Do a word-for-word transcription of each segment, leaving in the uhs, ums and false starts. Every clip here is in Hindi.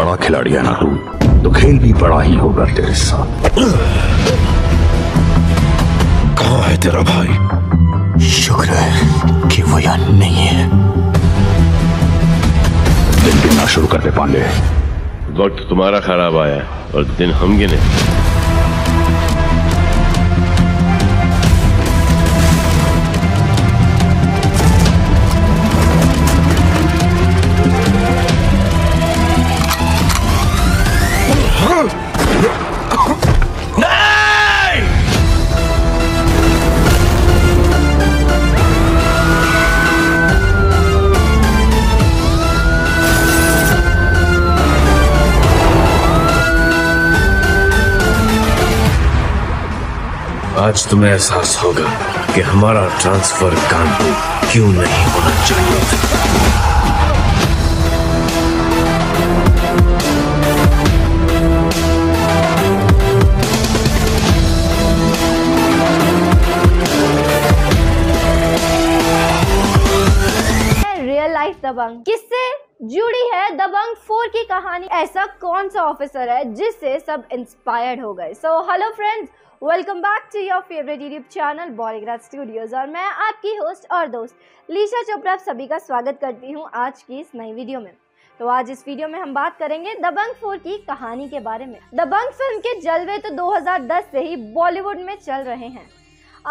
बड़ा खिलाड़ी है ना तू, तो खेल भी बड़ा ही होगा तेरे साथ। कहाँ है तेरा भाई? शुक्र है कि वो यहाँ नहीं है। दिन गिनना शुरू कर दे पांडे। वक्त तुम्हारा खराब आया और दिन हम गिने। आज तुम्हें एहसास होगा कि हमारा ट्रांसफर कानपुर क्यों नहीं होना चाहिए। रियल लाइफ दबंग किससे जुड़ी है? दबंग फोर की कहानी। ऐसा कौन सा ऑफिसर है जिससे सब इंस्पायर्ड हो गए? So hello friends, welcome back to your favourite YouTube channel बॉलीग्राज studios और मैं आपकी होस्ट और दोस्त लीशा चोपड़ा आप सभी का स्वागत करती हूं आज की इस नई वीडियो में। तो आज इस वीडियो में हम बात करेंगे दबंग फोर की कहानी के बारे में। दबंग फिल्म के जलवे तो दो हज़ार दस से ही बॉलीवुड में चल रहे हैं।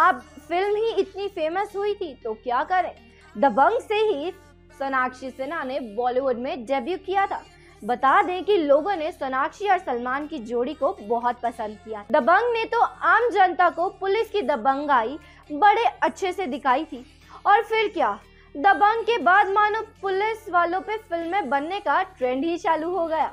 आप फिल्म ही इतनी फेमस हुई थी तो क्या करें, दबंग से ही सोनाक्षी सिन्हा ने बॉलीवुड में डेब्यू किया था। बता दें कि लोगों ने सोनाक्षी और सलमान की जोड़ी को बहुत पसंद किया। दबंग ने तो आम जनता को पुलिस की दबंगाई बड़े अच्छे से दिखाई थी। और फिर क्या, दबंग के बाद मानो पुलिस वालों पे फिल्में बनने का ट्रेंड ही चालू हो गया,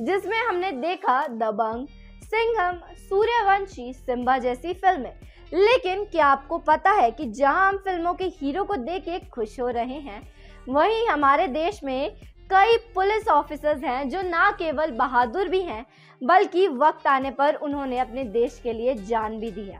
जिसमें हमने देखा दबंग, सिंघम, सूर्यवंशी, सिम्बा जैसी फिल्में। लेकिन क्या आपको पता है कि जहाँ हम फिल्मों के हीरो को देख के खुश हो रहे हैं, वहीं हमारे देश में कई पुलिस ऑफिसर्स हैं जो ना केवल बहादुर भी हैं बल्कि वक्त आने पर उन्होंने अपने देश के लिए जान भी दी है।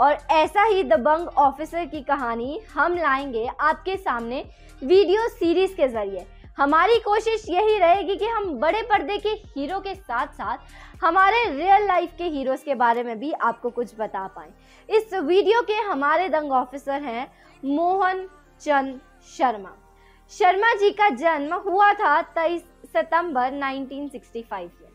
और ऐसा ही दबंग ऑफिसर की कहानी हम लाएंगे आपके सामने वीडियो सीरीज के जरिए। हमारी कोशिश यही रहेगी कि हम बड़े पर्दे के हीरो के साथ साथ हमारे रियल लाइफ के हीरोज़ के बारे में भी आपको कुछ बता पाएँ। इस वीडियो के हमारे दबंग ऑफिसर हैं मोहन चंद शर्मा। शर्मा जी का जन्म हुआ था तेईस सितंबर उन्नीस सौ पैंसठ में।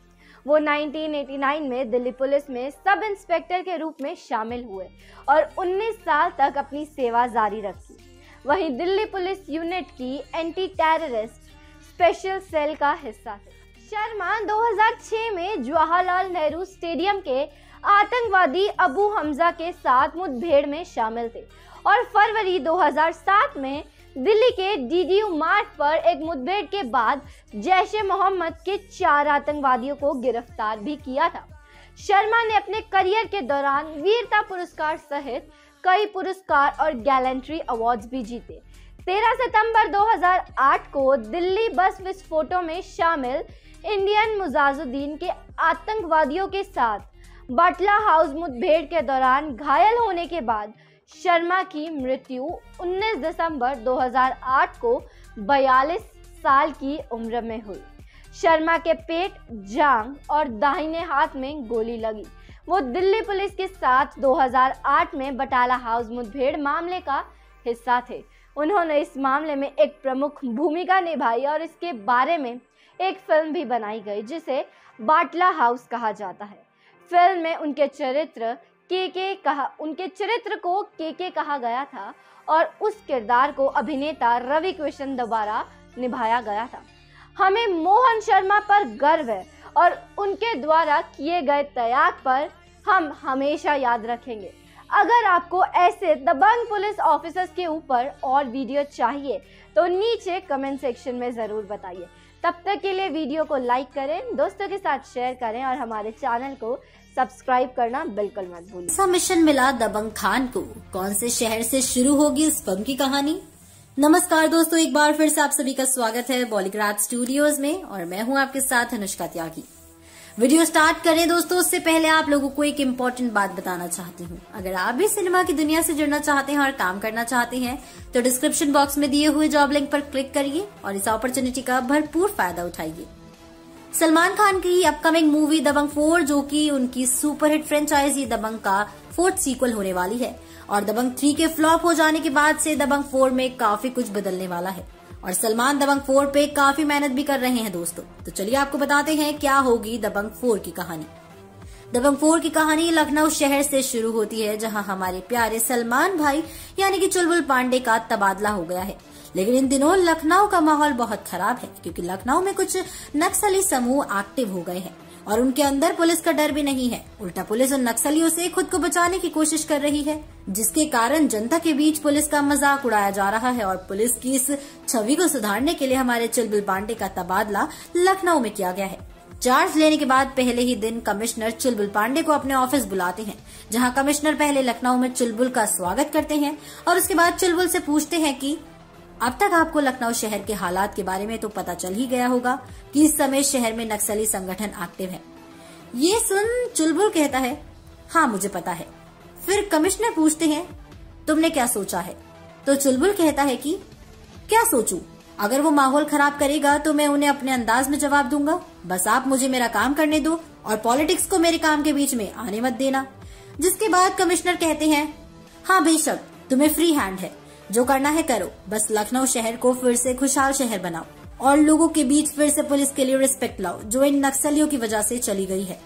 वो उन्नीस सौ नवासी में दिल्ली पुलिस में सब इंस्पेक्टर के रूप में शामिल हुए और उन्नीस साल तक अपनी सेवा जारी रखी। वहीं दिल्ली पुलिस यूनिट की एंटी टेररिस्ट स्पेशल सेल का हिस्सा थे। शर्मा दो हज़ार छह में जवाहरलाल नेहरू स्टेडियम के आतंकवादी अबू हमजा के साथ मुठभेड़ में शामिल थे और फरवरी दो हज़ार सात में दिल्ली के डीडीयू मार्ट पर एक मुठभेड़ के बाद जैश ए मोहम्मद के चार आतंकवादियों को गिरफ्तार भी किया था। शर्मा ने अपने करियर के दौरान वीरता पुरस्कार सहित कई पुरस्कार और गैलेंट्री अवार्ड्स भी जीते। तेरह सितंबर दो हज़ार आठ को दिल्ली बस विस्फोटों में शामिल इंडियन मुजाहिदीन के आतंकवादियों के साथ बटला हाउस मुठभेड़ के दौरान घायल होने के बाद शर्मा की मृत्यु उन्नीस दिसंबर दो हज़ार आठ को बयालीस साल की उम्र में हुई। शर्मा के पेट, जांघ और दाहिने हाथ में गोली लगी। वो दिल्ली पुलिस के साथ दो हज़ार आठ में बटाला हाउस मुठभेड़ मामले का हिस्सा थे। उन्होंने इस मामले में एक प्रमुख भूमिका निभाई और इसके बारे में एक फिल्म भी बनाई गई जिसे बटला हाउस कहा जाता है। फिल्म में उनके चरित्र के के कहा उनके चरित्र को के के कहा गया था और उस किरदार को अभिनेता रवि किशन द्वारा निभाया गया था। हमें मोहन शर्मा पर गर्व है और उनके द्वारा किए गए त्याग पर हम हमेशा याद रखेंगे। अगर आपको ऐसे दबंग पुलिस ऑफिसर्स के ऊपर और वीडियो चाहिए तो नीचे कमेंट सेक्शन में ज़रूर बताइए। तब तक के लिए वीडियो को लाइक करें, दोस्तों के साथ शेयर करें और हमारे चैनल को सब्सक्राइब करना बिल्कुल मत भूलिए। ऐसा मिशन मिला दबंग खान को, कौन से शहर से शुरू होगी इस फिल्म की कहानी? नमस्कार दोस्तों, एक बार फिर से आप सभी का स्वागत है बॉलीग्राज स्टूडियोज में और मैं हूं आपके साथ अनुष्का त्यागी। वीडियो स्टार्ट करें दोस्तों, उससे पहले आप लोगों को एक इम्पोर्टेंट बात बताना चाहती हूँ। अगर आप भी सिनेमा की दुनिया से जुड़ना चाहते हैं और काम करना चाहते हैं तो डिस्क्रिप्शन बॉक्स में दिए हुए जॉब लिंक पर क्लिक करिए और इस अपॉर्चुनिटी का भरपूर फायदा उठाइए। सलमान खान की अपकमिंग मूवी दबंग फोर, जो कि उनकी सुपरहिट फ्रेंचाइजी दबंग का फोर्थ सीक्वल होने वाली है, और दबंग थ्री के फ्लॉप हो जाने के बाद से दबंग फोर में काफी कुछ बदलने वाला है और सलमान दबंग फोर पे काफी मेहनत भी कर रहे हैं दोस्तों। तो चलिए आपको बताते हैं क्या होगी दबंग फोर की कहानी। दबंग फोर की कहानी लखनऊ शहर से शुरू होती है, जहां हमारे प्यारे सलमान भाई यानी कि चुलबुल पांडे का तबादला हो गया है। लेकिन इन दिनों लखनऊ का माहौल बहुत खराब है, क्योंकि लखनऊ में कुछ नक्सली समूह एक्टिव हो गए हैं और उनके अंदर पुलिस का डर भी नहीं है। उल्टा पुलिस उन नक्सलियों से खुद को बचाने की कोशिश कर रही है, जिसके कारण जनता के बीच पुलिस का मजाक उड़ाया जा रहा है। और पुलिस की इस छवि को सुधारने के लिए हमारे चुलबुल पांडे का तबादला लखनऊ में किया गया है। चार्ज लेने के बाद पहले ही दिन कमिश्नर चुलबुल पांडे को अपने ऑफिस बुलाते हैं, जहां कमिश्नर पहले लखनऊ में चुलबुल का स्वागत करते हैं और उसके बाद चुलबुल से पूछते हैं कि अब तक आपको लखनऊ शहर के हालात के बारे में तो पता चल ही गया होगा कि इस समय शहर में नक्सली संगठन एक्टिव है। ये सुन चुलबुल कहता है, हाँ मुझे पता है। फिर कमिश्नर पूछते हैं, तुमने क्या सोचा है? तो चुलबुल कहता है कि क्या सोचूं, अगर वो माहौल खराब करेगा तो मैं उन्हें अपने अंदाज में जवाब दूंगा। बस आप मुझे मेरा काम करने दो और पॉलिटिक्स को मेरे काम के बीच में आने मत देना। जिसके बाद कमिश्नर कहते हैं, हाँ बेशक, तुम्हें फ्री हैंड है, जो करना है करो, बस लखनऊ शहर को फिर से खुशहाल शहर बनाओ और लोगों के बीच फिर से पुलिस के लिए रिस्पेक्ट लाओ, जो इन नक्सलियों की वजह से चली गई है।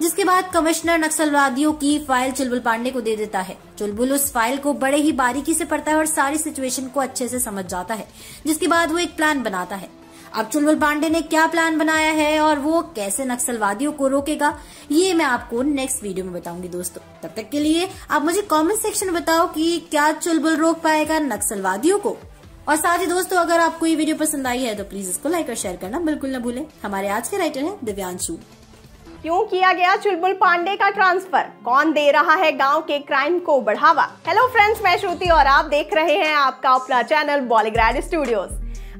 जिसके बाद कमिश्नर नक्सलवादियों की फाइल चुलबुल पांडे को दे देता है। चुलबुल उस फाइल को बड़े ही बारीकी से पढ़ता है और सारी सिचुएशन को अच्छे से समझ जाता है, जिसके बाद वो एक प्लान बनाता है। अब चुलबुल पांडे ने क्या प्लान बनाया है और वो कैसे नक्सलवादियों को रोकेगा, ये मैं आपको नेक्स्ट वीडियो में बताऊंगी दोस्तों। तब तक के लिए आप मुझे कमेंट सेक्शन में बताओ कि क्या चुलबुल रोक पाएगा नक्सलवादियों को। और साथ ही दोस्तों, अगर आपको ये वीडियो पसंद आई है तो प्लीज इसको लाइक और शेयर करना बिल्कुल न भूलें। हमारे आज के राइटर हैं दिव्यांशु। क्यों किया गया चुलबुल पांडे का ट्रांसफर? कौन दे रहा है गांव के क्राइम को बढ़ावा? हेलो फ्रेंड्स, मैं श्रुति और आप देख रहे हैं आपका अपना चैनल बॉलीग्रैड स्टूडियोज।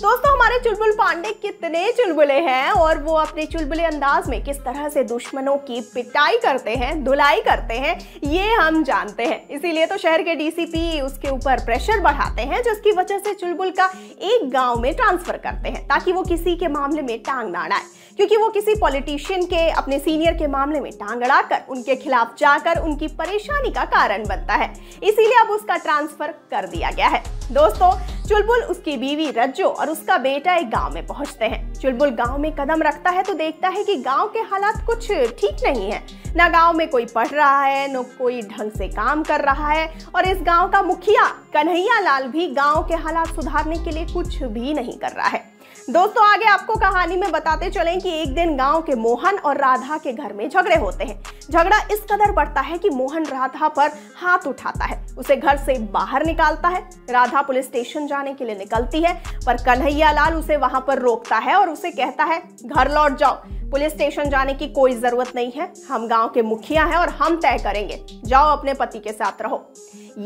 दोस्तों, हमारे चुलबुल पांडे कितने चुलबुले हैं और वो अपने चुलबुले अंदाज में किस तरह से दुश्मनों की पिटाई करते हैं, धुलाई करते हैं, ये हम जानते हैं। इसीलिए तो शहर के डीसीपी उसके ऊपर प्रेशर बढ़ाते हैं, जिसकी वजह से चुलबुल का एक गांव में ट्रांसफर करते हैं, ताकि वो किसी के मामले में टांग ना अड़ाए, क्योंकि वो किसी पॉलिटिशियन के, अपने सीनियर के मामले में टांग अड़ाकर उनके खिलाफ जाकर उनकी परेशानी का कारण बनता है। इसीलिए अब उसका ट्रांसफर कर दिया गया है। दोस्तों, चुलबुल, उसकी बीवी रज्जो और उसका बेटा एक गांव में पहुंचते हैं। चुलबुल गांव में कदम रखता है तो देखता है कि गांव के हालात कुछ ठीक नहीं है। ना गांव में कोई पढ़ रहा है, न कोई ढंग से काम कर रहा है, और इस गांव का मुखिया कन्हैया लाल भी गांव के हालात सुधारने के लिए कुछ भी नहीं कर रहा है। दोस्तों, आगे आपको कहानी में बताते चलें कि एक दिन गांव के मोहन और राधा के घर में झगड़े होते हैं। झगड़ा इस कदर बढ़ता है कि मोहन राधा पर हाथ उठाता है, उसे घर से बाहर निकालता है। राधा पुलिस स्टेशन जाने के लिए निकलती है, पर कन्हैया लाल उसे वहां पर रोकता है और उसे कहता है, घर लौट जाओ, पुलिस स्टेशन जाने की कोई जरूरत नहीं है, हम गांव के मुखिया हैं और हम तय करेंगे, जाओ अपने पति के साथ रहो।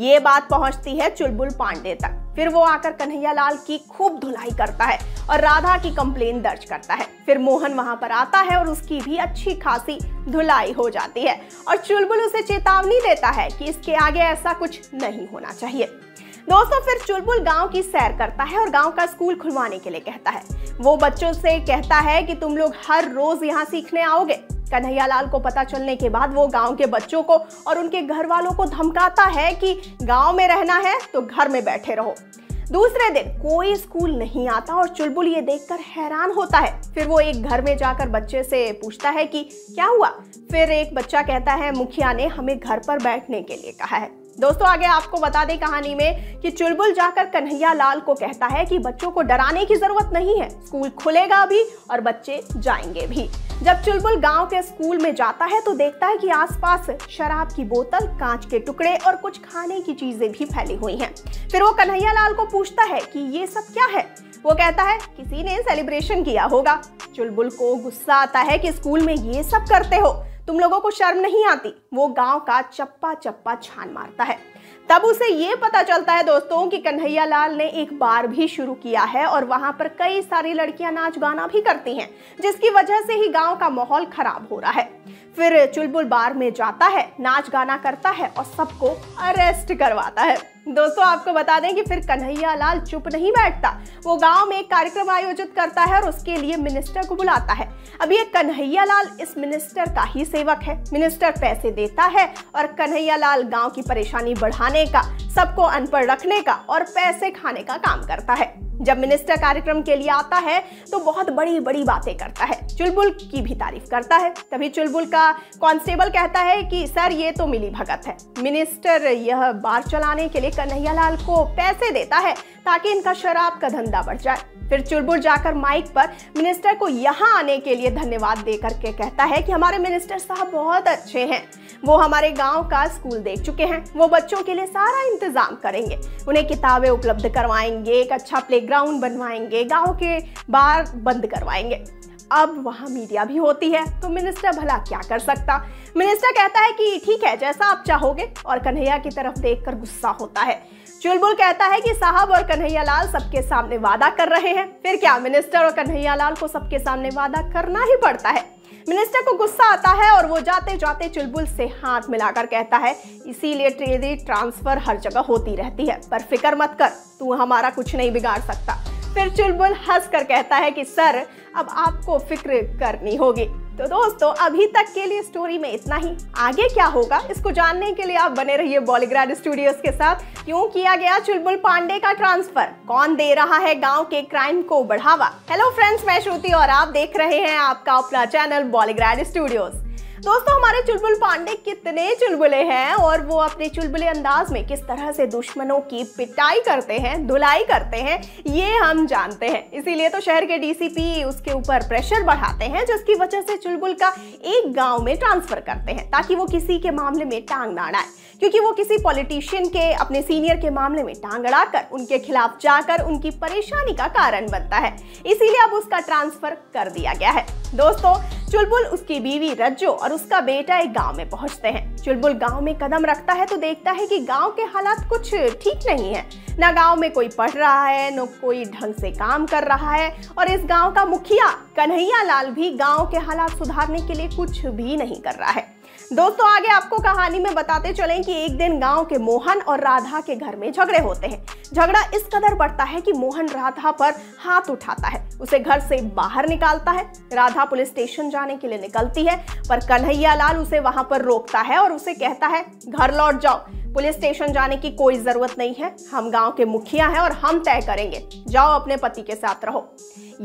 ये बात पहुंचती है चुलबुल पांडे तक। फिर वो आकर कन्हैया लाल की खूब धुलाई करता है और राधा की कंप्लेन दर्ज करता है। फिर मोहन वहां पर आता है और उसकी भी अच्छी खासी धुलाई हो जाती है और चुलबुल उसे चेतावनी देता है कि इसके आगे ऐसा कुछ नहीं होना चाहिए। दोस्तों, फिर चुलबुल गांव की सैर करता है और गांव का स्कूल खुलवाने के लिए कहता है। वो बच्चों से कहता है कि तुम लोग हर रोज यहाँ सीखने आओगे। कन्हैया लाल को पता चलने के बाद वो गांव के बच्चों को और उनके घर वालों को धमकाता है कि गांव में रहना है तो घर में बैठे रहो। दूसरे दिन कोई स्कूल नहीं आता और चुलबुल ये देखकर हैरान होता है। फिर वो एक घर में जाकर बच्चे से पूछता है कि क्या हुआ। फिर एक बच्चा कहता है, मुखिया ने हमें घर पर बैठने के लिए कहा है। दोस्तों, आगे आपको बता दें कहानी में कि चुलबुल जाकर कन्हैया लाल को कहता है कि बच्चों को डराने की जरूरत नहीं है, स्कूल खुलेगा भी और बच्चे जाएंगे भी। जब चुलबुल गांव के स्कूल में जाता है तो देखता है कि आसपास शराब की बोतल, कांच के टुकड़े और कुछ खाने की चीजें भी फैली हुई हैं। फिर वो कन्हैया लाल को पूछता है कि ये सब क्या है। वो कहता है, किसी ने सेलिब्रेशन किया होगा। चुलबुल को गुस्सा आता है कि स्कूल में ये सब करते हो, तुम लोगों को शर्म नहीं आती। वो गांव का चप्पा चप्पा छान मारता है। तब उसे ये पता चलता है दोस्तों कि कन्हैया लाल ने एक बार भी शुरू किया है और वहां पर कई सारी लड़कियां नाच गाना भी करती हैं, जिसकी वजह से ही गांव का माहौल खराब हो रहा है। फिर चुलबुल बार में जाता है, नाच गाना करता है और सबको अरेस्ट करवाता है। दोस्तों आपको बता दें कि फिर कन्हैया लाल चुप नहीं बैठता, वो गांव में एक कार्यक्रम आयोजित करता है और उसके लिए मिनिस्टर को बुलाता है। अब ये कन्हैया लाल इस मिनिस्टर का ही सेवक है, मिनिस्टर पैसे देता है और कन्हैया लाल गाँव की परेशानी बढ़ाने का, सबको अनपढ़ रखने का और पैसे खाने का काम करता है। जब मिनिस्टर कार्यक्रम के लिए आता है तो बहुत बड़ी बड़ी बातें करता है, चुलबुल की भी तारीफ करता है। तभी चुलबुल का कांस्टेबल कहता है कि सर ये तो मिली भगत है। मिनिस्टर यह बार चलाने के लिए कन्हैया लाल को पैसे देता है ताकि इनका शराब का धंधा बढ़ जाए। फिर चुलबुल जाकर माइक पर मिनिस्टर को यहाँ आने के लिए धन्यवाद देकर के कहता है कि हमारे मिनिस्टर साहब बहुत अच्छे हैं, वो हमारे गांव का स्कूल देख चुके हैं, वो बच्चों के लिए सारा इंतजाम करेंगे, उन्हें किताबें उपलब्ध करवाएंगे, एक अच्छा प्लेग्राउंड बनवाएंगे, गांव के बार बंद करवाएंगे। अब वहाँ मीडिया भी होती है तो मिनिस्टर भला क्या कर सकता। मिनिस्टर कहता है कि ठीक है जैसा आप चाहोगे, और कन्हैया की तरफ देखकर गुस्सा होता है। चुलबुल कहता है कि साहब और कन्हैया लाल सबके सामने वादा कर रहे हैं, फिर क्या मिनिस्टर और कन्हैया लाल को सबके सामने वादा करना ही पड़ता है। मिनिस्टर को गुस्सा आता है और वो जाते जाते चुलबुल से हाथ मिलाकर कहता है, इसीलिए ट्रेडी ट्रांसफर हर जगह होती रहती है, पर फिक्र मत कर, तू हमारा कुछ नहीं बिगाड़ सकता। फिर चुलबुल हंस कर कहता है कि सर अब आपको फिक्र करनी होगी। तो दोस्तों अभी तक के लिए स्टोरी में इतना ही, आगे क्या होगा इसको जानने के लिए आप बने रहिए बॉलीग्राड स्टूडियोज के साथ। क्यों किया गया चुलबुल पांडे का ट्रांसफर, कौन दे रहा है गांव के क्राइम को बढ़ावा। हेलो फ्रेंड्स, मैं श्रुति और आप देख रहे हैं आपका अपना चैनल बॉलीग्राड स्टूडियोज। दोस्तों हमारे चुलबुल पांडे कितने चुलबुले हैं और वो अपने चुलबुले अंदाज में किस तरह से दुश्मनों की पिटाई करते हैं, धुलाई करते हैं, ये हम जानते हैं। इसीलिए तो शहर के डीसीपी उसके ऊपर प्रेशर बढ़ाते हैं, जिसकी वजह से चुलबुल का एक गांव में ट्रांसफर करते हैं ताकि वो किसी के मामले में टांग ना अड़ाए, क्योंकि वो किसी पॉलिटिशियन के अपने सीनियर के मामले में टांग अड़ाकर उनके खिलाफ जाकर उनकी परेशानी का कारण बनता है। इसीलिए अब उसका ट्रांसफर कर दिया गया है। दोस्तों चुलबुल, उसकी बीवी रज्जो और उसका बेटा एक गांव में पहुंचते हैं। चुलबुल गांव में कदम रखता है तो देखता है कि गांव के हालात कुछ ठीक नहीं है, ना गांव में कोई पढ़ रहा है, न कोई ढंग से काम कर रहा है, और इस गांव का मुखिया कन्हैया लाल भी गांव के हालात सुधारने के लिए कुछ भी नहीं कर रहा है। दोस्तों आगे आपको कहानी में बताते चलें कि एक दिन गांव के मोहन और राधा के घर में झगड़े होते हैं। झगड़ा इस कदर बढ़ता है कि मोहन राधा पर हाथ उठाता है, उसे घर से बाहर निकालता है। राधा पुलिस स्टेशन जाने के लिए निकलती है पर कन्हैया लाल उसे वहां पर रोकता है और उसे कहता है घर लौट जाओ, पुलिस स्टेशन जाने की कोई जरूरत नहीं है, हम गांव के मुखिया हैं और हम तय करेंगे, जाओ अपने पति के साथ रहो।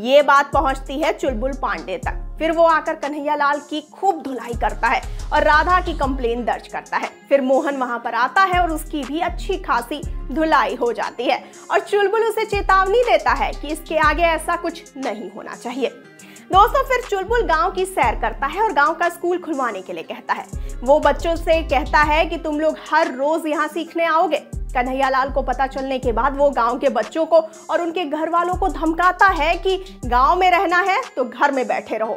ये बात पहुंचती है चुलबुल पांडे तक, फिर वो आकर कन्हैया लाल की खूब धुलाई करता है और राधा की कंप्लेन दर्ज करता है। फिर मोहन वहां पर आता है और उसकी भी अच्छी खासी धुलाई हो जाती है और चुलबुल उसे चेतावनी देता है कि इसके आगे ऐसा कुछ नहीं होना चाहिए। दोस्तों फिर चुलबुल गांव की सैर करता है और गांव का स्कूल खुलवाने के लिए कहता है। वो बच्चों से कहता है कि तुम लोग हर रोज यहाँ सीखने आओगे। कन्हैया लाल को पता चलने के बाद वो गांव के बच्चों को और उनके घर वालों को धमकाता है कि गांव में रहना है तो घर में बैठे रहो।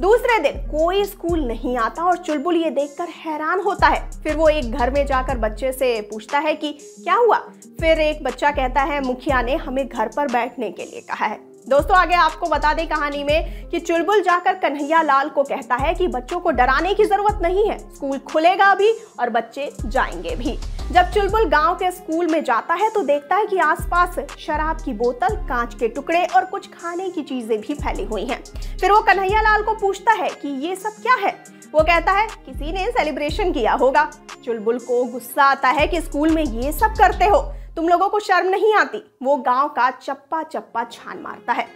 दूसरे दिन कोई स्कूल नहीं आता और चुलबुल ये देखकर हैरान होता है। फिर वो एक घर में जाकर बच्चे से पूछता है कि क्या हुआ। फिर एक बच्चा कहता है मुखिया ने हमें घर पर बैठने के लिए कहा है। दोस्तों आगे आपको बता दें कहानी में कि चुलबुल जाकर कन्हैया लाल को कहता है कि बच्चों को डराने की जरूरत नहीं है, स्कूल खुलेगा भी और बच्चे जाएंगे भी। जब चुलबुल गांव के स्कूल में जाता है तो देखता है कि आसपास शराब की बोतल, कांच के टुकड़े और कुछ खाने की चीजें भी फैली हुई हैं। फिर वो कन्हैया लाल को पूछता है कि ये सब क्या है। वो कहता है किसी ने सेलिब्रेशन किया होगा। चुलबुल को गुस्सा आता है कि स्कूल में ये सब करते हो, तुम लोगों को शर्म नहीं आती। वो गांव का चप्पा चप्पा छान मारता है।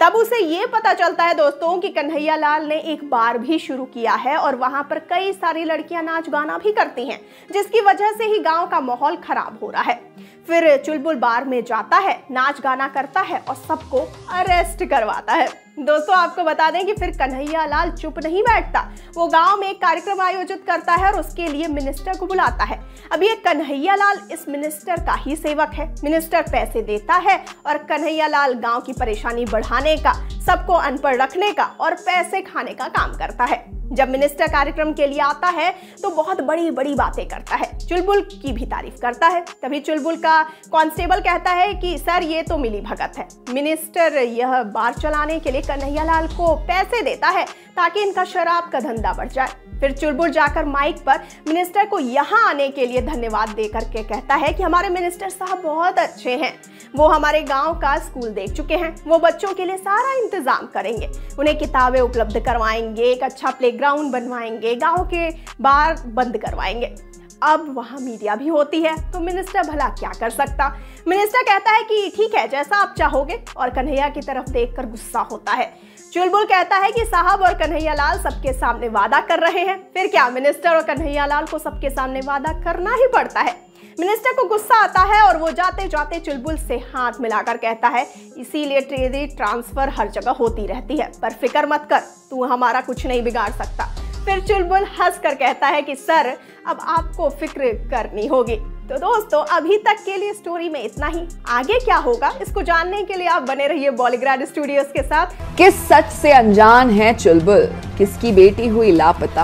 तब उसे ये पता चलता है दोस्तों कि कन्हैया लाल ने एक बार भी शुरू किया है और वहां पर कई सारी लड़कियां नाच गाना भी करती हैं, जिसकी वजह से ही गांव का माहौल खराब हो रहा है। फिर चुलबुल बार में जाता है, नाच गाना करता है और सबको अरेस्ट करवाता है। दोस्तों आपको बता दें कि फिर कन्हैया लाल चुप नहीं बैठता, वो गांव में एक कार्यक्रम आयोजित करता है और उसके लिए मिनिस्टर को बुलाता है। अब ये कन्हैया लाल इस मिनिस्टर का ही सेवक है, मिनिस्टर पैसे देता है और कन्हैया लाल गांव की परेशानी बढ़ाने का, सबको अनपढ़ रखने का और पैसे खाने का काम करता है। जब मिनिस्टर कार्यक्रम के लिए आता है तो बहुत बड़ी बड़ी बातें करता है, चुलबुल की भी तारीफ करता है। तभी चुलबुल का कांस्टेबल कहता है कि सर ये तो मिली भगत है। मिनिस्टर यह बार चलाने के लिए कन्हैया लाल को पैसे देता है ताकि इनका शराब का धंधा बढ़ जाए। फिर चुलबुल जाकर माइक पर मिनिस्टर को यहाँ आने के लिए धन्यवाद देकर के कहता है कि हमारे मिनिस्टर साहब बहुत अच्छे हैं, वो हमारे गांव का स्कूल देख चुके हैं, वो बच्चों के लिए सारा इंतजाम करेंगे, उन्हें किताबें उपलब्ध करवाएंगे, एक अच्छा प्लेग्राउंड बनवाएंगे, गाँव के बार बंद करवाएंगे। अब वहाँ मीडिया भी होती है तो मिनिस्टर भला क्या कर सकता। मिनिस्टर कहता है कि ठीक है, जैसा आप चाहोगे, और कन्हैया की तरफ देखकर गुस्सा होता है। चुलबुल कहता है कि साहब और कन्हैया लाल सबके सामने वादा कर रहे हैं, फिर क्या मिनिस्टर और कन्हैया लाल को सबके सामने वादा करना ही पड़ता है। मिनिस्टर को गुस्सा आता है और वो जाते जाते चुलबुल से हाथ मिलाकर कहता है, इसीलिए तेरी ट्रांसफर हर जगह होती रहती है, पर फिक्र मत कर, तू हमारा कुछ नहीं बिगाड़ सकता। फिर चुलबुल हंस कर कहता है कि सर, अब आपको फिक्र करनी होगी। तो दोस्तों, अभी तक के लिए स्टोरी में इतना ही। आगे क्या होगा, इसको जानने के लिए आप बने रहिए बॉलीग्राड स्टूडियोज के साथ। किस सच से अनजान है चुलबुल, किसकी बेटी हुई लापता।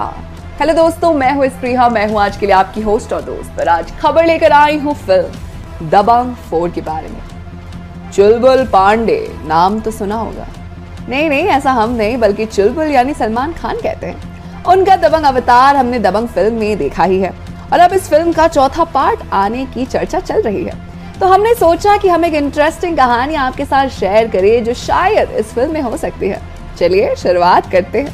हेलो दोस्तों, मैं हूँ स्प्रिया, मैं हूँ आज के लिए आपकी होस्ट और दोस्त। पर आज खबर लेकर आई हूँ फिल्म दबंग फोर के बारे में। चुलबुल पांडे नाम तो सुना होगा? नहीं नहीं, ऐसा हम नहीं बल्कि चुलबुल यानी सलमान खान कहते हैं। उनका दबंग अवतार हमने दबंग फिल्म में देखा ही है और अब इस फिल्म का चौथा पार्ट आने की चर्चा चल रही है, तो हमने सोचा कि हम एक इंटरेस्टिंग कहानी आपके साथ शेयर करें जो शायद इस फिल्म में हो सकती है। चलिए शुरुआत करते हैं।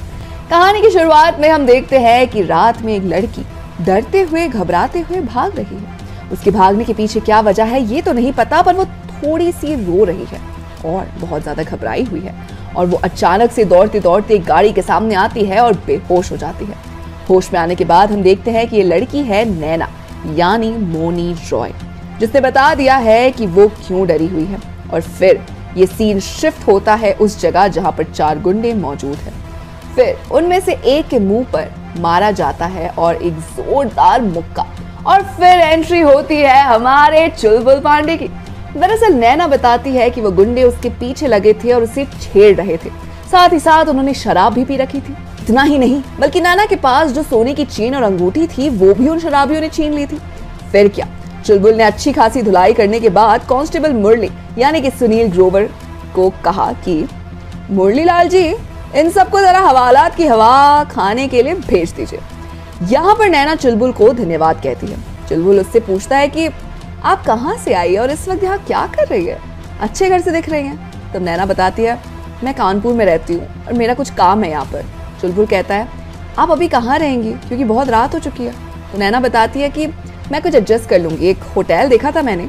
कहानी की शुरुआत में हम देखते हैं कि रात में एक लड़की डरते हुए घबराते हुए भाग रही है। उसके भागने के पीछे क्या वजह है ये तो नहीं पता, पर वो थोड़ी सी रो रही है और बहुत ज्यादा घबराई हुई है और वो अचानक से दौड़ते दौड़ते एक गाड़ी के सामने आती है और बेहोश हो जाती है। होश में आने के बाद हम देखते हैं कि ये लड़की है नैना यानी मोनी रॉय, जिसने बता दिया है कि वो क्यों डरी हुई है। और फिर ये सीन शिफ्ट होता है उस जगह जहां पर चार गुंडे मौजूद हैं। फिर उनमें से एक के मुंह पर मारा जाता है और एक जोरदार मुक्का, और फिर एंट्री होती है हमारे चुलबुल पांडे की। दरअसल नैना बताती है कि वो गुंडे उसके पीछे लगे थे और उसे छेड़ रहे थे, साथ ही साथ उन्होंने शराब भी पी रखी थी। इतना ही नहीं बल्कि नैना के पास जो सोने की चेन और अंगूठी थी वो भी उन शराबियों ने छीन ली थी। फिर क्या, चुलबुल ने अच्छी खासी धुलाई करने के बाद कांस्टेबल मुरली यानी कि सुनील ग्रोवर को कहा कि मुरली लाल जी, इन सबको जरा हवालात की हवा खाने के लिए भेज दीजिए। यहाँ पर नैना चुलबुल को धन्यवाद कहती है। चुलबुल उससे पूछता है कि आप कहाँ से आई है और इस वक्त यहाँ क्या कर रही है, अच्छे घर से दिख रही हैं। तब नैना बताती है, मैं कानपुर में रहती हूँ और मेरा कुछ काम है यहाँ पर। चुलबुल कहता है, आप अभी कहाँ रहेंगी क्योंकि बहुत रात हो चुकी है। तो नैना बताती है कि मैं कुछ एडजस्ट कर लूँगी, एक होटल देखा था मैंने।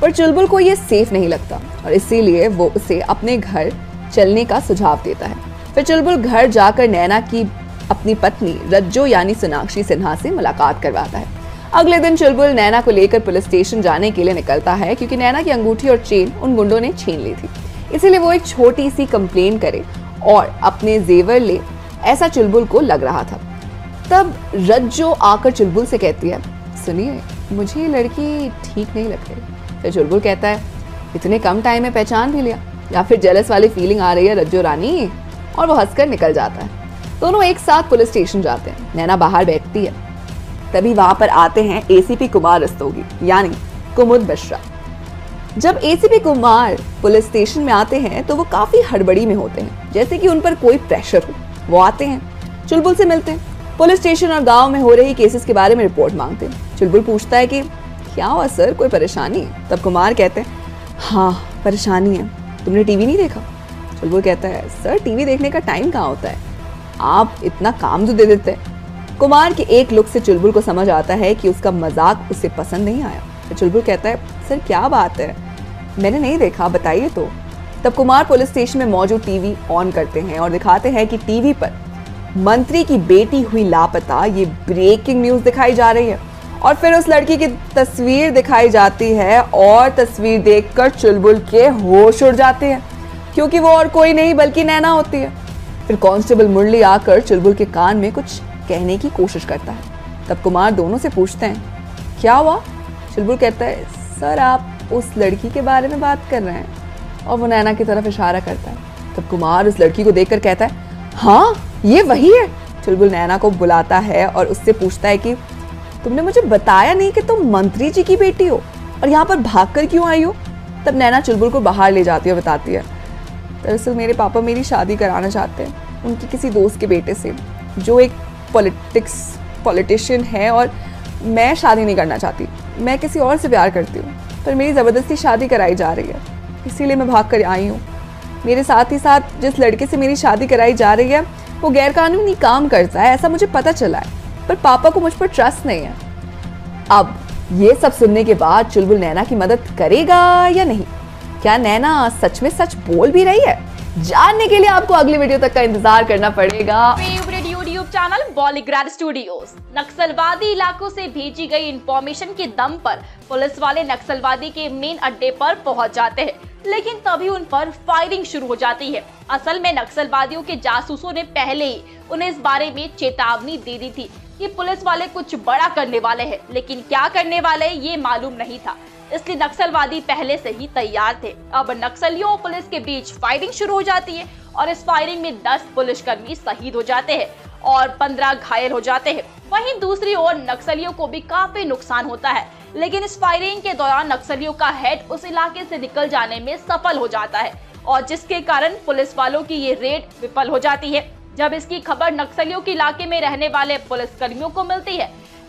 पर चुलबुल को ये सेफ नहीं लगता और इसीलिए वो उसे अपने घर चलने का सुझाव देता है। फिर चुलबुल घर जाकर नैना की अपनी पत्नी रज्जो यानी सोनाक्षी सिन्हा से मुलाकात करवाता है। अगले दिन चुलबुल नैना को लेकर पुलिस स्टेशन जाने के लिए निकलता है क्योंकि नैना की अंगूठी और चेन उन गुंडों ने छीन ली थी, इसीलिए वो एक छोटी सी कंप्लेन करे और अपने जेवर ले, ऐसा चुलबुल को लग रहा था। तब रज्जो आकर चुलबुल से कहती है, सुनिए, मुझे ये लड़की ठीक नहीं लग रही। फिर चुलबुल कहता है, इतने कम टाइम में पहचान भी लिया, या फिर जेलस वाली फीलिंग आ रही है रज्जो रानी, और वो हंसकर निकल जाता है। दोनों एक साथ पुलिस स्टेशन जाते हैं। नैना बाहर बैठती है, तभी वहां पर आते हैं एसीपी कुमार रस्तोगी यानी कुमुद मिश्रा। जब एसीपी कुमार पुलिस स्टेशन में आते हैं तो वो काफी हड़बड़ी में होते हैं, जैसे कि उन पर कोई प्रेशर हो। वो आते हैं, चुलबुल से मिलते हैं, पुलिस स्टेशन और गांव में हो रही केसेस के बारे में रिपोर्ट मांगते हैं। चुलबुल पूछता है कि क्या हुआ सर, कोई परेशानी है? तब कुमार कहते हैं, हाँ परेशानी है, तुमने टीवी नहीं देखा। चुलबुल कहता है, सर टीवी देखने का टाइम कहाँ होता है, आप इतना काम तो दे देते हैं। कुमार के एक लुक से चुलबुल को समझ आता है कि उसका मजाक उसे पसंद नहीं आया। तो चुलबुल कहता है, सर क्या बात है, मैंने नहीं देखा, बताइए तो। तब कुमार पुलिस स्टेशन में मौजूद टीवी ऑन करते हैं और दिखाते हैं कि टीवी पर मंत्री की बेटी हुई लापता, ये ब्रेकिंग न्यूज़ दिखाई जा रही है। और फिर उस लड़की की तस्वीर दिखाई जाती है और तस्वीर देख कर चुलबुल के होश उड़ जाते हैं क्योंकि वो और कोई नहीं बल्कि नैना होती है। फिर कांस्टेबल मुरली आकर चुलबुल के कान में कुछ कहने की कोशिश करता है। तब कुमार दोनों से पूछते हैं, क्या हुआ? चुलबुल कहता है, सर आप उस लड़की के बारे में बात कर रहे हैं, और वो नैना की तरफ इशारा करता है। तब कुमार उस लड़की को देखकर कहता है, हाँ ये वही है। चुलबुल नैना को बुलाता है और उससे पूछता है कि तुमने मुझे बताया नहीं कि तुम मंत्री जी की बेटी हो और यहाँ पर भाग कर क्यों आई हो। तब नैना चुलबुल को बाहर ले जाती है और बताती है, दरअसल मेरे पापा मेरी शादी कराना चाहते हैं उनके किसी दोस्त के बेटे से जो एक पॉलिटिक्स पॉलिटिशियन है और मैं शादी नहीं करना चाहती, मैं किसी और से प्यार करती हूँ, पर मेरी ज़बरदस्ती शादी कराई जा रही है, इसीलिए मैं भाग कर आई हूँ। मेरे साथ ही साथ जिस लड़के से मेरी शादी कराई जा रही है वो गैरकानूनी काम करता है, ऐसा मुझे पता चला है, पर पापा को मुझ पर ट्रस्ट नहीं है। अब ये सब सुनने के बाद चुलबुल नैना की मदद करेगा या नहीं? क्या नैना सच में सच बोल भी रही है? जानने के लिए आपको अगली वीडियो तक का इंतजार करना पड़ेगा। Favourite YouTube channel Bollygrad studios. नक्सलवादी इलाकों से भेजी गई इंफॉर्मेशन के दम पर पुलिस वाले नक्सलवादी के मेन अड्डे पर पहुंच जाते हैं, लेकिन तभी उन पर फायरिंग शुरू हो जाती है। असल में नक्सलवादियों के जासूसों ने पहले ही उन्हें इस बारे में चेतावनी दे दी थी कि पुलिस वाले कुछ बड़ा करने वाले हैं, लेकिन क्या करने वाले ये मालूम नहीं था, इसलिए नक्सलवादी पहले से ही तैयार थे। अब नक्सलियों और पुलिस के बीच फायरिंग शुरू हो जाती है और इस फायरिंग में दस पुलिसकर्मी शहीद हो जाते हैं और पंद्रह घायल हो जाते हैं। वहीं दूसरी ओर नक्सलियों को भी काफी नुकसान होता है, लेकिन इस फायरिंग के दौरान नक्सलियों का हेड उस इलाके से निकल जाने में सफल हो जाता है और जिसके कारण पुलिस वालों की ये रेड विफल हो जाती है। जब इसकी खबर नक्सलियों के इलाके में रहने वाले पुलिसकर्मियों को मिलती है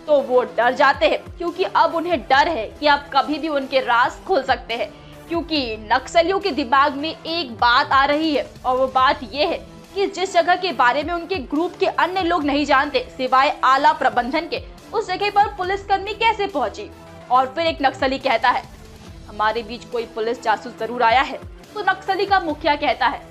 तो वो डर जाते हैं, क्योंकि अब उन्हें डर है कि अब कभी भी उनके राज खुल सकते हैं, क्योंकि नक्सलियों के दिमाग में एक बात आ रही है और वो बात ये है कि जिस जगह के बारे में उनके ग्रुप के अन्य लोग नहीं जानते सिवाय आला प्रबंधन के, उस जगह पर पुलिसकर्मी कैसे पहुंची। और फिर एक नक्सली कहता है हमारे बीच कोई पुलिस जासूस जरूर आया है, तो नक्सली का मुखिया कहता है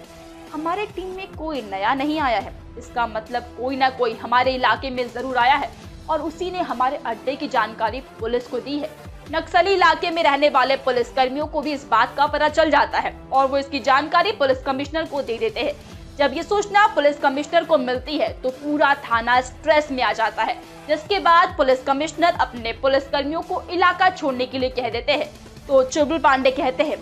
हमारे टीम में कोई नया नहीं आया है, इसका मतलब कोई ना कोई हमारे इलाके में जरूर आया है और उसी ने हमारे अड्डे की जानकारी पुलिस को दी है। नक्सली इलाके में रहने वाले पुलिसकर्मियों को भी इस बात का पता चल जाता है और वो इसकी जानकारी पुलिस कमिश्नर को दे देते हैं। जब ये सूचना पुलिस कमिश्नर को मिलती है तो पूरा थाना स्ट्रेस में आ जाता है, जिसके बाद पुलिस कमिश्नर अपने पुलिसकर्मियों को इलाका छोड़ने के लिए कह देते हैं। तो चुलबुल पांडे कहते हैं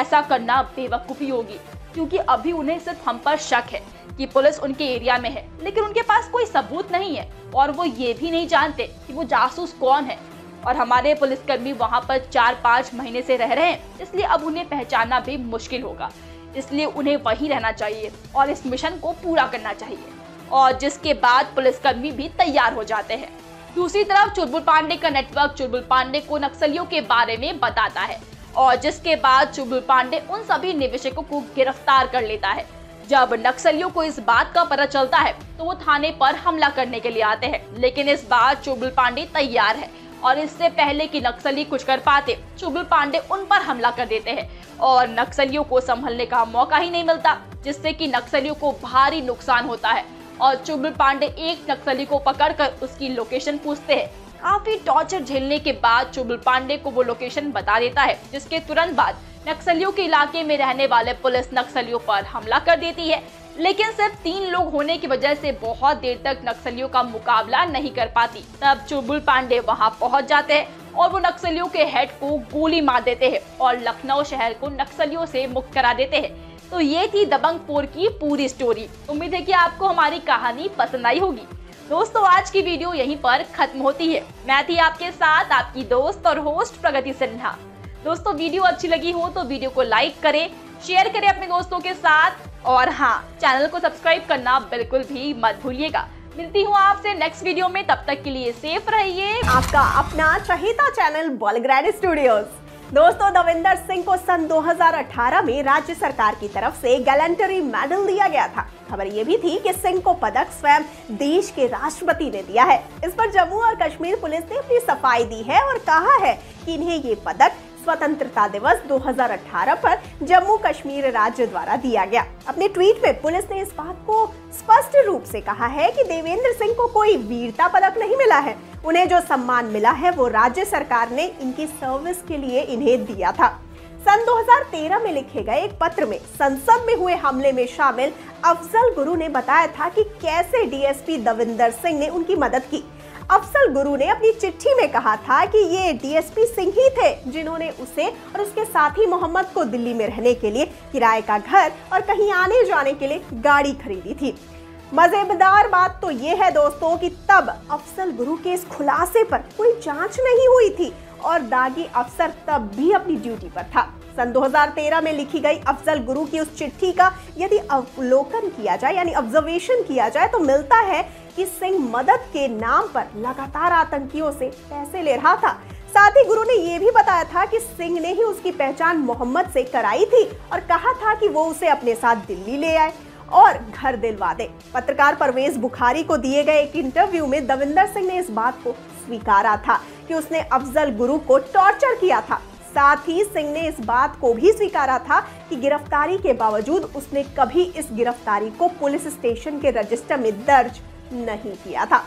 ऐसा करना बेवकूफ़ी होगी, क्योंकि अभी उन्हें सिर्फ हम पर शक है कि पुलिस उनके एरिया में है, लेकिन उनके पास कोई सबूत नहीं है और वो ये भी नहीं जानते कि वो जासूस कौन है। और हमारे पुलिसकर्मी वहाँ पर चार पाँच महीने से रह रहे हैं, इसलिए अब उन्हें पहचानना भी मुश्किल होगा, इसलिए उन्हें वहीं रहना चाहिए और इस मिशन को पूरा करना चाहिए। और जिसके बाद पुलिसकर्मी भी तैयार हो जाते हैं। दूसरी तरफ चुलबुल पांडे का नेटवर्क चुलबुल पांडे को नक्सलियों के बारे में बताता है और जिसके बाद चुलबुल पांडे उन सभी निवेशकों को गिरफ्तार कर लेता है। जब नक्सलियों को इस बात का पता चलता है तो वो थाने पर हमला करने के लिए आते हैं, लेकिन इस बार चुलबुल पांडे तैयार है और इससे पहले कि नक्सली कुछ कर पाते चुलबुल पांडे उन पर हमला कर देते हैं और नक्सलियों को संभलने का मौका ही नहीं मिलता, जिससे कि नक्सलियों को भारी नुकसान होता है। और चुलबुल पांडे एक नक्सली को पकड़कर उसकी लोकेशन पूछते हैं। काफी टॉर्चर झेलने के बाद चुलबुल पांडे को वो लोकेशन बता देता है, जिसके तुरंत बाद नक्सलियों के इलाके में रहने वाले पुलिस नक्सलियों पर हमला कर देती है, लेकिन सिर्फ तीन लोग होने की वजह से बहुत देर तक नक्सलियों का मुकाबला नहीं कर पाती। तब चुलबुल पांडे वहां पहुंच जाते हैं और वो नक्सलियों के हेड को गोली मार देते हैं और लखनऊ शहर को नक्सलियों से मुक्त करा देते हैं। तो ये थी दबंगपुर की पूरी स्टोरी। उम्मीद है कि आपको हमारी कहानी पसंद आई होगी। दोस्तों आज की वीडियो यहीं पर खत्म होती है। मैं थी आपके साथ आपकी दोस्त और होस्ट प्रगति सिन्हा। दोस्तों वीडियो अच्छी लगी हो तो वीडियो को लाइक करें, शेयर करें अपने दोस्तों के साथ और हाँ चैनल को सब्सक्राइब करना बिल्कुल भी मत भूलिएगा। मिलती हूँ आपसे नेक्स्ट वीडियो में, तब तक के लिए सेफ रहिए। आपका अपना चहेता चैनल बॉलीग्राड स्टूडियोज। दोस्तों दविंदर सिंह को सन दो हज़ार अठारह में राज्य सरकार की तरफ से गैलेंटरी मेडल दिया गया था। खबर ये भी थी कि सिंह को पदक स्वयं देश के राष्ट्रपति ने दिया है। इस पर जम्मू और कश्मीर पुलिस ने अपनी सफाई दी है और कहा है कि इन्हें ये पदक स्वतंत्रता दिवस दो हज़ार अठारह पर जम्मू कश्मीर राज्य द्वारा दिया गया। अपने ट्वीट में पुलिस ने इस बात को स्पष्ट रूप से कहा है कि देवेंद्र सिंह को कोई वीरता पदक नहीं मिला है, उन्हें जो सम्मान मिला है वो राज्य सरकार ने इनकी सर्विस के लिए इन्हें दिया था। सन दो हज़ार तेरह में लिखे गए एक पत्र में संसद में हुए हमले में शामिल अफजल गुरु ने बताया था कि कैसे डीएसपी दविंदर सिंह ने उनकी मदद की। अफजल गुरु ने अपनी चिट्ठी में कहा था कि ये डीएसपी सिंह ही थे जिन्होंने उसे और उसके साथी मोहम्मद को दिल्ली में रहने के लिए किराए का घर और कहीं आने जाने के लिए गाड़ी खरीदी थी। मजेदार बात तो ये है दोस्तों कि तब अफजल गुरु के इस खुलासे पर कोई जांच नहीं हुई थी और दागी अफसर तब भी अपनी ड्यूटी पर था। सन दो हज़ार तेरह में लिखी गई अफजल गुरु की उस चिट्ठी का यदि अवलोकन किया जाए यानी ऑब्जर्वेशन किया जाए तो मिलता है कि सिंह मदद के नाम पर लगातार आतंकियों से पैसे ले रहा था। साथ ही गुरु ने यह भी बताया था कि सिंह ने ही उसकी पहचान मोहम्मद से कराई थी और कहा था कि वो उसे अपने साथ दिल्ली ले आए और घर दिलवा दे। पत्रकार परवेज बुखारी को दिए गए एक इंटरव्यू में दविंदर सिंह ने इस बात को स्वीकारा था कि उसने अफजल गुरु को टॉर्चर किया था। साथ ही सिंह ने इस बात को भी स्वीकारा था कि गिरफ्तारी के बावजूद उसने कभी इस गिरफ्तारी को पुलिस स्टेशन के रजिस्टर में दर्ज नहीं किया था।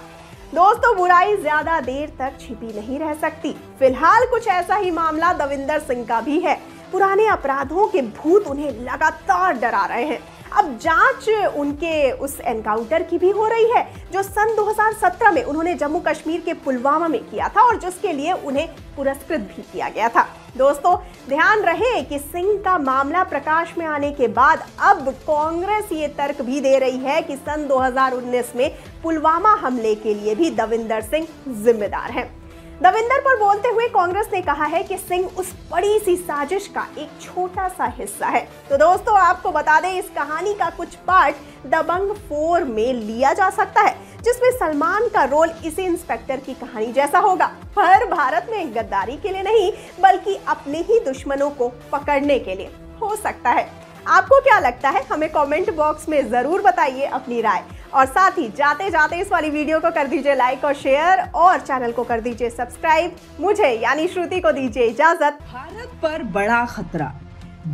दोस्तों, बुराई ज्यादा देर तक छिपी नहीं रह सकती। फिलहाल कुछ ऐसा ही मामला दविंदर सिंह का भी है। पुराने अपराधों के भूत उन्हें लगातार डरा रहे हैं। अब जांच उनके उस एनकाउंटर की भी हो रही है जो सन दो हज़ार सत्रह में उन्होंने जम्मू कश्मीर के पुलवामा में किया था और जिसके लिए उन्हें पुरस्कृत भी किया गया था। दोस्तों, ध्यान रहे कि सिंह का मामला प्रकाश में आने के बाद अब कांग्रेस ये तर्क भी दे रही है कि सन दो हज़ार उन्नीस में पुलवामा हमले के लिए भी दविंदर सिंह जिम्मेदार हैं। दविंदर पर बोलते हुए कांग्रेस ने कहा है कि सिंह उस बड़ी सी साजिश का एक छोटा सा हिस्सा है। तो दोस्तों, आपको बता दें, इस कहानी का कुछ पार्ट दबंग फोर में लिया जा सकता है जिसमें सलमान का रोल इसी इंस्पेक्टर की कहानी जैसा होगा, पर भारत में गद्दारी के लिए नहीं बल्कि अपने ही दुश्मनों को पकड़ने के लिए हो सकता है। आपको क्या लगता है, हमें कमेंट बॉक्स में ज़रूर बताइए अपनी राय। और साथ ही जाते जाते इस वाली वीडियो को कर दीजिए लाइक और शेयर और चैनल को कर दीजिए सब्सक्राइब। मुझे यानी श्रुति को दीजिए इजाजत। भारत पर बड़ा खतरा,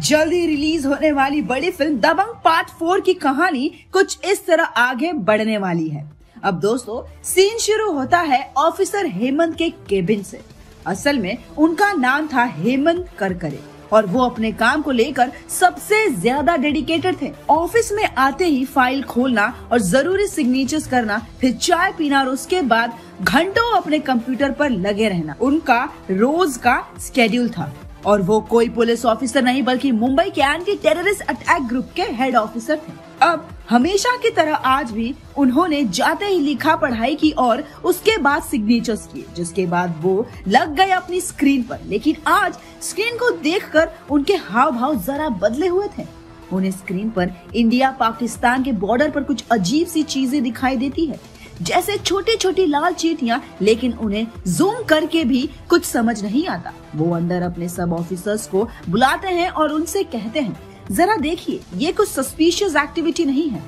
जल्द ही रिलीज होने वाली बड़ी फिल्म दबंग पार्ट फोर की कहानी कुछ इस तरह आगे बढ़ने वाली है। अब दोस्तों, सीन शुरू होता है ऑफिसर हेमंत के केबिन से। असल में उनका नाम था हेमंत करकरे और वो अपने काम को लेकर सबसे ज्यादा डेडिकेटेड थे। ऑफिस में आते ही फाइल खोलना और जरूरी सिग्नेचर्स करना, फिर चाय पीना और उसके बाद घंटों अपने कंप्यूटर पर लगे रहना उनका रोज का स्केड्यूल था। और वो कोई पुलिस ऑफिसर नहीं बल्कि मुंबई के एंटी टेररिस्ट अटैक ग्रुप के हेड ऑफिसर थे। अब हमेशा की तरह आज भी उन्होंने जाते ही लिखा पढ़ाई की और उसके बाद सिग्नेचर्स किए, जिसके बाद वो लग गए अपनी स्क्रीन पर। लेकिन आज स्क्रीन को देखकर उनके हाव भाव जरा बदले हुए थे। उन्हें स्क्रीन पर इंडिया पाकिस्तान के बॉर्डर पर कुछ अजीब सी चीजें दिखाई देती है, जैसे छोटी छोटी लाल चींटियां, लेकिन उन्हें जूम करके भी कुछ समझ नहीं आता। वो अंदर अपने सब ऑफिसर्स को बुलाते हैं और उनसे कहते हैं, जरा देखिए ये कुछ सस्पिशियस एक्टिविटी नहीं है।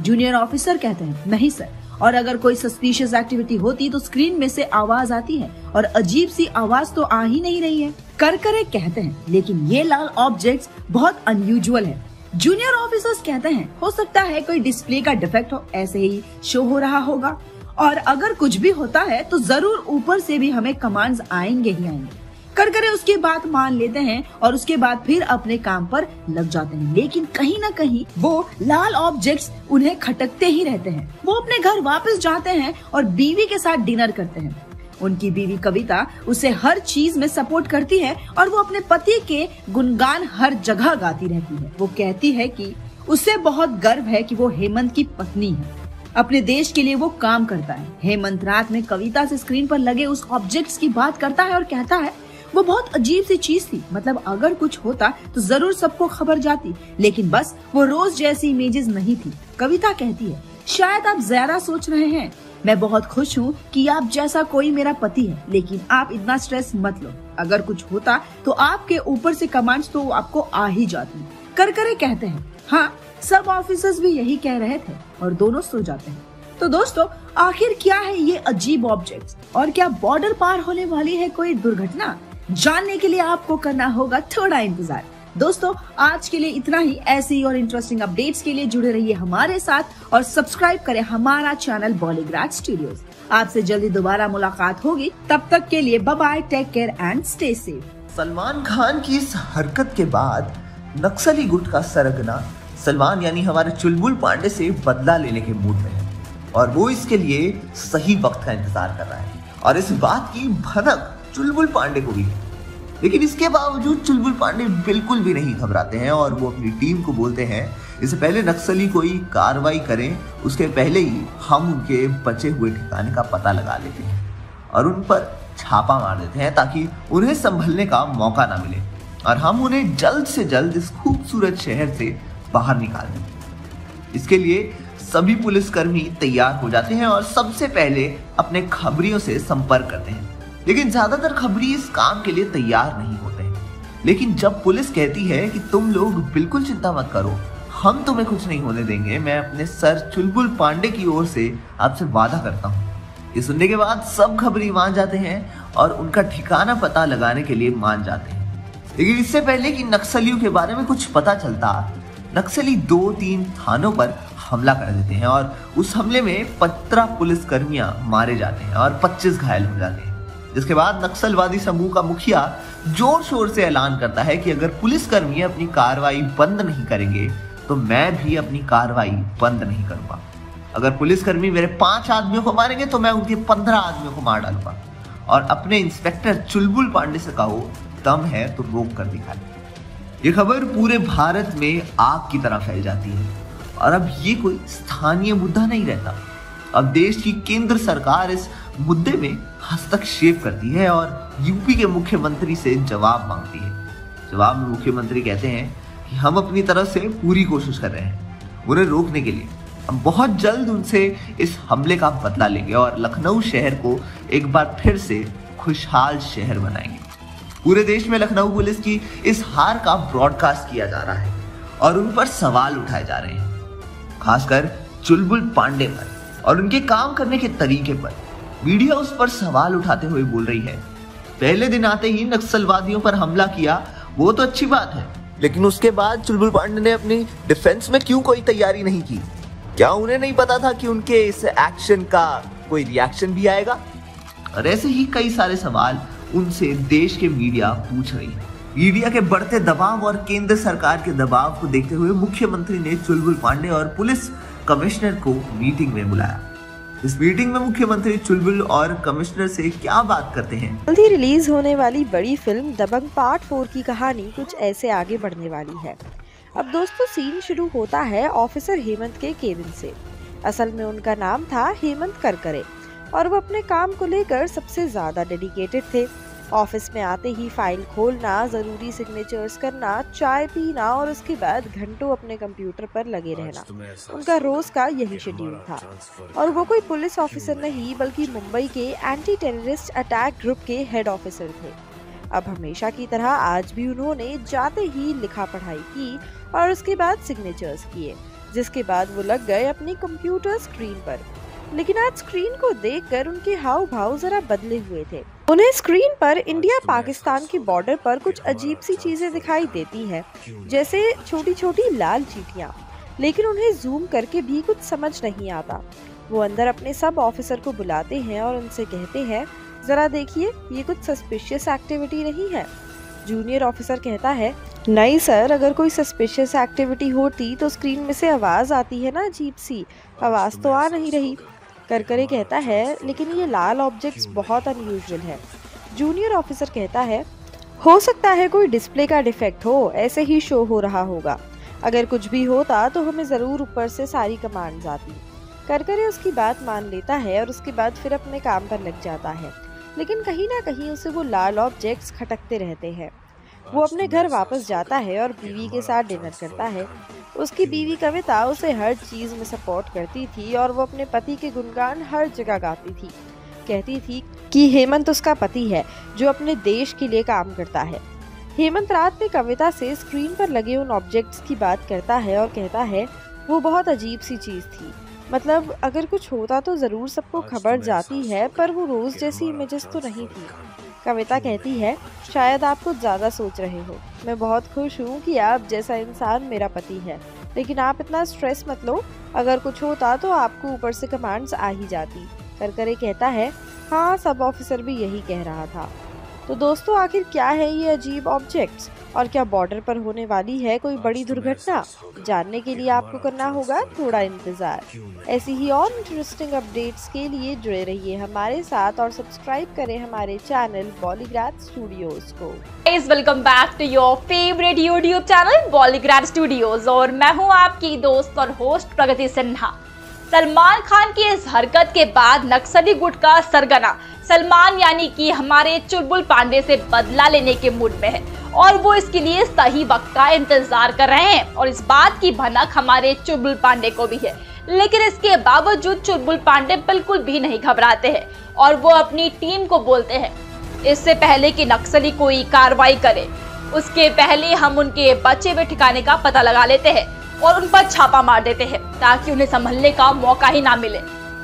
जूनियर ऑफिसर कहते हैं, नहीं सर, और अगर कोई सस्पिशियस एक्टिविटी होती तो स्क्रीन में से आवाज आती है और अजीब सी आवाज तो आ ही नहीं रही है। करकरे कहते हैं, लेकिन ये लाल ऑब्जेक्ट्स बहुत अनयूजुअल है। जूनियर ऑफिसर्स कहते हैं, हो सकता है कोई डिस्प्ले का डिफेक्ट हो, ऐसे ही शो हो रहा होगा और अगर कुछ भी होता है तो जरूर ऊपर से भी हमें कमांड्स आएंगे ही आएंगे। करकरे उसकी बात मान लेते हैं और उसके बाद फिर अपने काम पर लग जाते हैं। लेकिन कहीं ना कहीं वो लाल ऑब्जेक्ट्स उन्हें खटकते ही रहते हैं। वो अपने घर वापस जाते हैं और बीवी के साथ डिनर करते हैं। उनकी बीवी कविता उसे हर चीज में सपोर्ट करती है और वो अपने पति के गुणगान हर जगह गाती रहती है। वो कहती है कि उसे बहुत गर्व है कि वो हेमंत की पत्नी है, अपने देश के लिए वो काम करता है। हेमंत रात में कविता से स्क्रीन पर लगे उस ऑब्जेक्ट्स की बात करता है और कहता है, वो बहुत अजीब सी चीज थी, मतलब अगर कुछ होता तो जरूर सबको खबर जाती, लेकिन बस वो रोज जैसी इमेजेस नहीं थी। कविता कहती है, शायद आप ज्यादा सोच रहे हैं, मैं बहुत खुश हूँ कि आप जैसा कोई मेरा पति है, लेकिन आप इतना स्ट्रेस मत लो, अगर कुछ होता तो आपके ऊपर से कमांड्स तो आपको आ ही जाती। करकरे कहते हैं, हाँ, सब ऑफिसर्स भी यही कह रहे थे और दोनों सो जाते हैं। तो दोस्तों, आखिर क्या है ये अजीब ऑब्जेक्ट्स और क्या बॉर्डर पार होने वाली है कोई दुर्घटना? जानने के लिए आपको करना होगा थोड़ा इंतजार। दोस्तों, आज के लिए इतना ही। ऐसी और इंटरेस्टिंग अपडेट्स के लिए जुड़े रहिए हमारे साथ और सब्सक्राइब करें हमारा चैनल बॉलीग्राड स्टूडियोज। आपसे जल्दी दोबारा मुलाकात होगी, तब तक के लिए bye bye, take care and stay safe. Salman Khan की इस हरकत के बाद नक्सली गुट का सरगना सलमान यानी हमारे चुलबुल पांडे से बदला लेने के मूड में है और वो इसके लिए सही वक्त का इंतजार कर रहा है और इस बात की भनक चुलबुल पांडे को भी है। लेकिन इसके बावजूद चुलबुल पांडे बिल्कुल भी नहीं घबराते हैं और वो अपनी टीम को बोलते हैं, इससे पहले नक्सली कोई कार्रवाई करें उसके पहले ही हम उनके बचे हुए ठिकाने का पता लगा लेते हैं और उन पर छापा मार देते हैं ताकि उन्हें संभलने का मौका ना मिले। और हम उन्हें जल्द से जल्द इस खूबसूरत शहर से बाहर निकालें। इसके लिए सभी पुलिसकर्मी तैयार हो जाते हैं और सबसे पहले अपने खबरियों से संपर्क करते हैं, लेकिन ज्यादातर खबरी इस काम के लिए तैयार नहीं होते हैं। लेकिन जब पुलिस कहती है कि तुम लोग बिल्कुल चिंता मत करो, हम तुम्हें कुछ नहीं होने देंगे, मैं अपने सर चुलबुल पांडे की ओर से आपसे वादा करता हूँ। ये सुनने के बाद सब खबरी मान जाते हैं और उनका ठिकाना पता लगाने के लिए मान जाते हैं। लेकिन इससे पहले कि नक्सलियों के बारे में कुछ पता चलता, नक्सली दो तीन थानों पर हमला कर देते हैं और उस हमले में पंद्रह पुलिसकर्मियां मारे जाते हैं और पच्चीस घायल हो जाते हैं। जिसके बाद नक्सलवादी समूह का मुखिया जोर शोर से ऐलान करता है कि अगर पुलिसकर्मी अपनी कार्रवाई बंद नहीं करेंगे तो मैं भी अपनी कार्रवाई बंद नहीं करूँगा। अगर पुलिसकर्मी मेरे पांच आदमियों को मारेंगे तो मैं उनके पंद्रह आदमियों को मार डालूंगा। और अपने इंस्पेक्टर चुलबुल पांडे से कहो दम है तो रोक कर दिखा। ये खबर पूरे भारत में आग की तरह फैल जाती है और अब ये कोई स्थानीय मुद्दा नहीं रहता। अब देश की केंद्र सरकार इस मुद्दे में हस्तक्षेप करती है और यूपी के मुख्यमंत्री से जवाब मांगती है। जवाब में मुख्यमंत्री कहते हैं कि हम अपनी तरफ से पूरी कोशिश कर रहे हैं उन्हें रोकने के लिए, हम बहुत जल्द उनसे इस हमले का बदला लेंगे और लखनऊ शहर को एक बार फिर से खुशहाल शहर बनाएंगे। पूरे देश में लखनऊ पुलिस की इस हार का ब्रॉडकास्ट किया जा रहा है और उन पर सवाल उठाए जा रहे हैं, खासकर चुलबुल पांडे पर और उनके काम करने के तरीके पर। मीडिया उस पर सवाल उठाते हुए बोल रही है, पहले दिन आते ही नक्सलवादियों पर हमला किया वो तो अच्छी बात है, लेकिन उसके बाद चुलबुल पांडे ने अपनी डिफेंस में क्यों कोई तैयारी नहीं की? क्या उन्हें नहीं पता था कि उनके इस एक्शन का कोई रिएक्शन भी आएगा? और ऐसे ही कई सारे सवाल उनसे देश के मीडिया पूछ रही है। मीडिया के बढ़ते दबाव और केंद्र सरकार के दबाव को देखते हुए मुख्यमंत्री ने चुलबुल पांडे और पुलिस कमिश्नर को मीटिंग में बुलाया। इस मीटिंग में मुख्यमंत्री चुलबुल और कमिश्नर से क्या बात करते हैं? जल्दी रिलीज होने वाली बड़ी फिल्म दबंग पार्ट फोर की कहानी कुछ ऐसे आगे बढ़ने वाली है। अब दोस्तों सीन शुरू होता है ऑफिसर हेमंत के केबिन से। असल में उनका नाम था हेमंत करकरे और वो अपने काम को लेकर सबसे ज़्यादा डेडिकेटेड थे। ऑफिस में आते ही फाइल खोलना, ज़रूरी सिग्नेचर्स करना, चाय पीना और उसके बाद घंटों अपने कंप्यूटर पर लगे रहना, उनका रोज़ का यही शेड्यूल था। और वो कोई पुलिस ऑफिसर नहीं बल्कि मुंबई के एंटी टेररिस्ट अटैक ग्रुप के हेड ऑफिसर थे। अब हमेशा की तरह आज भी उन्होंने जाते ही लिखा पढ़ाई की और उसके बाद सिग्नेचर्स किए, जिसके बाद वो लग गए अपनी कंप्यूटर स्क्रीन पर। लेकिन आज स्क्रीन को देखकर उनके हाव भाव जरा बदले हुए थे। उन्हें स्क्रीन पर इंडिया पाकिस्तान की बॉर्डर पर कुछ अजीब सी चीजें दिखाई देती हैं, जैसे छोटी छोटी लाल चीटियां, लेकिन उन्हें जूम करके भी कुछ समझ नहीं आता। वो अंदर अपने सब ऑफिसर को बुलाते हैं और उनसे कहते हैं, जरा देखिए ये कुछ सस्पिशियस एक्टिविटी नहीं है? जूनियर ऑफिसर कहता है, नहीं सर, अगर कोई सस्पिशियस एक्टिविटी होती तो स्क्रीन में से आवाज़ आती है ना, अजीब सी आवाज़ तो आ नहीं रही। करकरे कहता है, लेकिन ये लाल ऑब्जेक्ट्स बहुत अनयूजुअल है। जूनियर ऑफिसर कहता है, हो सकता है कोई डिस्प्ले का डिफेक्ट हो, ऐसे ही शो हो रहा होगा, अगर कुछ भी होता तो हमें ज़रूर ऊपर से सारी कमांड्स आती। करकरे उसकी बात मान लेता है और उसके बाद फिर अपने काम पर लग जाता है, लेकिन कहीं ना कहीं उसे वो लाल ऑब्जेक्ट्स खटकते रहते हैं। वो अपने घर वापस जाता है और बीवी के साथ डिनर करता है। उसकी बीवी कविता उसे हर चीज़ में सपोर्ट करती थी और वो अपने पति के गुणगान हर जगह गाती थी। कहती थी कि हेमंत उसका पति है जो अपने देश के लिए काम करता है। हेमंत रात में कविता से स्क्रीन पर लगे उन ऑब्जेक्ट्स की बात करता है और कहता है, वो बहुत अजीब सी चीज़ थी, मतलब अगर कुछ होता तो ज़रूर सबको खबर जाती है, पर वो रोज़ जैसी इमेजेस तो नहीं थी। कविता कहती है, शायद आप कुछ ज़्यादा सोच रहे हो, मैं बहुत खुश हूँ कि आप जैसा इंसान मेरा पति है, लेकिन आप इतना स्ट्रेस मत लो, अगर कुछ होता तो आपको ऊपर से कमांड्स आ ही जाती। करकरे कहता है, हाँ, सब ऑफिसर भी यही कह रहा था। तो दोस्तों आखिर क्या है ये अजीब ऑब्जेक्ट्स और क्या बॉर्डर पर होने वाली है कोई बड़ी दुर्घटना? जानने के लिए आपको करना होगा थोड़ा इंतज़ार। ऐसी ही और इंटरेस्टिंग अपडेट्स के लिए जुड़े रहिए हमारे साथ और सब्सक्राइब करें हमारे चैनल बॉलीग्राड स्टूडियोज को। Guys welcome back to your favourite YouTube channel Bollygrad studios और मैं हूँ आपकी दोस्त और होस्ट प्रगति सिन्हा। सलमान खान की इस हरकत के बाद नक्सली गुट का सरगना सलमान यानी कि हमारे चुलबुल पांडे से बदला लेने के मूड में है और वो इसके लिए सही वक्त का इंतजार कर रहे हैं और इस बात की भनक हमारे चुलबुल पांडे को भी है। लेकिन इसके बावजूद चुलबुल पांडे बिल्कुल भी नहीं घबराते हैं और वो अपनी टीम को बोलते हैं इससे पहले कि नक्सली कोई कार्रवाई करे उसके पहले हम उनके बचे हुए ठिकाने का पता लगा लेते हैं और उन पर छापा मार देते हैं ताकि उन्हें संभलने का मौका ही ना मिले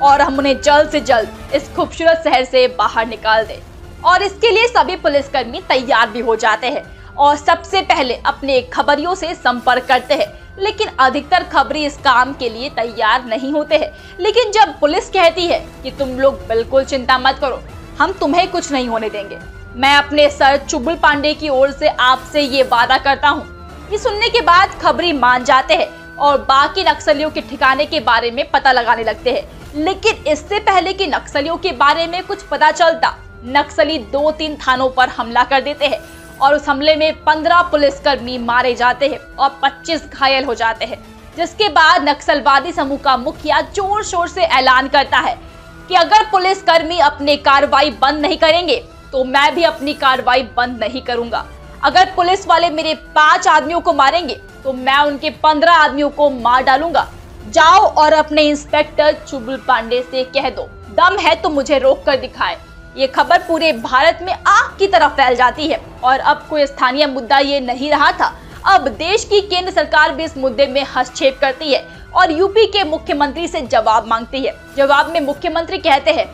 और हम उन्हें जल्द से जल्द इस खूबसूरत शहर से बाहर निकाल दें। और इसके लिए सभी पुलिसकर्मी तैयार भी हो जाते हैं और सबसे पहले अपने खबरियों से संपर्क करते हैं, लेकिन अधिकतर खबरी इस काम के लिए तैयार नहीं होते हैं। लेकिन जब पुलिस कहती है कि तुम लोग बिल्कुल चिंता मत करो, हम तुम्हें कुछ नहीं होने देंगे, मैं अपने सर चुलबुल पांडे की ओर से आपसे ये वादा करता हूँ, ये सुनने के बाद खबरी मान जाते हैं और बाकी नक्सलियों के ठिकाने के बारे में पता लगाने लगते हैं। लेकिन इससे पहले कि नक्सलियों के बारे में कुछ पता चलता, नक्सली दो तीन थानों पर हमला कर देते हैं और उस हमले में पंद्रह पुलिसकर्मी मारे जाते हैं और पच्चीस घायल हो जाते हैं। जिसके बाद नक्सलवादी समूह का मुखिया जोर शोर से ऐलान करता है कि अगर पुलिसकर्मी अपनी कार्रवाई बंद नहीं करेंगे तो मैं भी अपनी कार्रवाई बंद नहीं करूंगा। अगर पुलिस वाले मेरे पांच आदमियों को मारेंगे तो मैं उनके पंद्रह आदमियों को मार डालूंगा। जाओ और अपने इंस्पेक्टर चुलबुल पांडे से कह दो, दम है तो मुझे रोक कर दिखाए। ये खबर पूरे भारत में आग की तरह फैल जाती है और अब कोई स्थानीय मुद्दा ये नहीं रहा था। अब देश की केंद्र सरकार भी इस मुद्दे में हस्तक्षेप करती है और यूपी के मुख्यमंत्री से जवाब मांगती है। जवाब में मुख्यमंत्री कहते हैं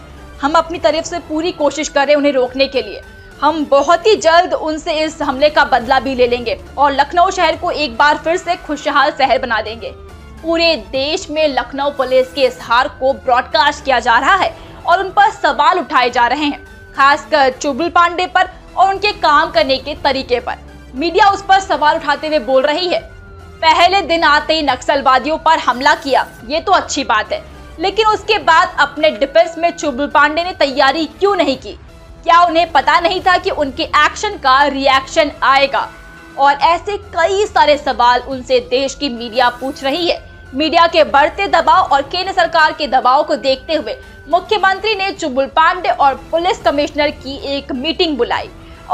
हम अपनी तरफ से पूरी कोशिश कर रहे हैं उन्हें रोकने के लिए, हम बहुत ही जल्द उनसे इस हमले का बदला भी ले लेंगे और लखनऊ शहर को एक बार फिर से खुशहाल शहर बना देंगे। पूरे देश में लखनऊ पुलिस के इस हार को ब्रॉडकास्ट किया जा रहा है और उन पर सवाल उठाए जा रहे हैं, खासकर चुलबुल पांडे पर और उनके काम करने के तरीके पर। मीडिया उस पर सवाल उठाते हुए बोल रही है पहले दिन आते ही नक्सलवादियों पर हमला किया, ये तो अच्छी बात है, लेकिन उसके बाद अपने डिफेंस में चुलबुल पांडे ने तैयारी क्यों नहीं की? क्या उन्हें पता नहीं था कि उनके एक्शन का रिएक्शन आएगा? और ऐसे कई सारे सवाल उनसे देश की मीडिया पूछ रही है। मीडिया के बढ़ते दबाव और केंद्र सरकार के दबाव को देखते हुए मुख्यमंत्री ने चुलबुल पांडे और पुलिस कमिश्नर की एक मीटिंग बुलाई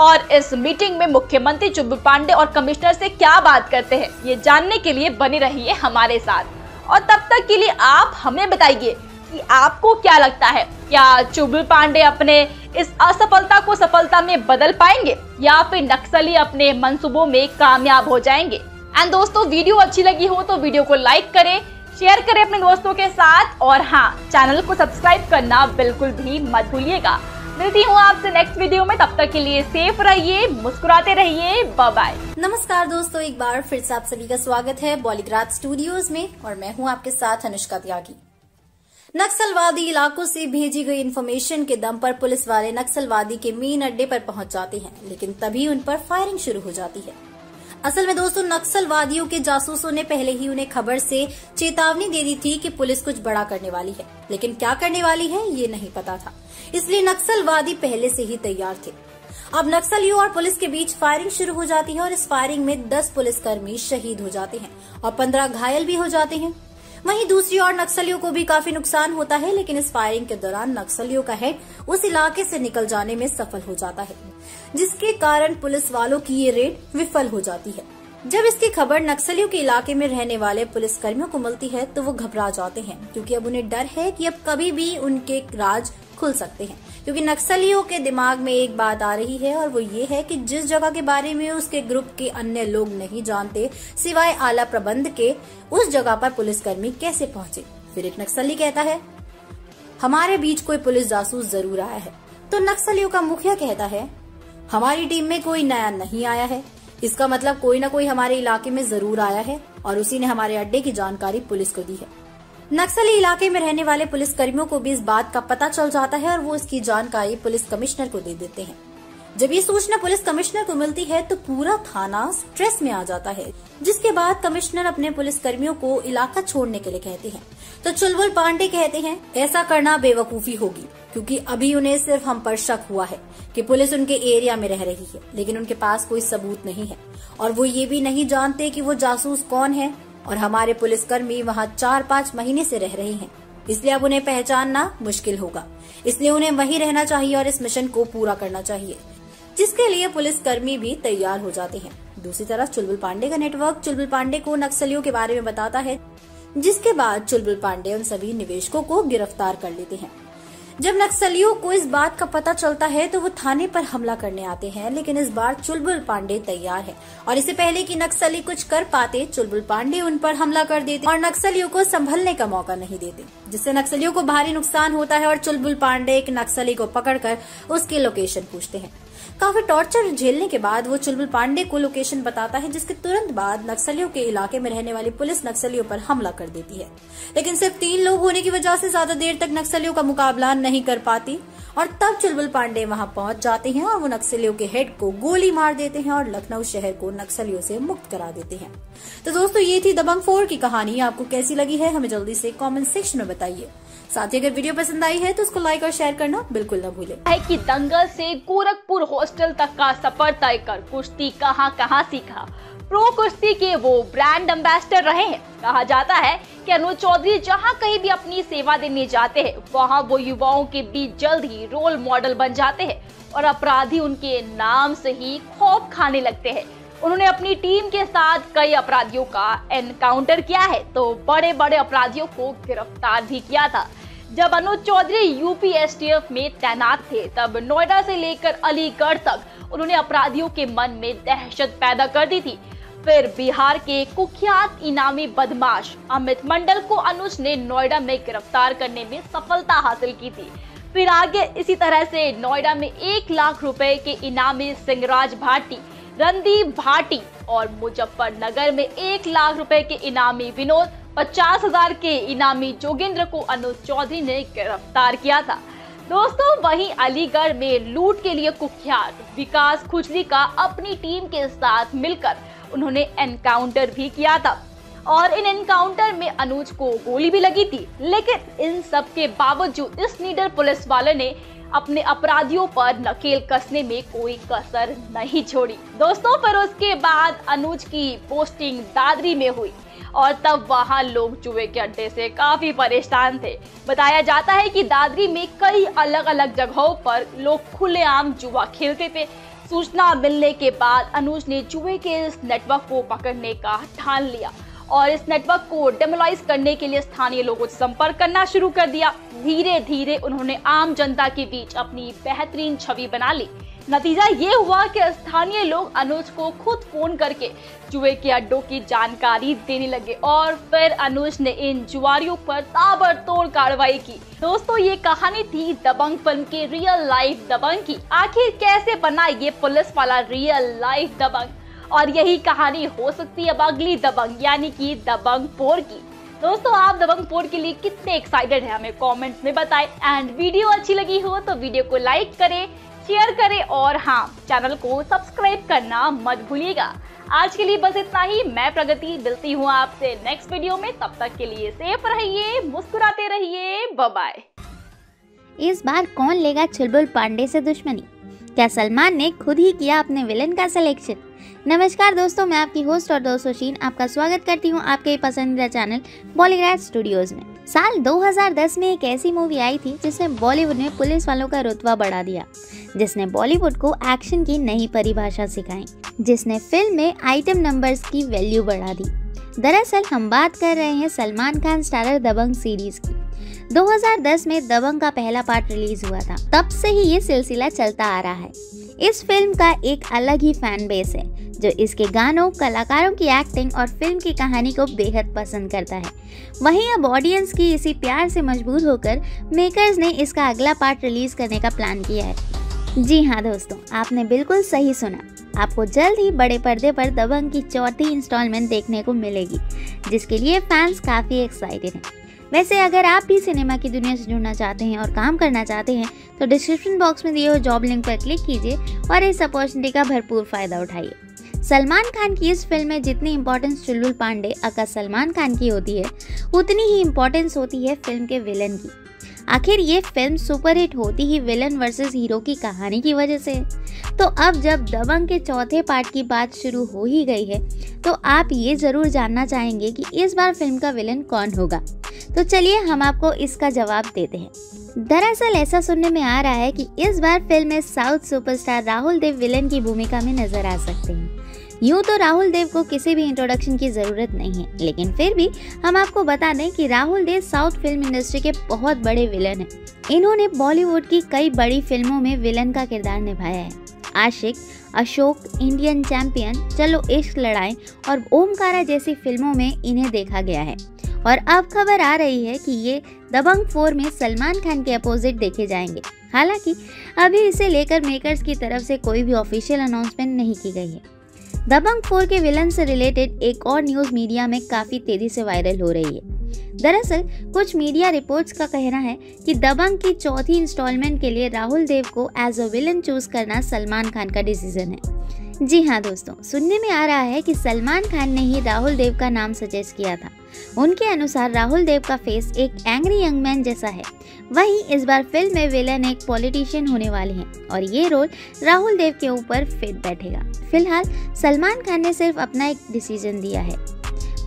और इस मीटिंग में मुख्यमंत्री चुलबुल पांडे और कमिश्नर से क्या बात करते हैं ये जानने के लिए बने रहिए हमारे साथ। और तब तक के लिए आप हमें बताइए कि आपको क्या लगता है, क्या चुलबुल पांडे अपने इस असफलता को सफलता में बदल पाएंगे या फिर नक्सली अपने मंसूबों में कामयाब हो जाएंगे? एंड दोस्तों, वीडियो अच्छी लगी हो तो वीडियो को लाइक करें, शेयर करें अपने दोस्तों के साथ और हाँ, चैनल को सब्सक्राइब करना बिल्कुल भी मत भूलिएगा। मिलती हूँ आपसे नेक्स्ट वीडियो में, तब तक के लिए सेफ रहिए, मुस्कुराते रहिए, बाय बाय। नमस्कार दोस्तों, एक बार फिर से आप सभी का स्वागत है बॉलीग्राज स्टूडियोज में और मैं हूँ आपके साथ अनुष्का त्यागी। नक्सलवादी इलाकों से भेजी गई इन्फॉर्मेशन के दम पर पुलिस वाले नक्सलवादी के मेन अड्डे पर पहुंच जाते हैं, लेकिन तभी उन पर फायरिंग शुरू हो जाती है। असल में दोस्तों, नक्सलवादियों के जासूसों ने पहले ही उन्हें खबर से चेतावनी दे दी थी कि पुलिस कुछ बड़ा करने वाली है, लेकिन क्या करने वाली है ये नहीं पता था, इसलिए नक्सलवादी पहले से ही तैयार थे। अब नक्सलियों और पुलिस के बीच फायरिंग शुरू हो जाती है और इस फायरिंग में दस पुलिसकर्मी शहीद हो जाते हैं और पंद्रह घायल भी हो जाते हैं। वहीं दूसरी ओर नक्सलियों को भी काफी नुकसान होता है, लेकिन इस फायरिंग के दौरान नक्सलियों का हेड उस इलाके से निकल जाने में सफल हो जाता है, जिसके कारण पुलिस वालों की ये रेड विफल हो जाती है। जब इसकी खबर नक्सलियों के इलाके में रहने वाले पुलिसकर्मियों को मिलती है तो वो घबरा जाते हैं, क्योंकि अब उन्हें डर है कि अब कभी भी उनके राज खुल सकते हैं। क्योंकि नक्सलियों के दिमाग में एक बात आ रही है और वो ये है कि जिस जगह के बारे में उसके ग्रुप के अन्य लोग नहीं जानते सिवाय आला प्रबंध के, उस जगह पर पुलिसकर्मी कैसे पहुंचे। फिर एक नक्सली कहता है हमारे बीच कोई पुलिस जासूस जरूर आया है, तो नक्सलियों का मुखिया कहता है हमारी टीम में कोई नया नहीं आया है, इसका मतलब कोई ना कोई हमारे इलाके में जरूर आया है और उसी ने हमारे अड्डे की जानकारी पुलिस को दी है। नक्सली इलाके में रहने वाले पुलिसकर्मियों को भी इस बात का पता चल जाता है और वो इसकी जानकारी पुलिस कमिश्नर को दे देते हैं। जब ये सूचना पुलिस कमिश्नर को मिलती है तो पूरा थाना स्ट्रेस में आ जाता है, जिसके बाद कमिश्नर अपने पुलिसकर्मियों को इलाका छोड़ने के लिए कहते हैं। तो चुलबुल पांडे कहते हैं ऐसा करना बेवकूफी होगी, क्योंकि अभी उन्हें सिर्फ हम पर शक हुआ है कि पुलिस उनके एरिया में रह रही है, लेकिन उनके पास कोई सबूत नहीं है और वो ये भी नहीं जानते कि वो जासूस कौन है और हमारे पुलिसकर्मी वहाँ चार पाँच महीने से रह रहे हैं, इसलिए अब उन्हें पहचानना मुश्किल होगा। इसलिए उन्हें वहीं रहना चाहिए और इस मिशन को पूरा करना चाहिए, जिसके लिए पुलिसकर्मी भी तैयार हो जाते हैं। दूसरी तरफ चुलबुल पांडे का नेटवर्क चुलबुल पांडे को नक्सलियों के बारे में बताता है, जिसके बाद चुलबुल पांडे उन सभी निवेशकों को गिरफ्तार कर लेते हैं। जब नक्सलियों को इस बात का पता चलता है तो वो थाने पर हमला करने आते हैं, लेकिन इस बार चुलबुल पांडे तैयार है और इससे पहले कि नक्सली कुछ कर पाते चुलबुल पांडे उन पर हमला कर देते और नक्सलियों को संभलने का मौका नहीं देते, जिससे नक्सलियों को भारी नुकसान होता है और चुलबुल पांडे एक नक्सली को पकड़कर उसकी लोकेशन पूछते हैं। काफी टॉर्चर झेलने के बाद वो चुलबुल पांडे को लोकेशन बताता है, जिसके तुरंत बाद नक्सलियों के इलाके में रहने वाली पुलिस नक्सलियों पर हमला कर देती है, लेकिन सिर्फ तीन लोग होने की वजह से ज्यादा देर तक नक्सलियों का मुकाबला नहीं कर पाती और तब चुलबुल पांडे वहां पहुंच जाते हैं और वो नक्सलियों के हेड को गोली मार देते हैं और लखनऊ शहर को नक्सलियों से मुक्त करा देते हैं। तो दोस्तों ये थी दबंग फोर की कहानी। आपको कैसी लगी है हमें जल्दी से कमेंट सेक्शन में बताइए। साथ ही अगर वीडियो पसंद आई है तो उसको लाइक और शेयर करना बिल्कुल न भूलें। है कि दंगल से गोरखपुर हॉस्टल तक का सफर तय कर कुश्ती कहाँ कहाँ सीखा, प्रो कुश्ती के वो ब्रांड एम्बेसडर रहे हैं। कहा जाता है कि अनुज चौधरी जहां कहीं भी अपनी सेवा देने जाते हैं वहां वो युवाओं के बीच जल्द ही रोल मॉडल बन जाते हैं और अपराधी उनके नाम से ही खौफ खाने लगते हैं। उन्होंने अपनी टीम के साथ कई अपराधियों का एनकाउंटर किया है, तो बड़े बड़े अपराधियों को गिरफ्तार भी किया था। जब अनुज चौधरी यूपी एसटीएफ में तैनात थे तब नोएडा से लेकर अलीगढ़ तक उन्होंने अपराधियों के मन में दहशत पैदा कर दी थी। फिर बिहार के कुख्यात इनामी बदमाश अमित मंडल को अनुज ने नोएडा में गिरफ्तार करने में सफलता हासिल की थी। फिर आगे इसी तरह से नोएडा में एक लाख रुपए के इनामी सिंहराज भाटी, रणदीप भाटी और मुजफ्फरनगर में एक लाख रुपए के इनामी विनोद, पचास हजार के इनामी जोगिंद्र को अनुज चौधरी ने गिरफ्तार किया था। दोस्तों वहीं अलीगढ़ में लूट के लिए कुख्यात विकास खुजली का अपनी टीम के साथ मिलकर उन्होंने एनकाउंटर भी किया था और इन एनकाउंटर में अनुज को गोली भी लगी थी, लेकिन इन सब के बावजूद इस निडर पुलिस वाले ने अपने अपराधियों पर नकेल कसने में कोई कसर नहीं छोड़ी। दोस्तों पर उसके बाद अनुज की पोस्टिंग दादरी में हुई और तब वहां लोग जुए के अड्डे से काफी परेशान थे। बताया जाता है कि दादरी में कई अलग अलग जगहों पर लोग खुलेआम जुआ खेलते थे। सूचना मिलने के बाद अनुज ने जुए के इस नेटवर्क को पकड़ने का ठान लिया और इस नेटवर्क को डेमोलाइज करने के लिए स्थानीय लोगों से संपर्क करना शुरू कर दिया। धीरे धीरे उन्होंने आम जनता के बीच अपनी बेहतरीन छवि बना ली। नतीजा ये हुआ कि स्थानीय लोग अनुज को खुद फोन करके जुए के अड्डों की जानकारी देने लगे और फिर अनुज ने इन जुआरियों पर ताबड़तोड़ कार्रवाई की। दोस्तों ये कहानी थी दबंग फिल्म के रियल लाइफ दबंग की। आखिर कैसे बना ये पुलिस वाला रियल लाइफ दबंग, और यही कहानी हो सकती है अब अगली दबंग यानी कि दबंग फोर की। दोस्तों आप दबंग फोर के लिए कितने एक्साइटेड हैं हमें कमेंट्स में बताएं। एंड वीडियो अच्छी लगी हो तो वीडियो को लाइक करें, शेयर करें और हाँ चैनल को सब्सक्राइब करना मत भूलिएगा। आज के लिए बस इतना ही। मैं प्रगति मिलती हूँ आपसे नेक्स्ट वीडियो में। तब तक के लिए सेफ रहिए, मुस्कुराते रहिए, बाय। इस बार कौन लेगा चुलबुल पांडे से दुश्मनी? क्या सलमान ने खुद ही किया अपने विलेन का सिलेक्शन? नमस्कार दोस्तों, मैं आपकी होस्ट और दोस्त सुशीन आपका स्वागत करती हूं आपके पसंदीदा चैनल बॉलीवुड स्टूडियोज में। साल दो हज़ार दस में एक ऐसी मूवी आई थी जिसने बॉलीवुड में पुलिस वालों का रुतबा बढ़ा दिया, जिसने बॉलीवुड को एक्शन की नई परिभाषा सिखाई, जिसने फिल्म में आइटम नंबर्स की वैल्यू बढ़ा दी। दरअसल हम बात कर रहे हैं सलमान खान स्टारर दबंग सीरीज की। दो हज़ार दस में दबंग का पहला पार्ट रिलीज हुआ था, तब से ही ये सिलसिला चलता आ रहा है। इस फिल्म का एक अलग ही फैन बेस है जो इसके गानों, कलाकारों की एक्टिंग और फिल्म की कहानी को बेहद पसंद करता है। वहीं अब ऑडियंस की इसी प्यार से मजबूर होकर मेकर्स ने इसका अगला पार्ट रिलीज करने का प्लान किया है। जी हाँ दोस्तों, आपने बिल्कुल सही सुना, आपको जल्द ही बड़े पर्दे पर दबंग की चौथी इंस्टॉलमेंट देखने को मिलेगी, जिसके लिए फैंस काफ़ी एक्साइटेड हैं। वैसे अगर आप भी सिनेमा की दुनिया से जुड़ना चाहते हैं और काम करना चाहते हैं तो डिस्क्रिप्शन बॉक्स में दिए हुए जॉब लिंक पर क्लिक कीजिए और इस अपॉर्चुनिटी का भरपूर फ़ायदा उठाइए। सलमान खान की इस फिल्म में जितनी इम्पोर्टेंस चुलबुल पांडे अका सलमान खान की होती है, उतनी ही इम्पोर्टेंस होती है फिल्म के विलन की। आखिर ये फिल्म सुपरहिट होती ही विलन वर्सेस हीरो की कहानी की वजह से है। तो अब जब दबंग के चौथे पार्ट की बात शुरू हो ही गई है तो आप ये ज़रूर जानना चाहेंगे कि इस बार फिल्म का विलन कौन होगा। तो चलिए हम आपको इसका जवाब देते हैं। दरअसल ऐसा सुनने में आ रहा है कि इस बार फिल्म में south superstar Rahul Dev villain की भूमिका में नजर आ सकते हैं। यूँ तो राहुल देव को किसी भी इंट्रोडक्शन की ज़रूरत नहीं है, लेकिन फिर भी हम आपको बता दें कि Rahul Dev south film industry के बहुत बड़े विलन हैं। इन्होंने बॉलीवुड की कई बड़ी फिल्मों में विलन का किरदार निभाया है। आशिक, अशोक, इंडियन चैंपियन, चलो इश्क लड़ाएं और ओमकारा जैसी फिल्मों में इन्हें देखा गया है। और अब खबर आ रही है कि ये दबंग फोर में सलमान खान के अपोजिट देखे जाएंगे। हालांकि अभी इसे लेकर मेकर्स की तरफ से कोई भी ऑफिशियल अनाउंसमेंट नहीं की गई है। दबंग फोर के विलन से रिलेटेड एक और न्यूज़ मीडिया में काफ़ी तेज़ी से वायरल हो रही है। दरअसल कुछ मीडिया रिपोर्ट्स का कहना है कि दबंग की चौथी इंस्टॉलमेंट के लिए राहुल देव को एज अ विलन चूज़ करना सलमान खान का डिसीजन है। जी हाँ दोस्तों, सुनने में आ रहा है कि सलमान खान ने ही राहुल देव का नाम सजेस्ट किया था। उनके अनुसार राहुल देव का फेस एक एंग्री यंग मैन जैसा है। वहीं इस बार फिल्म में विलन एक पॉलिटिशियन होने वाले हैं और ये रोल राहुल देव के ऊपर फिट बैठेगा। फिलहाल सलमान खान ने सिर्फ अपना एक डिसीजन दिया है।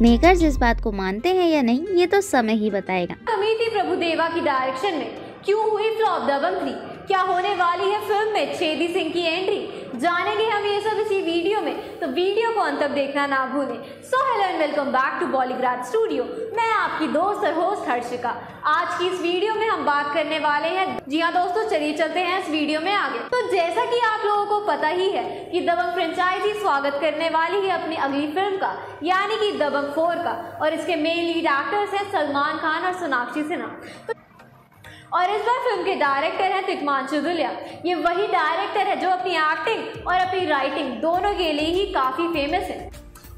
मेकर्स इस बात को मानते हैं या नहीं, ये तो समय ही बताएगा। अमित प्रभुदेवा की डायरेक्शन में क्यों हुई फ्लॉप दबंग थ्री? क्या होने वाली है फिल्म में छेदी सिंह की एंट्री? जानेंगे हम ये सब इसी वीडियो में, तो वीडियो को अंत तक देखना ना भूलें। So hello and welcome back to Bollygrad studio. मैं आपकी दोस्त और होस्ट हर्षिका। आज की इस वीडियो में हम बात करने वाले हैं। जी हाँ दोस्तों, चलिए चलते हैं इस वीडियो में आगे। तो जैसा कि आप लोगों को पता ही है कि दबंग फ्रेंचाइजी स्वागत करने वाली है अपनी अगली फिल्म का, यानी कि दबंग फोर का, और इसके मेन लीड एक्टर्स हैं सलमान खान और सोनाक्षी सिन्हा। तो और इस बार फिल्म के डायरेक्टर हैं तिग्मांशु धुलिया। ये वही डायरेक्टर है जो अपनी एक्टिंग और अपनी राइटिंग दोनों के लिए ही काफ़ी फेमस है,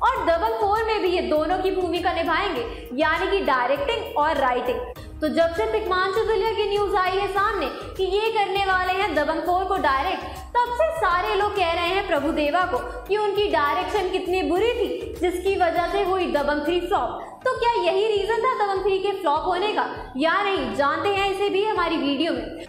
और दबंग फोर में भी ये दोनों की भूमिका निभाएंगे, यानी कि डायरेक्टिंग और राइटिंग। तो जब से तिग्मांशु धुलिया की न्यूज़ आई है सामने कि ये करने वाले हैं दबंग फोर को डायरेक्ट, तब से सारे लोग कह रहे हैं प्रभुदेवा को कि उनकी डायरेक्शन कितनी बुरी थी जिसकी वजह से हुई दबंग थ्री फ्लॉप। तो क्या यही रीजन था दबंग थ्री के फ्लॉप होने का या नहीं, जानते हैं इसे भी हमारी वीडियो में।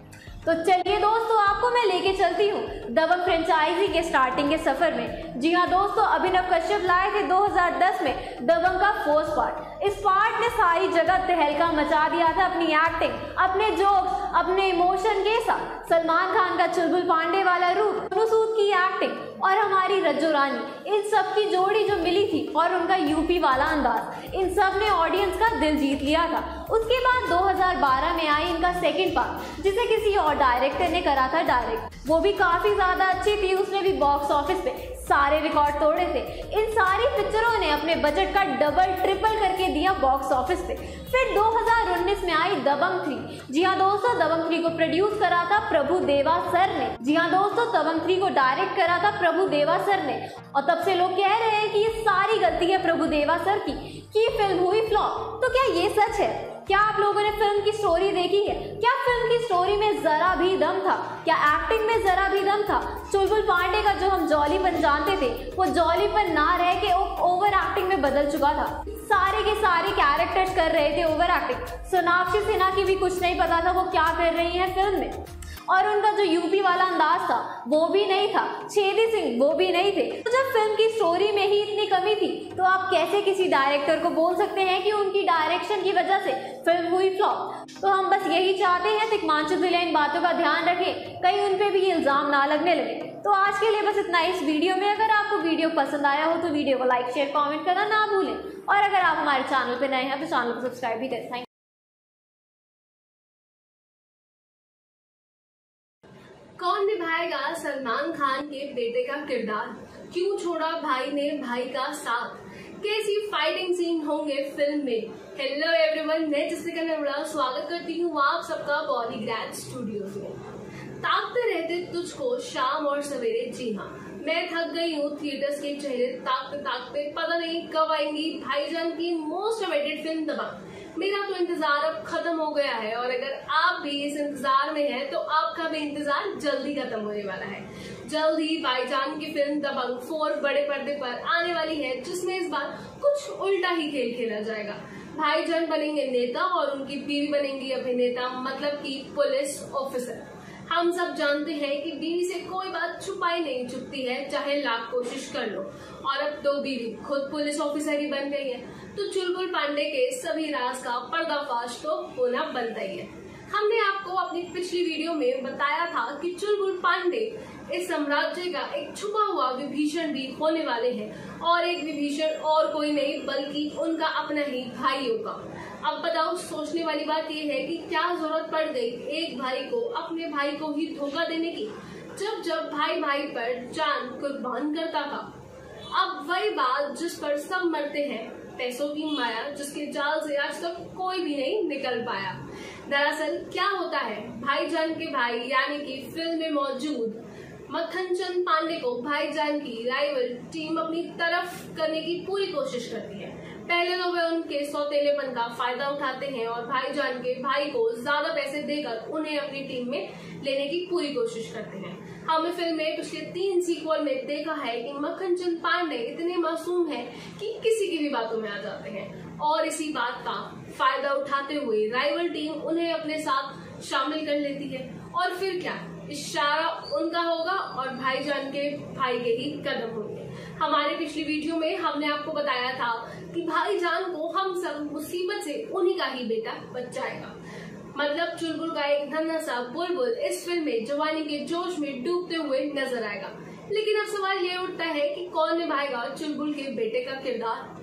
तो चलिए दोस्तों, आपको मैं लेके चलती हूँ दबंग फ्रेंचाइजी के स्टार्टिंग के सफर में। जी हाँ दोस्तों, अभिनव कश्यप लाए थे दो हज़ार दस में दबंग का फोर्थ पार्ट। इस पार्ट ने सारी जगह तहलका मचा दिया था अपनी एक्टिंग, अपने जोक्स, अपने इमोशन के साथ। सलमान खान का चुलबुल पांडे वाला रूप, सोनू सूद की एक्टिंग और हमारी रज्जो रानी, इन सब की जोड़ी जो मिली थी और उनका यूपी वाला अंदाज, इन सब ने ऑडियंस का दिल जीत लिया था। उसके बाद दो हज़ार बारह में आई इनका सेकंड पार्ट, जिसे किसी और डायरेक्टर ने करा था डायरेक्ट। वो भी काफ़ी ज़्यादा अच्छी थी, उसने भी बॉक्स ऑफिस पे सारे रिकॉर्ड तोड़े थे। इन सारी पिक्चरों ने अपने बजट का डबल ट्रिपल करके दिया बॉक्स ऑफिस पे। फिर दो हज़ार उन्नीस में आई दबंग थ्री। जी हाँ दोस्तों, दबंग थ्री को प्रोड्यूस करा था प्रभुदेवा सर ने। जी हाँ दोस्तों, दबंग थ्री को डायरेक्ट करा था प्रभुदेवा सर ने। और तब से लोग कह रहे हैं कि ये सारी गलती है प्रभुदेवा सर की कि फिल्म हुई फ्लॉप। तो क्या ये सच है? क्या आप लोगों ने फिल्म की स्टोरी देखी है? क्या फिल्म की स्टोरी में ज़रा भी दम था? क्या एक्टिंग में ज़रा भी दम था? चुलबुल पांडे का जो हम जॉलीपन जानते थे, वो जॉलीपन ना रह के ओवर एक्टिंग में बदल चुका था। सारे के सारे कैरेक्टर्स कर रहे थे ओवर एक्टिंग। सोनाक्षी सिन्हा की भी कुछ नहीं पता था वो क्या कर रही हैं फिल्म में, और उनका जो यूपी वाला अंदाज था वो भी नहीं था। छेदी सिंह वो भी नहीं थे। तो जब फिल्म की स्टोरी में ही इतनी कमी थी, तो आप कैसे किसी डायरेक्टर को बोल सकते हैं कि उनकी डायरेक्शन की वजह से फिल्म हुई फ्लॉप? तो हम बस यही चाहते हैं तिग्मांशु धुलिया इन बातों का ध्यान रखें, कहीं उन पर भी ये इल्ज़ाम ना लगने लगे। तो आज के लिए बस इतना इस वीडियो में। अगर आपको वीडियो पसंद आया हो तो वीडियो को लाइक, शेयर, कॉमेंट करना ना भूलें, और अगर आप हमारे चैनल पर नए हैं तो चैनल को सब्सक्राइब भी करें। कौन निभाएगा सलमान खान के बेटे का किरदार? क्यों छोड़ा भाई ने भाई का साथ? कैसी फाइटिंग सीन होंगे फिल्म में? हेलो एवरीवन, मैं जिसका मैं स्वागत करती हूँ आप सबका बॉलीग्राड स्टूडियो में। ताकते रहते तुझको शाम और सवेरे, जी हाँ मैं थक गई हूँ। थिएटर्स के चेहरे ताकते ताकते पता नहीं कब आएंगी भाईजान की मोस्ट अवेटेड फिल्म दबंग। मेरा तो इंतजार अब खत्म हो गया है, और अगर आप भी इस इंतजार में हैं तो आपका भी इंतजार जल्दी खत्म होने वाला है। जल्द ही भाईजान की फिल्म दबंग फोर बड़े पर्दे पर आने वाली है, जिसमें इस बार कुछ उल्टा ही खेल खेला जाएगा। भाईजान बनेंगे नेता और उनकी बीवी बनेंगी अभिनेता, मतलब की पुलिस ऑफिसर। हम सब जानते हैं कि बीवी से कोई बात छुपाई नहीं छुपती है, चाहे लाख कोशिश कर लो। और अब तो बीवी खुद पुलिस ऑफिसर ही बन गई है, तो चुलबुल पांडे के सभी राज का पर्दाफाश तो होना बनता ही है। हमने आपको अपनी पिछली वीडियो में बताया था कि चुलबुल पांडे इस साम्राज्य का एक छुपा हुआ विभीषण भी होने वाले हैं, और एक विभीषण और कोई नहीं बल्कि उनका अपना ही भाई होगा। अब बताओ, सोचने वाली बात यह है कि क्या जरूरत पड़ गई एक भाई को अपने भाई को ही धोखा देने की, जब जब भाई भाई पर जान कुर्बान करता था। अब वही बात जिस पर सब मरते हैं, पैसों की माया, जिसके जाल से आज तक कोई भी नहीं निकल पाया। दरअसल क्या होता है, भाईजान के भाई यानी कि फिल्म में मौजूद मक्खन चंद पांडे को भाईजान की राइवल टीम अपनी तरफ करने की पूरी कोशिश करती है। पहले तो वे उनके सौतेलेपन का फायदा उठाते हैं और भाईजान के भाई को ज्यादा पैसे देकर उन्हें अपनी टीम में लेने की पूरी कोशिश करते हैं। हमने फिल्म में पिछले तीन सीक्वल में देखा है कि मक्खन चंद पांडे इतने मासूम हैं कि किसी की भी बातों में आ जाते हैं, और इसी बात का फायदा उठाते हुए राइवल टीम उन्हें अपने साथ शामिल कर लेती है। और फिर क्या, इशारा उनका होगा और भाईजान के भाई के ही कदम होंगे। हमारे पिछली वीडियो में हमने आपको बताया था कि भाईजान को हम सब मुसीबत से उन्हीं का ही बेटा बचाएगा। मतलब चुलबुल का एक धन्ना सा बुलबुल इस फिल्म में जवानी के जोश में डूबते हुए नजर आएगा। लेकिन अब सवाल ये उठता है कि कौन निभाएगा चुलबुल के बेटे का किरदार।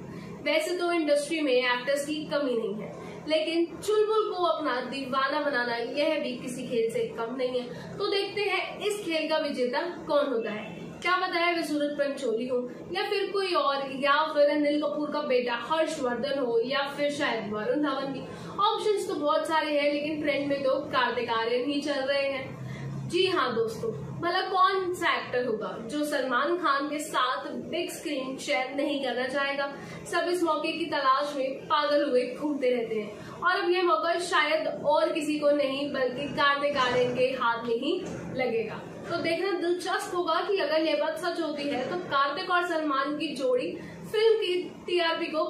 वैसे तो इंडस्ट्री में एक्टर्स की कमी नहीं है, लेकिन चुलबुल को अपना दीवाना बनाना यह भी किसी खेल से कम नहीं है। तो देखते हैं इस खेल का विजेता कौन होता है। क्या बताया, वे सूरज पंचोली हो या फिर कोई और, या फिर अनिल कपूर का बेटा हर्षवर्धन हो, या फिर शायद वरुण धवन की। ऑप्शंस तो बहुत सारे हैं, लेकिन ट्रेंड में तो कार्तिक आर्यन ही चल रहे हैं। जी हाँ दोस्तों, भला कौन सा एक्टर होगा जो सलमान खान के साथ बिग स्क्रीन शेयर नहीं करना चाहेगा। सब इस मौके की तलाश में पागल हुए घूमते रहते हैं, और अब यह मौका शायद और किसी को नहीं बल्कि कार्तिक आर्यन के हाथ में ही लगेगा। तो देखना दिलचस्प होगा कि अगर यह बात सच होती है तो कार्तिक और सलमान की जोड़ी फिल्म की टीआरपी को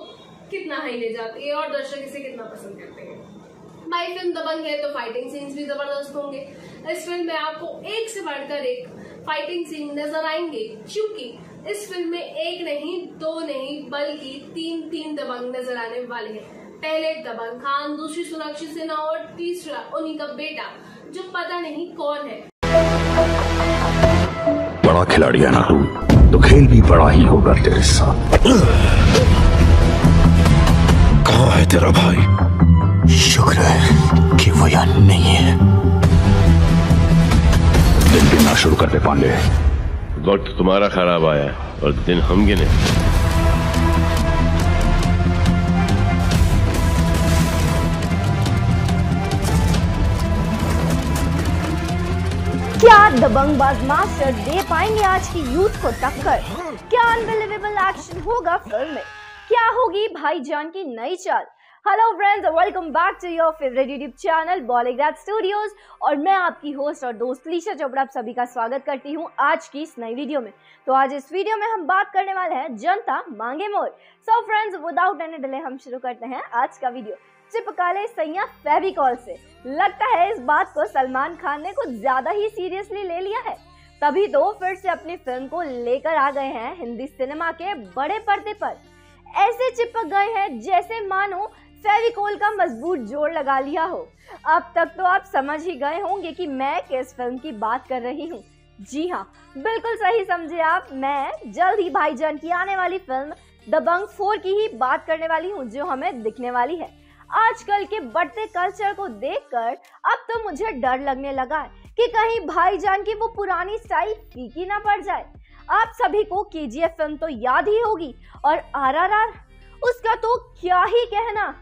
कितना हाई ले जाती है और दर्शक इसे कितना पसंद करते हैं। भाई फिल्म दबंग है तो फाइटिंग सीन्स भी जबरदस्त होंगे। इस फिल्म में आपको एक से बढ़कर एक फाइटिंग सीन नजर आएंगे, क्योंकि इस फिल्म में एक नहीं, दो नहीं बल्कि तीन तीन दबंग नजर आने वाले हैं। पहले दबंग खान, दूसरी सोनाक्षी सिन्हा और तीसरा उन्हीं का बेटा जो पता नहीं कौन है। बड़ा खिलाड़ी है ना तू, तो खेल भी बड़ा ही होगा तेरे साथ। कहाँ है तेरा भाई? शुक्र है कि वो यहाँ नहीं है। दिन गिनना शुरू कर दे पांडे, वक्त तुम्हारा खराब आया और दिन हम गिने। क्या दबंगबाज मास्टर दे पाएंगे आज की यूथ को टक्कर? क्या अनबिलीवेबल एक्शन होगा फिल्म में? क्या होगी भाईजान की नई चाल? Hello friends, welcome back to your favourite YouTube channel Bollygraph studios, और मैं आपकी होस्ट और दोस्त लीशा चोपड़ा आप सभी का स्वागत करती हूं आज की इस नई वीडियो में। तो आज इस वीडियो में हम बात करने वाले हैं जनता मांगे more. So friends, without any delay हम शुरू करते हैं आज का वीडियो। चिपका ले सैया फेविकॉल से। लगता है इस बात को सलमान खान ने कुछ ज्यादा ही सीरियसली ले लिया है, तभी तो फिर से अपनी फिल्म को लेकर आ गए हैं हिंदी सिनेमा के बड़े पर्दे पर। ऐसे चिपक गए हैं जैसे मानो फेविकोल का मजबूत जोड़ लगा लिया हो। अब तक तो आप समझ ही गए होंगे कि मैं किस फिल्म की बात कर रही हूँ। जी हाँ, बिल्कुल सही समझे आप, मैं जल्द ही भाईजान की आने वाली फिल्म दबंग फोर की ही बात करने वाली हूँ, जो हमें दिखने वाली है। आजकल के बढ़ते कल्चर को देखकर अब तो मुझे डर लगने लगा है कि कहीं भाईजान की वो पुरानी स्टाइल फीकी ना पड़ जाए। आप सभी को केजीएफ फिल्म तो याद ही होगी, और आरआरआर, उसका तो क्या ही कहना।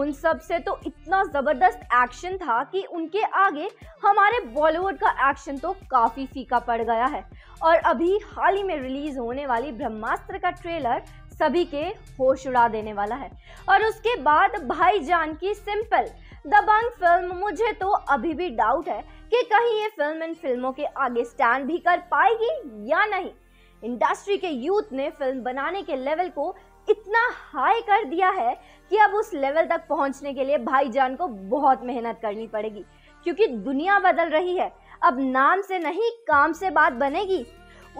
उन सब से तो इतना जबरदस्त एक्शन था कि उनके आगे हमारे बॉलीवुड का एक्शन तो काफी फीका पड़ गया है। और अभी हाल ही में रिलीज होने वाली ब्रह्मास्त्र का ट्रेलर सभी के होश उड़ा देने वाला है, और उसके बाद भाईजान की सिंपल दबंग फिल्म। मुझे तो अभी भी डाउट है कि कहीं ये फिल्म इन फिल्मों के आगे स्टैंड भी कर पाएगी या नहीं। इंडस्ट्री के यूथ ने फिल्म बनाने के लेवल को इतना हाई कर दिया है कि अब उस लेवल तक पहुंचने के लिए भाईजान को बहुत मेहनत करनी पड़ेगी, क्योंकि दुनिया बदल रही है। अब नाम से नहीं काम से बात बनेगी।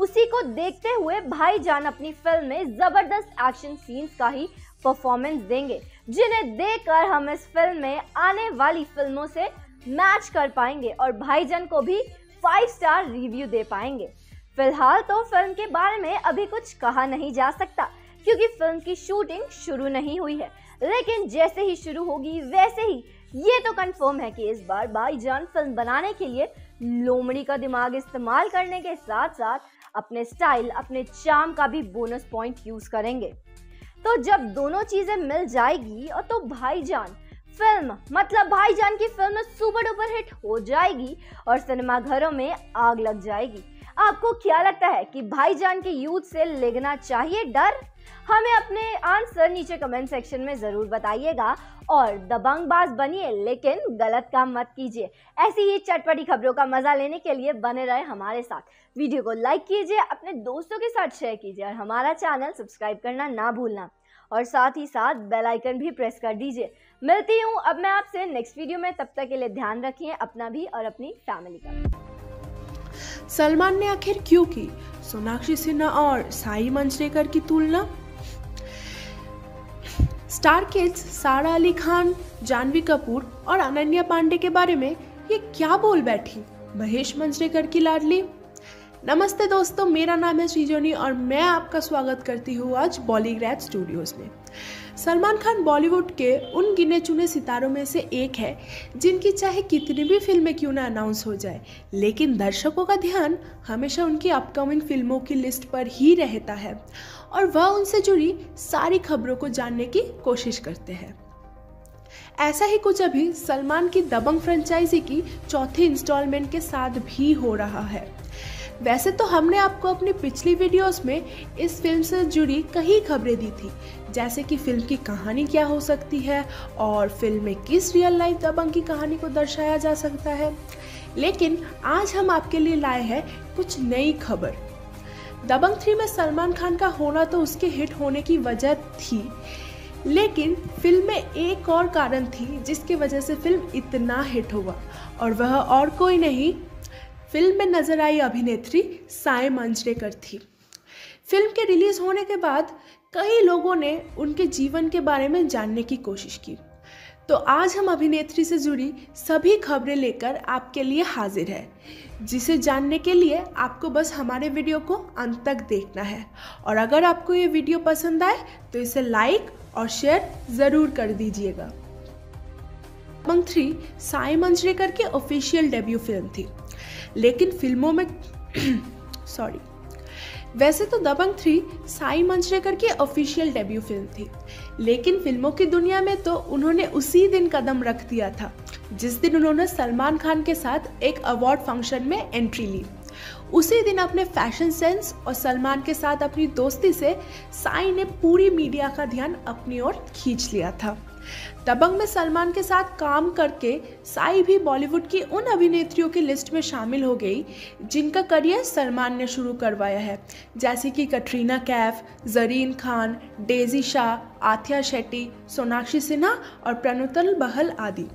उसी को देखते हुए भाईजान अपनी फिल्म में जबरदस्त एक्शन सीन्स का ही परफॉर्मेंस देंगे, जिन्हें देखकर हम इस फिल्म में आने वाली फिल्मों से मैच कर पाएंगे और भाईजान को भी फाइव स्टार रिव्यू दे पाएंगे। फिलहाल तो फिल्म के बारे में अभी कुछ कहा नहीं जा सकता क्योंकि फिल्म की शूटिंग शुरू नहीं हुई है, लेकिन जैसे ही शुरू होगी वैसे ही ये तो कंफर्म है कि इस बार भाईजान फिल्म बनाने के लिए लोमड़ी का दिमाग इस्तेमाल करने के साथ साथ अपने स्टाइल, अपने चार्म का भी बोनस पॉइंट यूज करेंगे। तो जब दोनों चीजें मिल जाएगी और तो भाईजान फिल्म मतलब भाईजान की फिल्म सुपर डुपर हिट हो जाएगी और सिनेमाघरों में आग लग जाएगी। आपको क्या लगता है कि भाईजान के यूथ से लगना चाहिए डर? हमें अपने आंसर नीचे कमेंट सेक्शन में जरूर बताइएगा और दबंगबाज बनिए लेकिन गलत काम मत कीजिए। ऐसी ही चटपटी खबरों का मजा लेने के लिए बने रहे हमारे साथ। वीडियो को लाइक कीजिए, अपने दोस्तों के साथ शेयर कीजिए और हमारा चैनल सब्सक्राइब करना ना भूलना और साथ ही साथ बेल आइकन भी प्रेस कर दीजिए। मिलती हूँ अब मैं आपसे नेक्स्ट वीडियो में, तब तक के लिए ध्यान रखिए अपना भी और अपनी फैमिली का। सलमान ने आखिर क्यों की सोनाक्षी सिन्हा और साई मंजरेकर की तुलना? स्टार किड्स सारा अली खान, जानवी कपूर और अनन्या पांडे के बारे में ये क्या बोल बैठी महेश मंजरेकर की लाडली। नमस्ते दोस्तों, मेरा नाम है श्रीजोनी और मैं आपका स्वागत करती हूँ आज बॉलीग्रैड स्टूडियोज में। सलमान खान बॉलीवुड के उन गिने चुने सितारों में से एक है जिनकी चाहे कितनी भी फिल्में क्यों ना अनाउंस हो जाए, लेकिन दर्शकों का ध्यान हमेशा उनकी अपकमिंग फिल्मों की लिस्ट पर ही रहता है और वह उनसे जुड़ी सारी खबरों को जानने की कोशिश करते हैं। ऐसा ही कुछ अभी सलमान की दबंग फ्रेंचाइजी की चौथी इंस्टॉलमेंट के साथ भी हो रहा है। वैसे तो हमने आपको अपनी पिछली वीडियोस में इस फिल्म से जुड़ी कई खबरें दी थी, जैसे कि फिल्म की कहानी क्या हो सकती है और फिल्म में किस रियल लाइफ दबंग की कहानी को दर्शाया जा सकता है, लेकिन आज हम आपके लिए लाए हैं कुछ नई खबर। दबंग थ्री में सलमान खान का होना तो उसके हिट होने की वजह थी, लेकिन फिल्म में एक और कारण थी जिसकी वजह से फिल्म इतना हिट हुआ और वह और कोई नहीं, फिल्म में नजर आई अभिनेत्री साई मंजरेकर थी। फिल्म के रिलीज होने के बाद कई लोगों ने उनके जीवन के बारे में जानने की कोशिश की, तो आज हम अभिनेत्री से जुड़ी सभी खबरें लेकर आपके लिए हाजिर है, जिसे जानने के लिए आपको बस हमारे वीडियो को अंत तक देखना है। और अगर आपको ये वीडियो पसंद आए तो इसे लाइक और शेयर ज़रूर कर दीजिएगा। दबंग थ्री साई मंजरेकर की ऑफिशियल डेब्यू फिल्म थी, लेकिन फिल्मों में सॉरी वैसे तो दबंग थ्री साई मंजरेकर की ऑफिशियल डेब्यू फिल्म थी, लेकिन फिल्मों की दुनिया में तो उन्होंने उसी दिन कदम रख दिया था जिस दिन उन्होंने सलमान खान के साथ एक अवार्ड फंक्शन में एंट्री ली। उसी दिन अपने फैशन सेंस और सलमान के साथ अपनी दोस्ती से साई ने पूरी मीडिया का ध्यान अपनी ओर खींच लिया था। दबंग में सलमान के साथ काम करके साई भी बॉलीवुड की उन अभिनेत्रियों की लिस्ट में शामिल हो गई जिनका करियर सलमान ने शुरू करवाया है, जैसे कि कटरीना कैफ, जरीन खान, डेजी शाह, आथिया शेट्टी, सोनाक्षी सिन्हा और प्रणुतल बहल आदि।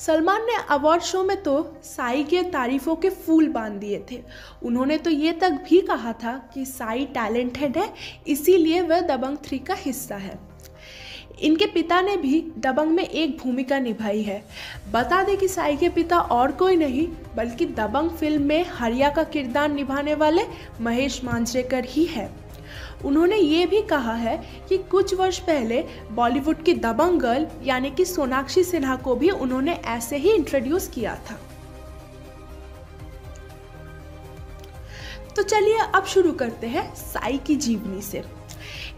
सलमान ने अवार्ड शो में तो साई के तारीफों के फूल बांध दिए थे। उन्होंने तो ये तक भी कहा था कि साई टैलेंटेड है, इसीलिए वह दबंग थ्री का हिस्सा है। इनके पिता ने भी दबंग में एक भूमिका निभाई है। बता दें कि साई के पिता और कोई नहीं बल्कि दबंग फिल्म में हरिया का किरदार निभाने वाले महेश मांजरेकर ही है। उन्होंने ये भी कहा है कि कुछ वर्ष पहले बॉलीवुड की दबंग गर्ल यानी कि सोनाक्षी सिन्हा को भी उन्होंने ऐसे ही इंट्रोड्यूस किया था। तो चलिए अब शुरू करते हैं साई की जीवनी से।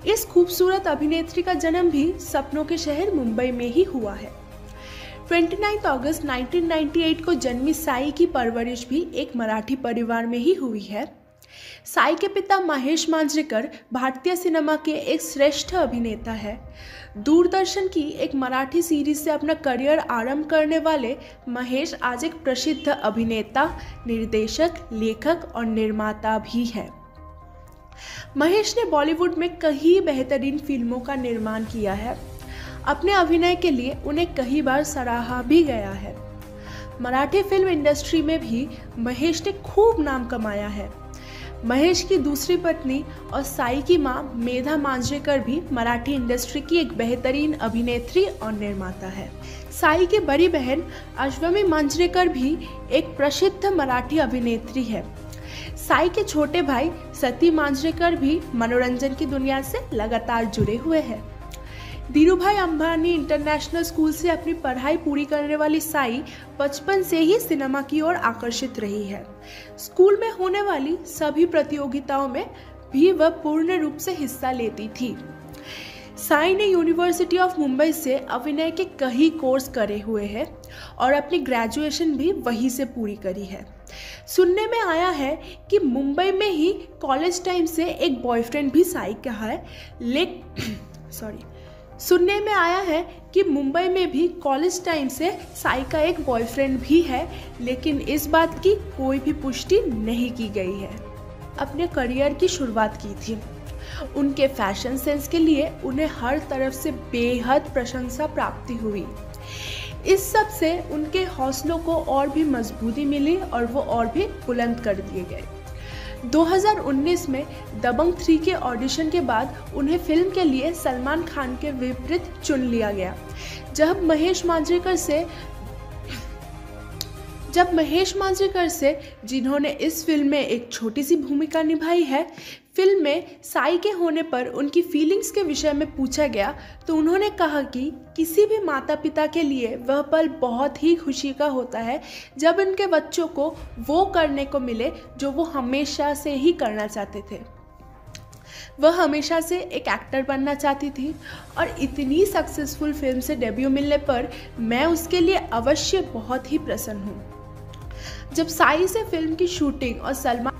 इस खूबसूरत अभिनेत्री का जन्म भी सपनों के शहर मुंबई में ही हुआ है। उनतीस अगस्त उन्नीस सौ अट्ठानवे को जन्मी साई की परवरिश भी एक मराठी परिवार में ही हुई है। साई के पिता महेश मांजरेकर भारतीय सिनेमा के एक श्रेष्ठ अभिनेता है। दूरदर्शन की एक मराठी सीरीज से अपना करियर आरंभ करने वाले महेश आज एक प्रसिद्ध अभिनेता, निर्देशक, लेखक और निर्माता भी हैं। महेश ने बॉलीवुड में कई बेहतरीन फिल्मों का निर्माण किया है। अपने अभिनय के लिए उन्हें कई बार सराहा भी गया है। मराठी फिल्म इंडस्ट्री में भी महेश ने खूब नाम कमाया है। महेश की दूसरी पत्नी और साई की मां मेधा मांजरेकर भी मराठी इंडस्ट्री की एक बेहतरीन अभिनेत्री और निर्माता है। साई की बड़ी बहन अश्वमी मांजरेकर भी एक प्रसिद्ध मराठी अभिनेत्री है। साई के छोटे भाई सती मांजरेकर भी मनोरंजन की दुनिया से लगातार जुड़े हुए हैं। धीरूभाई अंबानी इंटरनेशनल स्कूल से अपनी पढ़ाई पूरी करने वाली साई बचपन से ही सिनेमा की ओर आकर्षित रही है। स्कूल में होने वाली सभी प्रतियोगिताओं में भी वह पूर्ण रूप से हिस्सा लेती थी। साई ने यूनिवर्सिटी ऑफ मुंबई से अभिनय के कई कोर्स करे हुए हैं और अपनी ग्रेजुएशन भी वहीं से पूरी करी है। सुनने में आया है कि मुंबई में ही कॉलेज टाइम से एक बॉयफ्रेंड भी साई का है, लेकिन सॉरी सुनने में आया है कि मुंबई में भी कॉलेज टाइम से साई का एक बॉयफ्रेंड भी है, लेकिन इस बात की कोई भी पुष्टि नहीं की गई है। अपने करियर की शुरुआत की थी। उनके फैशन सेंस के लिए उन्हें हर तरफ से बेहद प्रशंसा प्राप्ति हुई। इस सब से उनके हौसलों को और भी मजबूती मिली और वो और भी बुलंद कर दिए गए। दो हज़ार उन्नीस में दबंग थ्री के ऑडिशन के बाद उन्हें फिल्म के लिए सलमान खान के विपरीत चुन लिया गया। जब महेश मांजरेकर से जब महेश मांजरेकर से जिन्होंने इस फिल्म में एक छोटी सी भूमिका निभाई है, फिल्म में साई के होने पर उनकी फीलिंग्स के विषय में पूछा गया तो उन्होंने कहा कि किसी भी माता पिता के लिए वह पल बहुत ही खुशी का होता है जब उनके बच्चों को वो करने को मिले जो वो हमेशा से ही करना चाहते थे। वह हमेशा से एक एक्टर बनना चाहती थी और इतनी सक्सेसफुल फिल्म से डेब्यू मिलने पर मैं उसके लिए अवश्य बहुत ही प्रसन्न हूँ। जब साई से फिल्म की शूटिंग और सलमान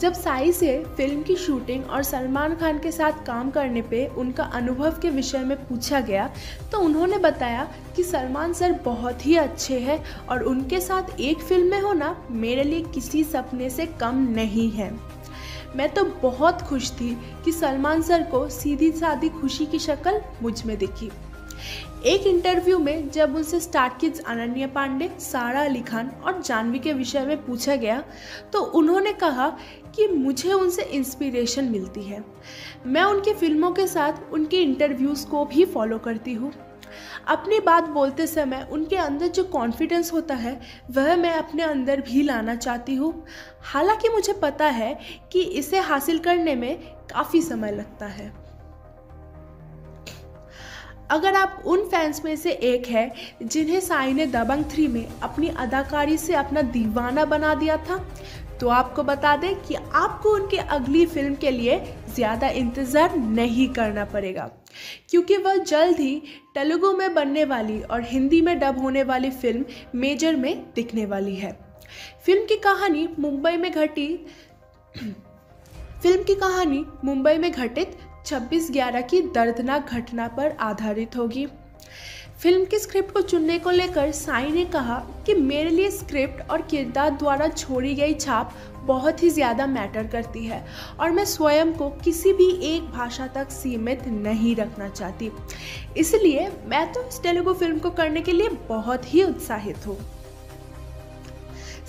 जब साई से फिल्म की शूटिंग और सलमान खान के साथ काम करने पे उनका अनुभव के विषय में पूछा गया तो उन्होंने बताया कि सलमान सर बहुत ही अच्छे हैं और उनके साथ एक फिल्म में होना मेरे लिए किसी सपने से कम नहीं है। मैं तो बहुत खुश थी कि सलमान सर को सीधी सादी खुशी की शक्ल मुझ में दिखी। एक इंटरव्यू में जब उनसे स्टार किड्स अनन्या पांडे, सारा अली खान और जाह्नवी के विषय में पूछा गया तो उन्होंने कहा कि मुझे उनसे इंस्पिरेशन मिलती है। मैं उनकी फिल्मों के साथ उनके इंटरव्यूज़ को भी फॉलो करती हूँ। अपनी बात बोलते समय उनके अंदर जो कॉन्फिडेंस होता है वह मैं अपने अंदर भी लाना चाहती हूँ। हालांकि मुझे पता है कि इसे हासिल करने में काफ़ी समय लगता है। अगर आप उन फैंस में से एक है जिन्हें साई ने दबंग थ्री में अपनी अदाकारी से अपना दीवाना बना दिया था तो आपको बता दें कि आपको उनकी अगली फिल्म के लिए ज़्यादा इंतज़ार नहीं करना पड़ेगा, क्योंकि वह जल्द ही तेलुगु में बनने वाली और हिंदी में डब होने वाली फिल्म मेजर में दिखने वाली है। फिल्म की कहानी मुंबई में घटी फिल्म की कहानी मुंबई में घटित छब्बीस ग्यारह की दर्दनाक घटना पर आधारित होगी। फिल्म की स्क्रिप्ट को चुनने को लेकर साई ने कहा कि मेरे लिए स्क्रिप्ट और किरदार द्वारा छोड़ी गई छाप बहुत ही ज़्यादा मैटर करती है और मैं स्वयं को किसी भी एक भाषा तक सीमित नहीं रखना चाहती, इसलिए मैं तो इस तेलुगु फिल्म को करने के लिए बहुत ही उत्साहित हूँ।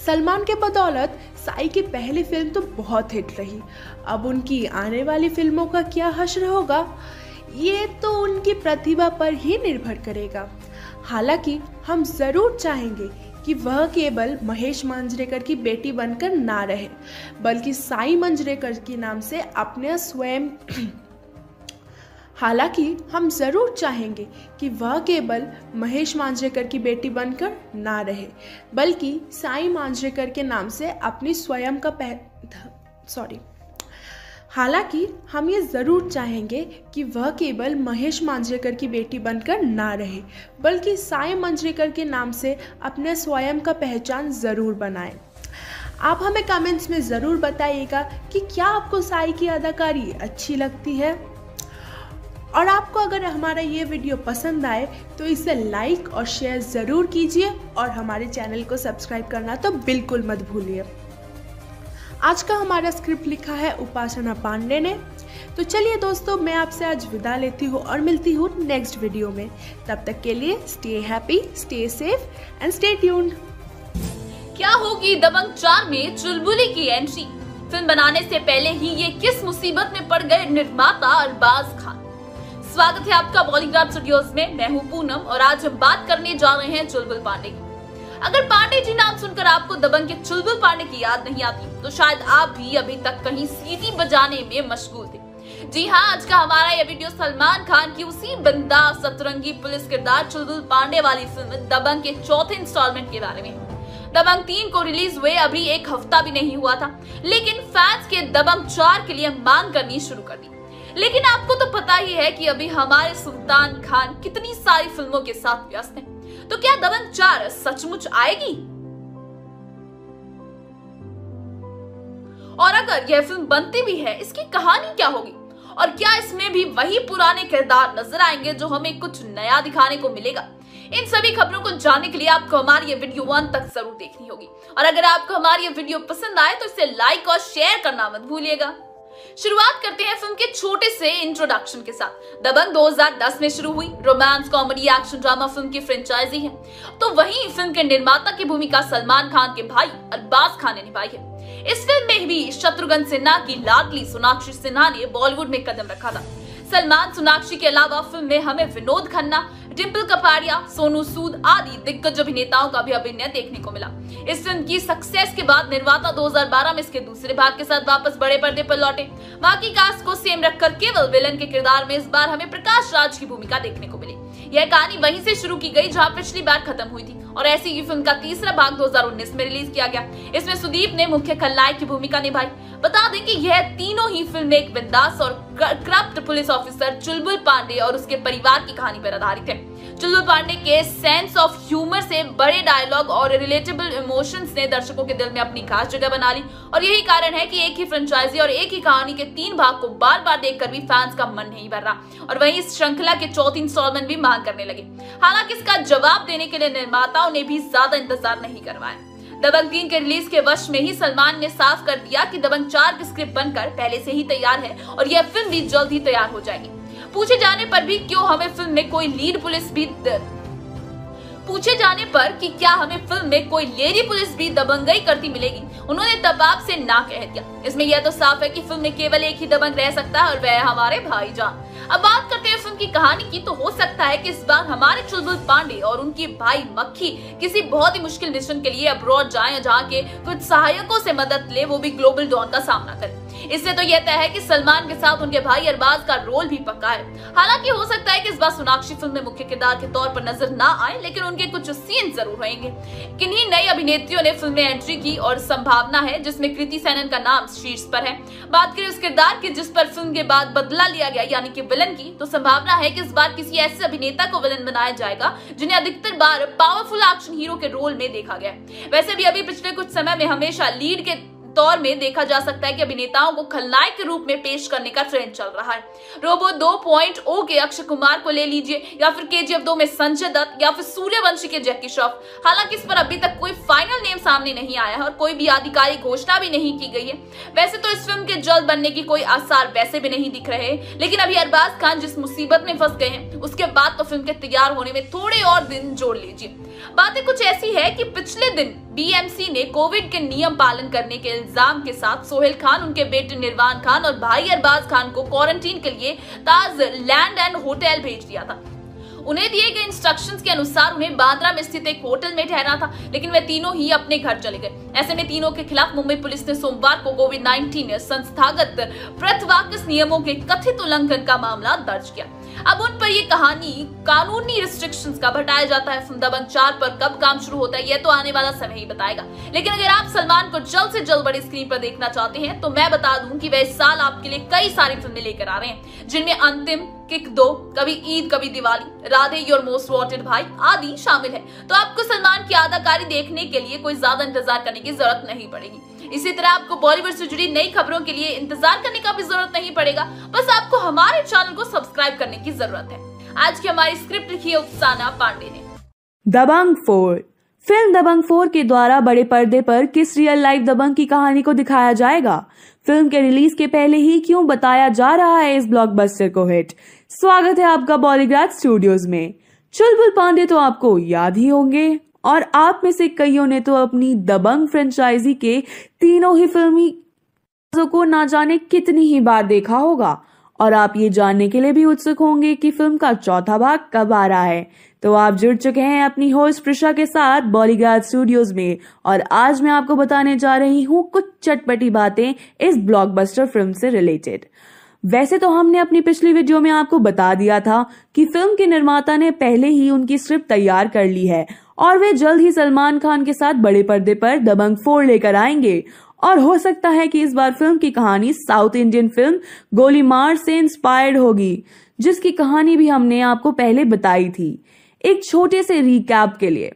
सलमान के बदौलत साई की पहली फिल्म तो बहुत हिट रही। अब उनकी आने वाली फिल्मों का क्या हश्र होगा ये तो उनकी प्रतिभा पर ही निर्भर करेगा। हालांकि हम ज़रूर चाहेंगे कि वह केवल महेश मांजरेकर की बेटी बनकर ना रहे, बल्कि साई मांजरेकर के नाम से अपने स्वयं हालांकि हम ज़रूर चाहेंगे कि वह केवल महेश मांजरेकर की बेटी बनकर ना रहे, बल्कि साई मांजरेकर के नाम से अपनी स्वयं का पह सॉरी हालांकि हम ये ज़रूर चाहेंगे कि वह केवल महेश मांजरेकर की बेटी बनकर ना रहे, बल्कि साई मांजरेकर के नाम से अपने स्वयं का पहचान ज़रूर बनाएं। आप हमें कमेंट्स में ज़रूर बताइएगा कि क्या आपको साई की अदाकारी अच्छी लगती है। और आपको अगर हमारा ये वीडियो पसंद आए तो इसे लाइक और शेयर ज़रूर कीजिए और हमारे चैनल को सब्सक्राइब करना तो बिल्कुल मत भूलिए। आज का हमारा स्क्रिप्ट लिखा है उपासना पांडे ने। तो चलिए दोस्तों, मैं आपसे आज विदा लेती हूँ और मिलती हूँ नेक्स्ट वीडियो में। तब तक के लिए stay happy, stay safe and stay tuned. क्या होगी दबंग चार में चुलबुली की एंट्री। फिल्म बनाने से पहले ही ये किस मुसीबत में पड़ गए निर्माता अरबाज खान। स्वागत है आपका बॉलीग्राफ स्टूडियोज में, मैं हूं पूनम और आज हम बात करने जा रहे हैं चुलबुल पांडे की। अगर पांडे जी नाम सुनकर आपको दबंग के चुलबुल पांडे की याद नहीं आती तो शायद आप भी अभी तक कहीं सीटी बजाने में मशगूल थे। जी हाँ, आज का हमारा ये वीडियो सलमान खान की उसी बंदा सतरंगी पुलिस किरदार चुलबुल पांडे वाली फिल्म दबंग के चौथे इंस्टॉलमेंट के बारे में। दबंग तीन को रिलीज हुए अभी एक हफ्ता भी नहीं हुआ था, लेकिन फैंस के दबंग चार के लिए मांग करनी शुरू कर दी। लेकिन आपको तो पता ही है कि अभी हमारे सुल्तान खान कितनी सारी फिल्मों के साथ व्यस्त हैं, तो क्या दबंग चार सचमुच आएगी? और अगर यह फिल्म बनती भी है, इसकी कहानी क्या होगी और क्या इसमें भी वही पुराने किरदार नजर आएंगे जो हमें कुछ नया दिखाने को मिलेगा? इन सभी खबरों को जानने के लिए आपको हमारी ये वीडियो अंत तक जरूर देखनी होगी और अगर आपको हमारी ये वीडियो पसंद आए तो इसे लाइक और शेयर करना मत भूलिएगा। शुरुआत करते हैं फिल्म के छोटे से इंट्रोडक्शन के साथ। दबंग दो हज़ार दस में शुरू हुई romance comedy action drama film की फ्रेंचाइजी है, तो वहीं फिल्म के निर्माता की भूमिका सलमान खान के भाई अरबाज खान ने निभाई है। इस फिल्म में भी शत्रुघ्न सिन्हा की लाडली सोनाक्षी सिन्हा ने बॉलीवुड में कदम रखा था। सलमान सोनाक्षी के अलावा फिल्म में हमें विनोद खन्ना, डिम्पल कपाड़िया, सोनू सूद आदि दिग्गज अभिनेताओं का भी अभिनय देखने को मिला। इस फिल्म की सक्सेस के बाद निर्माता दो हज़ार बारह में इसके दूसरे भाग के साथ वापस बड़े पर्दे पर लौटे। बाकी कास्ट को सेम रखकर केवल विलन के किरदार में इस बार हमें प्रकाश राज की भूमिका देखने को मिली। यह कहानी वहीं से शुरू की गई जहां पिछली बार खत्म हुई थी और ऐसी ही फिल्म का तीसरा भाग दो हज़ार उन्नीस में रिलीज किया गया। इसमें सुदीप ने मुख्य खलनायक की भूमिका निभाई। बता दें कि यह तीनों ही फिल्म एक बिंदास और corrupt police officer Chulbul Pandey और उसके परिवार की कहानी पर आधारित है। चुलबुल पांडे के सेंस ऑफ ह्यूमर से बड़े डायलॉग और रिलेटेबल इमोशंस ने दर्शकों के दिल में अपनी खास जगह बना ली और यही कारण है कि एक ही फ्रेंचाइजी और एक ही कहानी के तीन भाग को बार बार देखकर भी फैंस का मन नहीं भर रहा और वहीं इस श्रृंखला के चौथे इंस्टॉलमेंट भी मांग करने लगे। हालांकि इसका जवाब देने के लिए निर्माताओं ने भी ज्यादा इंतजार नहीं करवाया। दबंग तीन के रिलीज के वर्ष में ही सलमान ने साफ कर दिया कि दबंग चार की स्क्रिप्ट बनकर पहले से ही तैयार है और यह फिल्म भी जल्द ही तैयार हो जाएगी। पूछे जाने पर भी क्यों हमें फिल्म में कोई लीड पुलिस भी पूछे जाने पर कि क्या हमें फिल्म में कोई लेडी पुलिस भी दबंगई करती मिलेगी, उन्होंने दबाव से ना कह दिया। इसमें यह तो साफ है कि फिल्म में केवल एक ही दबंग रह सकता है और वह हमारे भाईजान। अब बात करते हैं फिल्म की कहानी की, तो हो सकता है कि इस बार हमारे चुलबुल पांडे और उनके भाई मक्खी किसी बहुत ही मुश्किल मिशन के लिए अब्रॉड जाए, जहाँ के कुछ सहायकों से मदद ले, वो भी ग्लोबल डॉन का सामना करे। इससे तो यह तय है कि सलमान के साथ उनके भाई अरबाज का रोल भी पक्का है। हालांकि हो सकता है कि इस बार सोनाक्षी फिल्म में मुख्य किरदार के तौर पर नजर ना आए, लेकिन उनके कुछ सीन जरूर रहेंगे। किन्हीं नई अभिनेत्रियों ने फिल्म में एंट्री की और संभावना है, जिसमें कृति सैनन का नाम शीर्ष पर है। बात करें उस किरदार की जिस पर फिल्म के बाद बदला लिया गया, यानी कि विलन की, तो संभावना है कि इस बार किसी ऐसे अभिनेता को विलन बनाया जाएगा जिन्हें अधिकतर बार पावरफुल एक्शन हीरो के रोल में देखा गया। वैसे भी अभी पिछले कुछ समय में हमेशा लीड के तौर में देखा जा सकता है कि अभिनेताओं को खलनायक के रूप में पेश करने का ट्रेंड चल रहा है। रोबो दो पॉइंट ओ के अक्षय कुमार को ले लीजिए, या फिर केजीएफ दो में संजय दत्त, या फिर सूर्यवंशी के जैकी श्रॉफ। हालांकि इस पर अभी तक कोई फाइनल नेम सामने नहीं आया है और कोई भी आधिकारिक घोषणा भी नहीं की गई है। वैसे तो इस फिल्म के जल्द बनने की कोई आसार वैसे भी नहीं दिख रहे, लेकिन अभी अरबाज खान जिस मुसीबत में फंस गए हैं उसके बाद तो फिल्म के तैयार होने में थोड़े और दिन जोड़ लीजिए। बातें कुछ ऐसी है कि पिछले दिन बीएमसी ने कोविड के नियम पालन करने के इल्जाम के साथ सोहेल खान, उनके बेटे निर्वाण खान और भाई अरबाज खान को क्वारंटीन के लिए ताज लैंड एंड होटल भेज दिया था। उन्हें दिए गए इंस्ट्रक्शंस के अनुसार उन्हें बांद्रा में स्थित एक होटल में ठहरना था, लेकिन वे तीनों ही अपने घर चले गए। ऐसे में तीनों के खिलाफ मुंबई पुलिस ने सोमवार को कोविड नाइन्टीन संस्थागत प्रथवाकस नियमों के कथित उल्लंघन का मामला दर्ज किया। अब उन पर ये कहानी कानूनी रिस्ट्रिक्शंस का भटाया जाता है। फिल्म दबंग चार पर कब काम शुरू होता है यह तो आने वाला समय ही बताएगा, लेकिन अगर आप सलमान को जल्द से जल्द बड़ी स्क्रीन पर देखना चाहते हैं तो मैं बता दूं कि वह इस साल आपके लिए कई सारी फिल्में लेकर आ रहे हैं, जिनमें अंतिम, किक दो, कभी ईद कभी Diwali, Radhe your most wanted भाई आदि शामिल है। तो आपको सलमान की अदाकारी देखने के लिए कोई ज्यादा इंतजार करने की जरूरत नहीं पड़ेगी। इसी तरह आपको बॉलीवुड से जुड़ी नई खबरों के लिए इंतजार करने का भी जरूरत नहीं पड़ेगा, बस आपको हमारे चैनल को सब्सक्राइब करने की जरूरत है। आज की हमारी स्क्रिप्ट लिखी है उफसाना पांडे ने। Dabangg four. Film Dabangg four के द्वारा बड़े पर्दे पर किस रियल लाइफ दबंग की कहानी को दिखाया जाएगा? फिल्म के रिलीज के पहले ही क्यों बताया जा रहा है इस ब्लॉकबस्टर को हिट? स्वागत है आपका बॉलीग्राफ स्टूडियोज में। चुलबुल पांडे तो आपको याद ही होंगे और आप में से कईयों ने तो अपनी दबंग फ्रेंचाइजी के तीनों ही फिल्मी को ना जाने कितनी ही बार देखा होगा, और आप ये जानने के लिए भी उत्सुक होंगे कि फिल्म का चौथा भाग कब आ रहा है। तो आप जुड़ चुके हैं अपनी होस्ट प्रिशा के साथ बॉलीग्राड स्टूडियोज में, और आज मैं आपको बताने जा रही हूँ कुछ चटपटी बातें इस ब्लॉकबस्टर फिल्म से रिलेटेड। वैसे तो हमने अपनी पिछली वीडियो में आपको बता दिया था कि फिल्म के निर्माता ने पहले ही उनकी स्क्रिप्ट तैयार कर ली है और वे जल्द ही सलमान खान के साथ बड़े पर्दे पर दबंग फोर लेकर आएंगे, और हो सकता है कि इस बार फिल्म की कहानी साउथ इंडियन फिल्म गोलीमार से इंस्पायर्ड होगी, जिसकी कहानी भी हमने आपको पहले बताई थी। एक छोटे से रिकैप के लिए,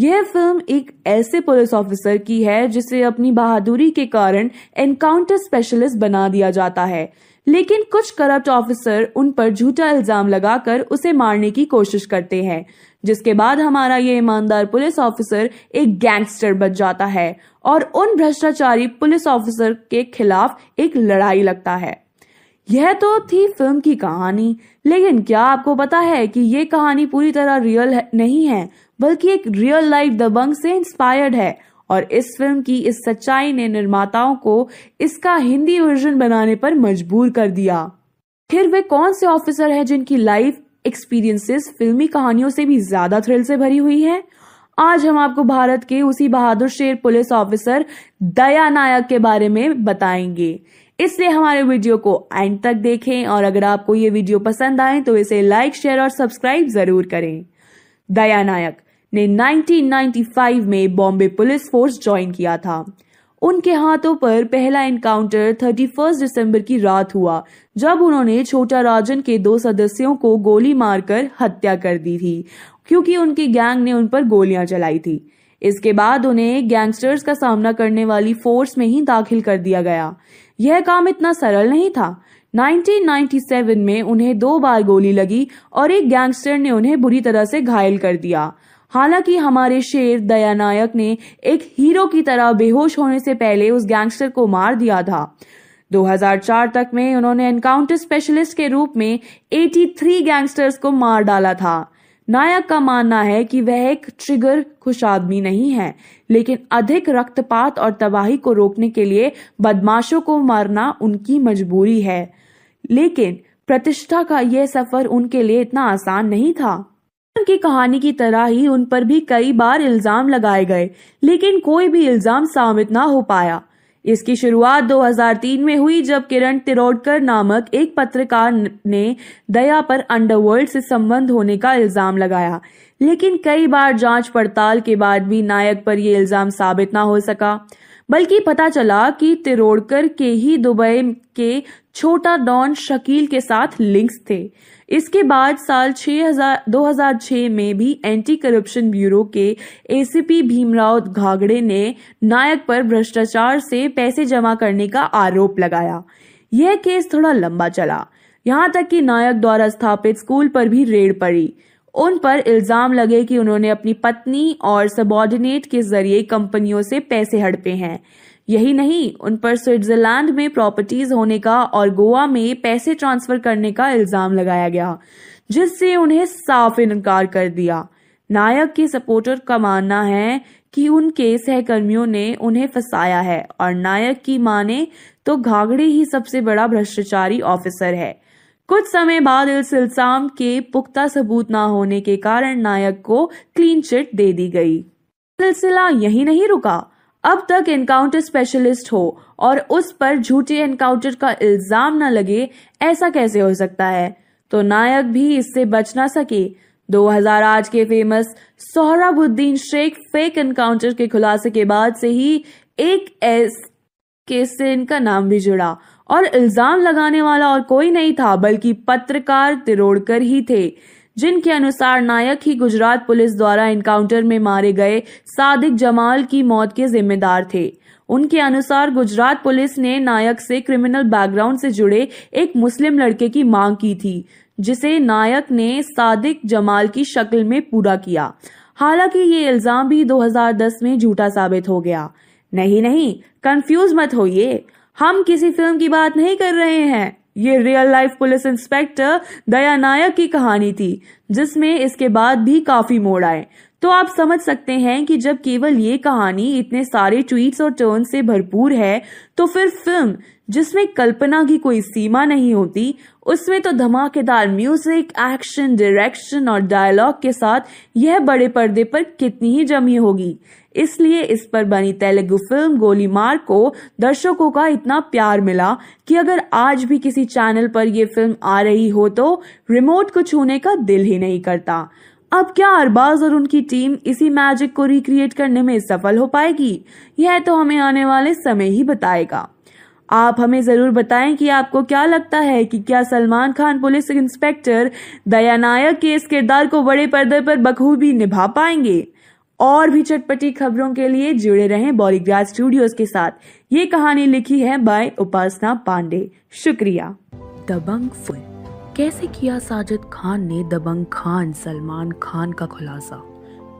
यह फिल्म एक ऐसे पुलिस ऑफिसर की है जिसे अपनी बहादुरी के कारण एनकाउंटर स्पेशलिस्ट बना दिया जाता है, लेकिन कुछ करप्ट ऑफिसर उन पर झूठा इल्जाम लगाकर उसे मारने की कोशिश करते हैं, जिसके बाद हमारा ये ईमानदार पुलिस ऑफिसर एक गैंगस्टर बन जाता है और उन भ्रष्टाचारी पुलिस ऑफिसर के खिलाफ एक लड़ाई लगता है। यह तो थी फिल्म की कहानी, लेकिन क्या आपको पता है कि ये कहानी पूरी तरह रियल नहीं है, बल्कि एक रियल लाइफ दबंग से इंस्पायर्ड है, और इस फिल्म की इस सच्चाई ने निर्माताओं को इसका हिंदी वर्जन बनाने पर मजबूर कर दिया। फिर वे कौन से ऑफिसर हैं जिनकी लाइफ एक्सपीरियंसेस फिल्मी कहानियों से भी ज्यादा थ्रिल से भरी हुई है? आज हम आपको भारत के उसी बहादुर शेर पुलिस ऑफिसर दया नायक के बारे में बताएंगे, इसलिए हमारे वीडियो को एंड तक देखें, और अगर आपको ये वीडियो पसंद आए तो इसे लाइक, शेयर और सब्सक्राइब जरूर करें। दया नायक ने उन्नीस सौ पचानवे में बॉम्बे पुलिस फोर्स ज्वाइन किया था। उनके हाथों पर पहला एनकाउंटर इकतीस दिसंबर की रात हुआ, जब उन्होंने छोटा राजन के दो सदस्यों को गोली मारकर हत्या कर दी थी, क्योंकि उनकी गैंग ने उन पर गोलियां चलाई थी। इसके बाद उन्हें गैंगस्टर्स का सामना करने वाली फोर्स में ही दाखिल कर दिया गया। यह काम इतना सरल नहीं था। उन्नीस सौ सत्तानवे में उन्हें दो बार गोली लगी और एक गैंगस्टर ने उन्हें बुरी तरह से घायल कर दिया। हालांकि हमारे शेर दयानायक ने एक हीरो की तरह बेहोश होने से पहले उस गैंगस्टर को मार दिया था। दो हज़ार चार तक में उन्होंने एनकाउंटर स्पेशलिस्ट के रूप में तिरासी गैंगस्टर्स को मार डाला था। नायक का मानना है कि वह एक ट्रिगर खुश आदमी नहीं है, लेकिन अधिक रक्तपात और तबाही को रोकने के लिए बदमाशों को मारना उनकी मजबूरी है। लेकिन प्रतिष्ठा का यह सफर उनके लिए इतना आसान नहीं था। उनकी कहानी की तरह ही उन पर भी कई बार इल्जाम लगाए गए, लेकिन कोई भी इल्जाम साबित ना हो पाया। इसकी शुरुआत दो हज़ार तीन में हुई, जब किरण तिरोडकर नामक एक पत्रकार ने दया पर अंडरवर्ल्ड से संबंध होने का इल्जाम लगाया, लेकिन कई बार जांच पड़ताल के बाद भी नायक पर यह इल्जाम साबित ना हो सका। बल्कि पता चला कि तिरोडकर के ही दुबई के छोटा डॉन शकील के साथ लिंक्स थे। इसके बाद साल दो हज़ार छह में भी एंटी करप्शन ब्यूरो के एसीपी भीमराव घागड़े ने नायक पर भ्रष्टाचार से पैसे जमा करने का आरोप लगाया। यह केस थोड़ा लंबा चला, यहाँ तक कि नायक द्वारा स्थापित स्कूल पर भी रेड पड़ी। उन पर इल्जाम लगे कि उन्होंने अपनी पत्नी और सबॉर्डिनेट के जरिए कंपनियों से पैसे हड़पे हैं। यही नहीं, उन पर स्विट्जरलैंड में प्रॉपर्टीज होने का और गोवा में पैसे ट्रांसफर करने का इल्जाम लगाया गया, जिससे उन्हें साफ इनकार कर दिया। नायक के सपोर्टर का मानना है कि उनके सहकर्मियों ने उन्हें फंसाया है, और नायक की माने तो घाघड़े ही सबसे बड़ा भ्रष्टाचारी ऑफिसर है। कुछ समय बाद इस इल्जाम के पुख्ता सबूत ना होने के कारण नायक को क्लीन चिट दे दी गई। सिलसिला यही नहीं रुका। अब तक एनकाउंटर स्पेशलिस्ट हो और उस पर झूठे एनकाउंटर का इल्जाम न लगे, ऐसा कैसे हो सकता है? तो नायक भी इससे बच ना सके। दो हज़ार आठ के famous Sohrabuddin Sheikh fake encounter के खुलासे के बाद से ही एक एस केस से इनका नाम भी जुड़ा, और इल्जाम लगाने वाला और कोई नहीं था बल्कि पत्रकार तिरोडकर ही थे, जिनके अनुसार नायक ही गुजरात पुलिस द्वारा एनकाउंटर में मारे गए सादिक जमाल की मौत के जिम्मेदार थे। उनके अनुसार गुजरात पुलिस ने नायक से क्रिमिनल बैकग्राउंड से जुड़े एक मुस्लिम लड़के की मांग की थी, जिसे नायक ने सादिक जमाल की शक्ल में पूरा किया। हालांकि ये इल्जाम भी दो हज़ार दस में झूठा साबित हो गया। नहीं नहीं, कंफ्यूज मत होइए, हम किसी फिल्म की बात नहीं कर रहे हैं। ये real life police inspector Daya Nayak की कहानी थी, जिसमें इसके बाद भी काफी मोड़ आए। तो आप समझ सकते हैं कि जब केवल ये कहानी इतने सारे ट्वीट्स और टर्न्स से भरपूर है तो फिर फिल्म जिसमें कल्पना की कोई सीमा नहीं होती उसमें तो धमाकेदार म्यूजिक, एक्शन, डायरेक्शन और डायलॉग के साथ यह बड़े पर्दे पर कितनी ही जमी होगी। इसलिए इस पर बनी तेलुगु फिल्म गोलीमार को दर्शकों का इतना प्यार मिला कि अगर आज भी किसी चैनल पर यह फिल्म आ रही हो तो रिमोट को छूने का दिल ही नहीं करता। अब क्या अरबाज और उनकी टीम इसी मैजिक को रिक्रिएट करने में सफल हो पाएगी, यह तो हमें आने वाले समय ही बताएगा। आप हमें जरूर बताएं कि आपको क्या लगता है कि क्या सलमान खान पुलिस इंस्पेक्टर दयानायक के इस किरदार को बड़े पर्दे पर बखूबी निभा पाएंगे। और भी चटपटी खबरों के लिए जुड़े रहें बॉलीग्राज स्टूडियोज के साथ। ये कहानी लिखी है बाय उपासना पांडे। शुक्रिया। दबंग फुल कैसे किया साजिद खान ने दबंग खान सलमान खान का खुलासा,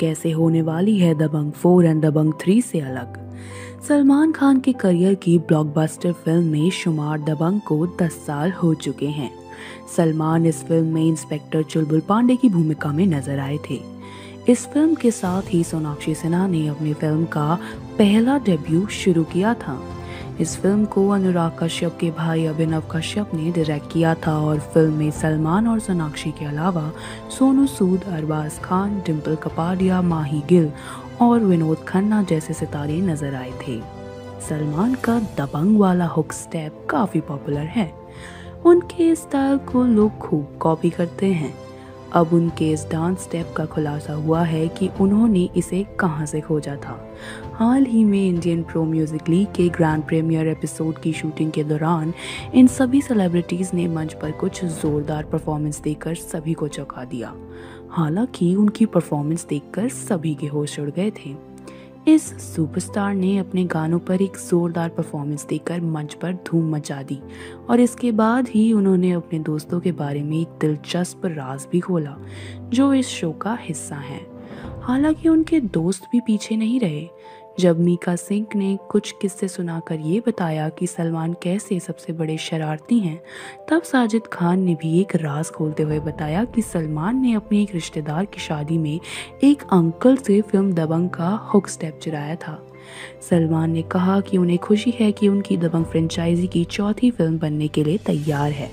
कैसे होने वाली है Dabangg four and Dabangg three से अलग। सलमान खान के करियर की ब्लॉकबस्टर फिल्म में शुमार दबंग को दस साल हो चुके हैं। सलमान इस फिल्म में इंस्पेक्टर चुलबुल पांडे की भूमिका में नजर आए थे। इस फिल्म के साथ ही सोनाक्षी सिन्हा ने अपनी फिल्म का पहला डेब्यू शुरू किया था। इस फिल्म को अनुराग कश्यप के भाई अभिनव कश्यप ने डायरेक्ट किया था और फिल्म में सलमान और सोनाक्षी के अलावा सोनू सूद, अरबाज खान, डिम्पल कपाडिया, माही गिल और विनोद खन्ना जैसे सितारे नजर आए थे। सलमान का दबंग वाला हुक स्टेप काफी पॉपुलर है। उनके इस स्टाइल को लोग खूब कॉपी करते हैं। अब उनके इस डांस स्टेप का खुलासा हुआ है कि उन्होंने इसे कहां से खोजा था। हाल ही में इंडियन प्रो म्यूजिक लीग के ग्रैंड प्रीमियर एपिसोड की शूटिंग के दौरान इन सभी सेलिब्रिटीज़ ने मंच पर कुछ ज़ोरदार परफॉर्मेंस देकर सभी को चौंका दिया। हालांकि उनकी परफॉर्मेंस देखकर सभी के होश उड़ गए थे। इस सुपरस्टार ने अपने गानों पर एक जोरदार परफॉर्मेंस देकर मंच पर धूम मचा दी और इसके बाद ही उन्होंने अपने दोस्तों के बारे में एक दिलचस्प राज भी खोला जो इस शो का हिस्सा हैं। हालांकि उनके दोस्त भी पीछे नहीं रहे। जब मीका सिंह ने कुछ किस्से सुनाकर ये बताया कि सलमान कैसे सबसे बड़े शरारती हैं, तब साजिद खान ने भी एक राज खोलते हुए बताया कि सलमान ने अपने एक रिश्तेदार की शादी में एक अंकल से फिल्म दबंग का हुक स्टेप चुराया था। सलमान ने कहा कि उन्हें खुशी है कि उनकी दबंग फ्रेंचाइजी की चौथी फिल्म बनने के लिए तैयार है।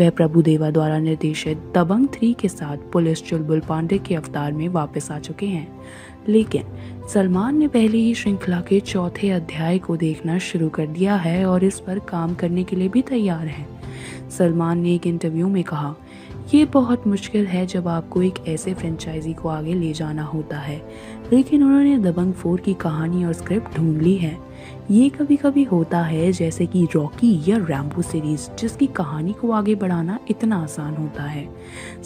वह प्रभुदेवा द्वारा निर्देशित दबंग थ्री के साथ पुलिस चुलबुल पांडे के अवतार में वापस आ चुके हैं, लेकिन सलमान ने पहले ही श्रृंखला के चौथे अध्याय को देखना शुरू कर दिया है और इस पर काम करने के लिए भी तैयार हैं। सलमान ने एक इंटरव्यू में कहा, ये बहुत मुश्किल है जब आपको एक ऐसे फ्रेंचाइजी को आगे ले जाना होता है, लेकिन उन्होंने दबंग फोर की कहानी और स्क्रिप्ट ढूंढ ली है। ये कभी कभी होता है जैसे कि रॉकी या रैम्बो सीरीज, जिसकी कहानी को आगे बढ़ाना इतना आसान होता है।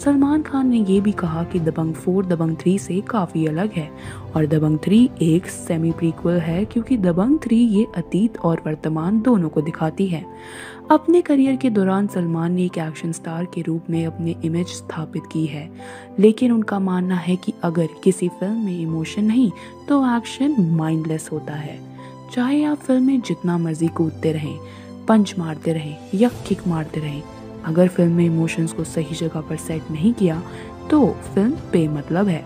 सलमान खान ने ये भी कहा कि दबंग फोर दबंग थ्री से काफ़ी अलग है और दबंग थ्री एक सेमी प्रीक्वल है, क्योंकि दबंग थ्री ये अतीत और वर्तमान दोनों को दिखाती है। अपने करियर के दौरान सलमान ने एक एक्शन स्टार के रूप में अपने इमेज स्थापित की है, लेकिन उनका मानना है कि अगर किसी फिल्म में इमोशन नहीं तो एक्शन माइंडलेस होता है। चाहे आप फिल्म में जितना मर्जी कूदते रहें, पंच मारते रहें या किक मारते रहें, अगर फिल्म में इमोशंस को सही जगह पर सेट नहीं किया तो फिल्म बेमतलब है।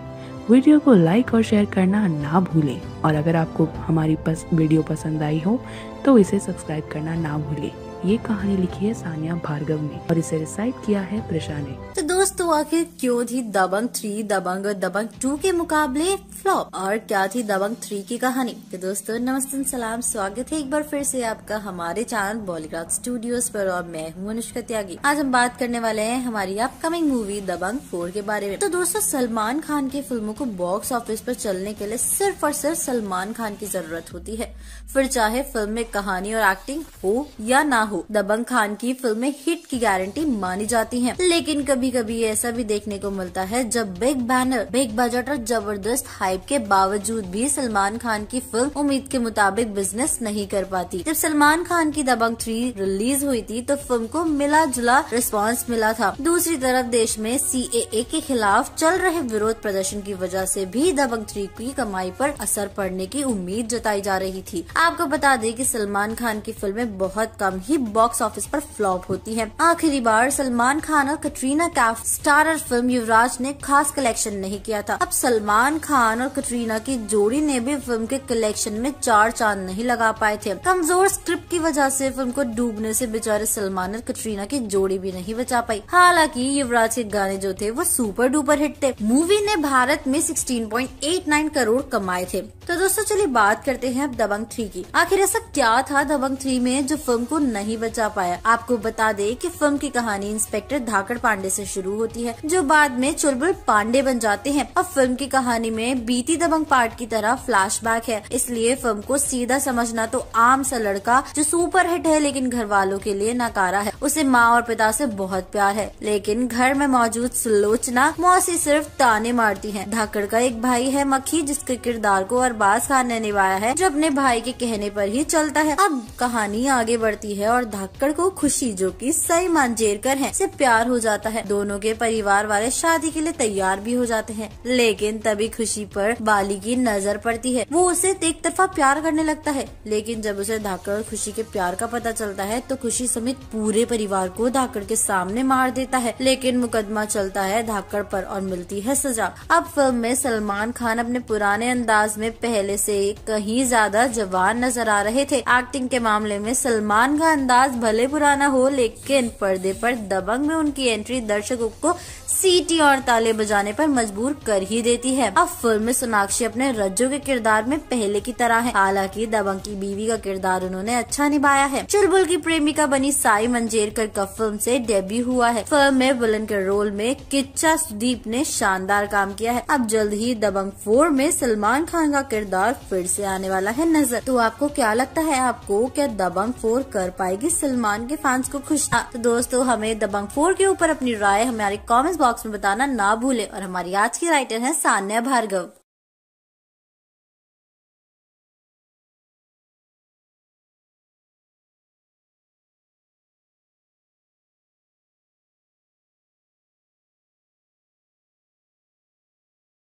वीडियो को लाइक और शेयर करना ना भूलें और अगर आपको हमारी पस, वीडियो पसंद आई हो तो इसे सब्सक्राइब करना ना भूलें। ये कहानी लिखी है सानिया भार्गव ने और इसे रिसाइट किया है प्रशा ने। तो दोस्तों, आखिर क्यों थी दबंग थ्री दबंग और दबंग टू के मुकाबले फ्लॉप और क्या थी दबंग थ्री की कहानी। तो दोस्तों नमस्ते सलाम, स्वागत है एक बार फिर से आपका हमारे चैनल बॉलीग्राज स्टूडियोज पर और मैं हूँ अनुष्का त्यागी। आज हम बात करने वाले हैं हमारी अपकमिंग मूवी दबंग फोर के बारे में। तो दोस्तों सलमान खान की फिल्मों को बॉक्स ऑफिस पर चलने के लिए सिर्फ और सिर्फ सलमान खान की जरूरत होती है, फिर चाहे फिल्म में कहानी और एक्टिंग हो या ना। दबंग खान की फिल्में हिट की गारंटी मानी जाती हैं, लेकिन कभी कभी ऐसा भी देखने को मिलता है जब बिग बैनर, बिग बजट और जबरदस्त हाइप के बावजूद भी सलमान खान की फिल्म उम्मीद के मुताबिक बिजनेस नहीं कर पाती। जब सलमान खान की दबंग थ्री रिलीज हुई थी तो फिल्म को मिला जुला रिस्पांस मिला था। दूसरी तरफ देश में सी ए ए के खिलाफ चल रहे विरोध प्रदर्शन की वजह से भी दबंग थ्री की कमाई पर असर पड़ने की उम्मीद जताई जा रही थी। आपको बता दें कि सलमान खान की फिल्में बहुत कम ही बॉक्स ऑफिस पर फ्लॉप होती है। आखिरी बार सलमान खान और कटरीना कैफ स्टारर फिल्म युवराज ने खास कलेक्शन नहीं किया था। अब सलमान खान और कटरीना की जोड़ी ने भी फिल्म के कलेक्शन में चार चांद नहीं लगा पाए थे। कमजोर स्क्रिप्ट की वजह से फिल्म को डूबने से बेचारे सलमान और कटरीना की जोड़ी भी नहीं बचा पाई। हालांकि युवराज के गाने जो थे वो सुपर डुपर हिट थे। मूवी ने भारत में सोलह पॉइंट आठ नौ करोड़ कमाए थे। तो दोस्तों चलिए बात करते हैं अब दबंग थ्री की। आखिर ऐसा क्या था दबंग थ्री में जो फिल्म को नहीं बचा पाया? आपको बता दे कि फिल्म की कहानी इंस्पेक्टर धाकड़ पांडे से शुरू होती है जो बाद में चुलबुल पांडे बन जाते हैं। और फिल्म की कहानी में बीती दबंग पार्ट की तरह फ्लैशबैक है, इसलिए फिल्म को सीधा समझना तो आम सा लड़का जो सुपर हिट है लेकिन घर वालों के लिए नकारा है, उसे माँ और पिता से बहुत प्यार है लेकिन घर में मौजूद सुलोचना मौसी सिर्फ ताने मारती है। धाकड़ का एक भाई है मक्खी जिसके किरदार को अरबाज खान ने निभाया है जो अपने भाई के कहने पर ही चलता है। अब कहानी आगे बढ़ती है और धाकड़ को खुशी जो कि सई मांजेरकर है से प्यार हो जाता है। दोनों के परिवार वाले शादी के लिए तैयार भी हो जाते हैं लेकिन तभी खुशी पर बाली की नजर पड़ती है। वो उसे एक तरफा प्यार करने लगता है लेकिन जब उसे धाकड़ और खुशी के प्यार का पता चलता है तो खुशी समेत पूरे परिवार को धाकड़ के सामने मार देता है। लेकिन मुकदमा चलता है धाकड़ पर और मिलती है सजा। अब फिल्म में सलमान खान अपने पुराने अंदाज में पहले से कहीं ज्यादा जवान नजर आ रहे थे। एक्टिंग के मामले में सलमान का अंदाज भले पुराना हो लेकिन पर्दे पर दबंग में उनकी एंट्री दर्शकों को सीटी और ताले बजाने पर मजबूर कर ही देती है। अब फिल्म में सोनाक्षी अपने रज्जो के किरदार में पहले की तरह है, हालांकि दबंग की बीवी का किरदार उन्होंने अच्छा निभाया है। चुलबुल की प्रेमिका बनी साई मंजेरकर का फिल्म से डेब्यू हुआ है। फिल्म में विलन के रोल में किच्चा सुदीप ने शानदार काम किया है। अब जल्द ही दबंग फोर में सलमान खान का किरदार फिर से आने वाला है नजर। तो आपको क्या लगता है, आपको क्या दबंग फोर कर पाएगी सलमान के फैंस को खुश? तो दोस्तों हमें दबंग फोर के ऊपर अपनी राय हमारे कमेंट्स बॉक्स में बताना ना भूले। और हमारी आज की राइटर है सान्या भार्गव।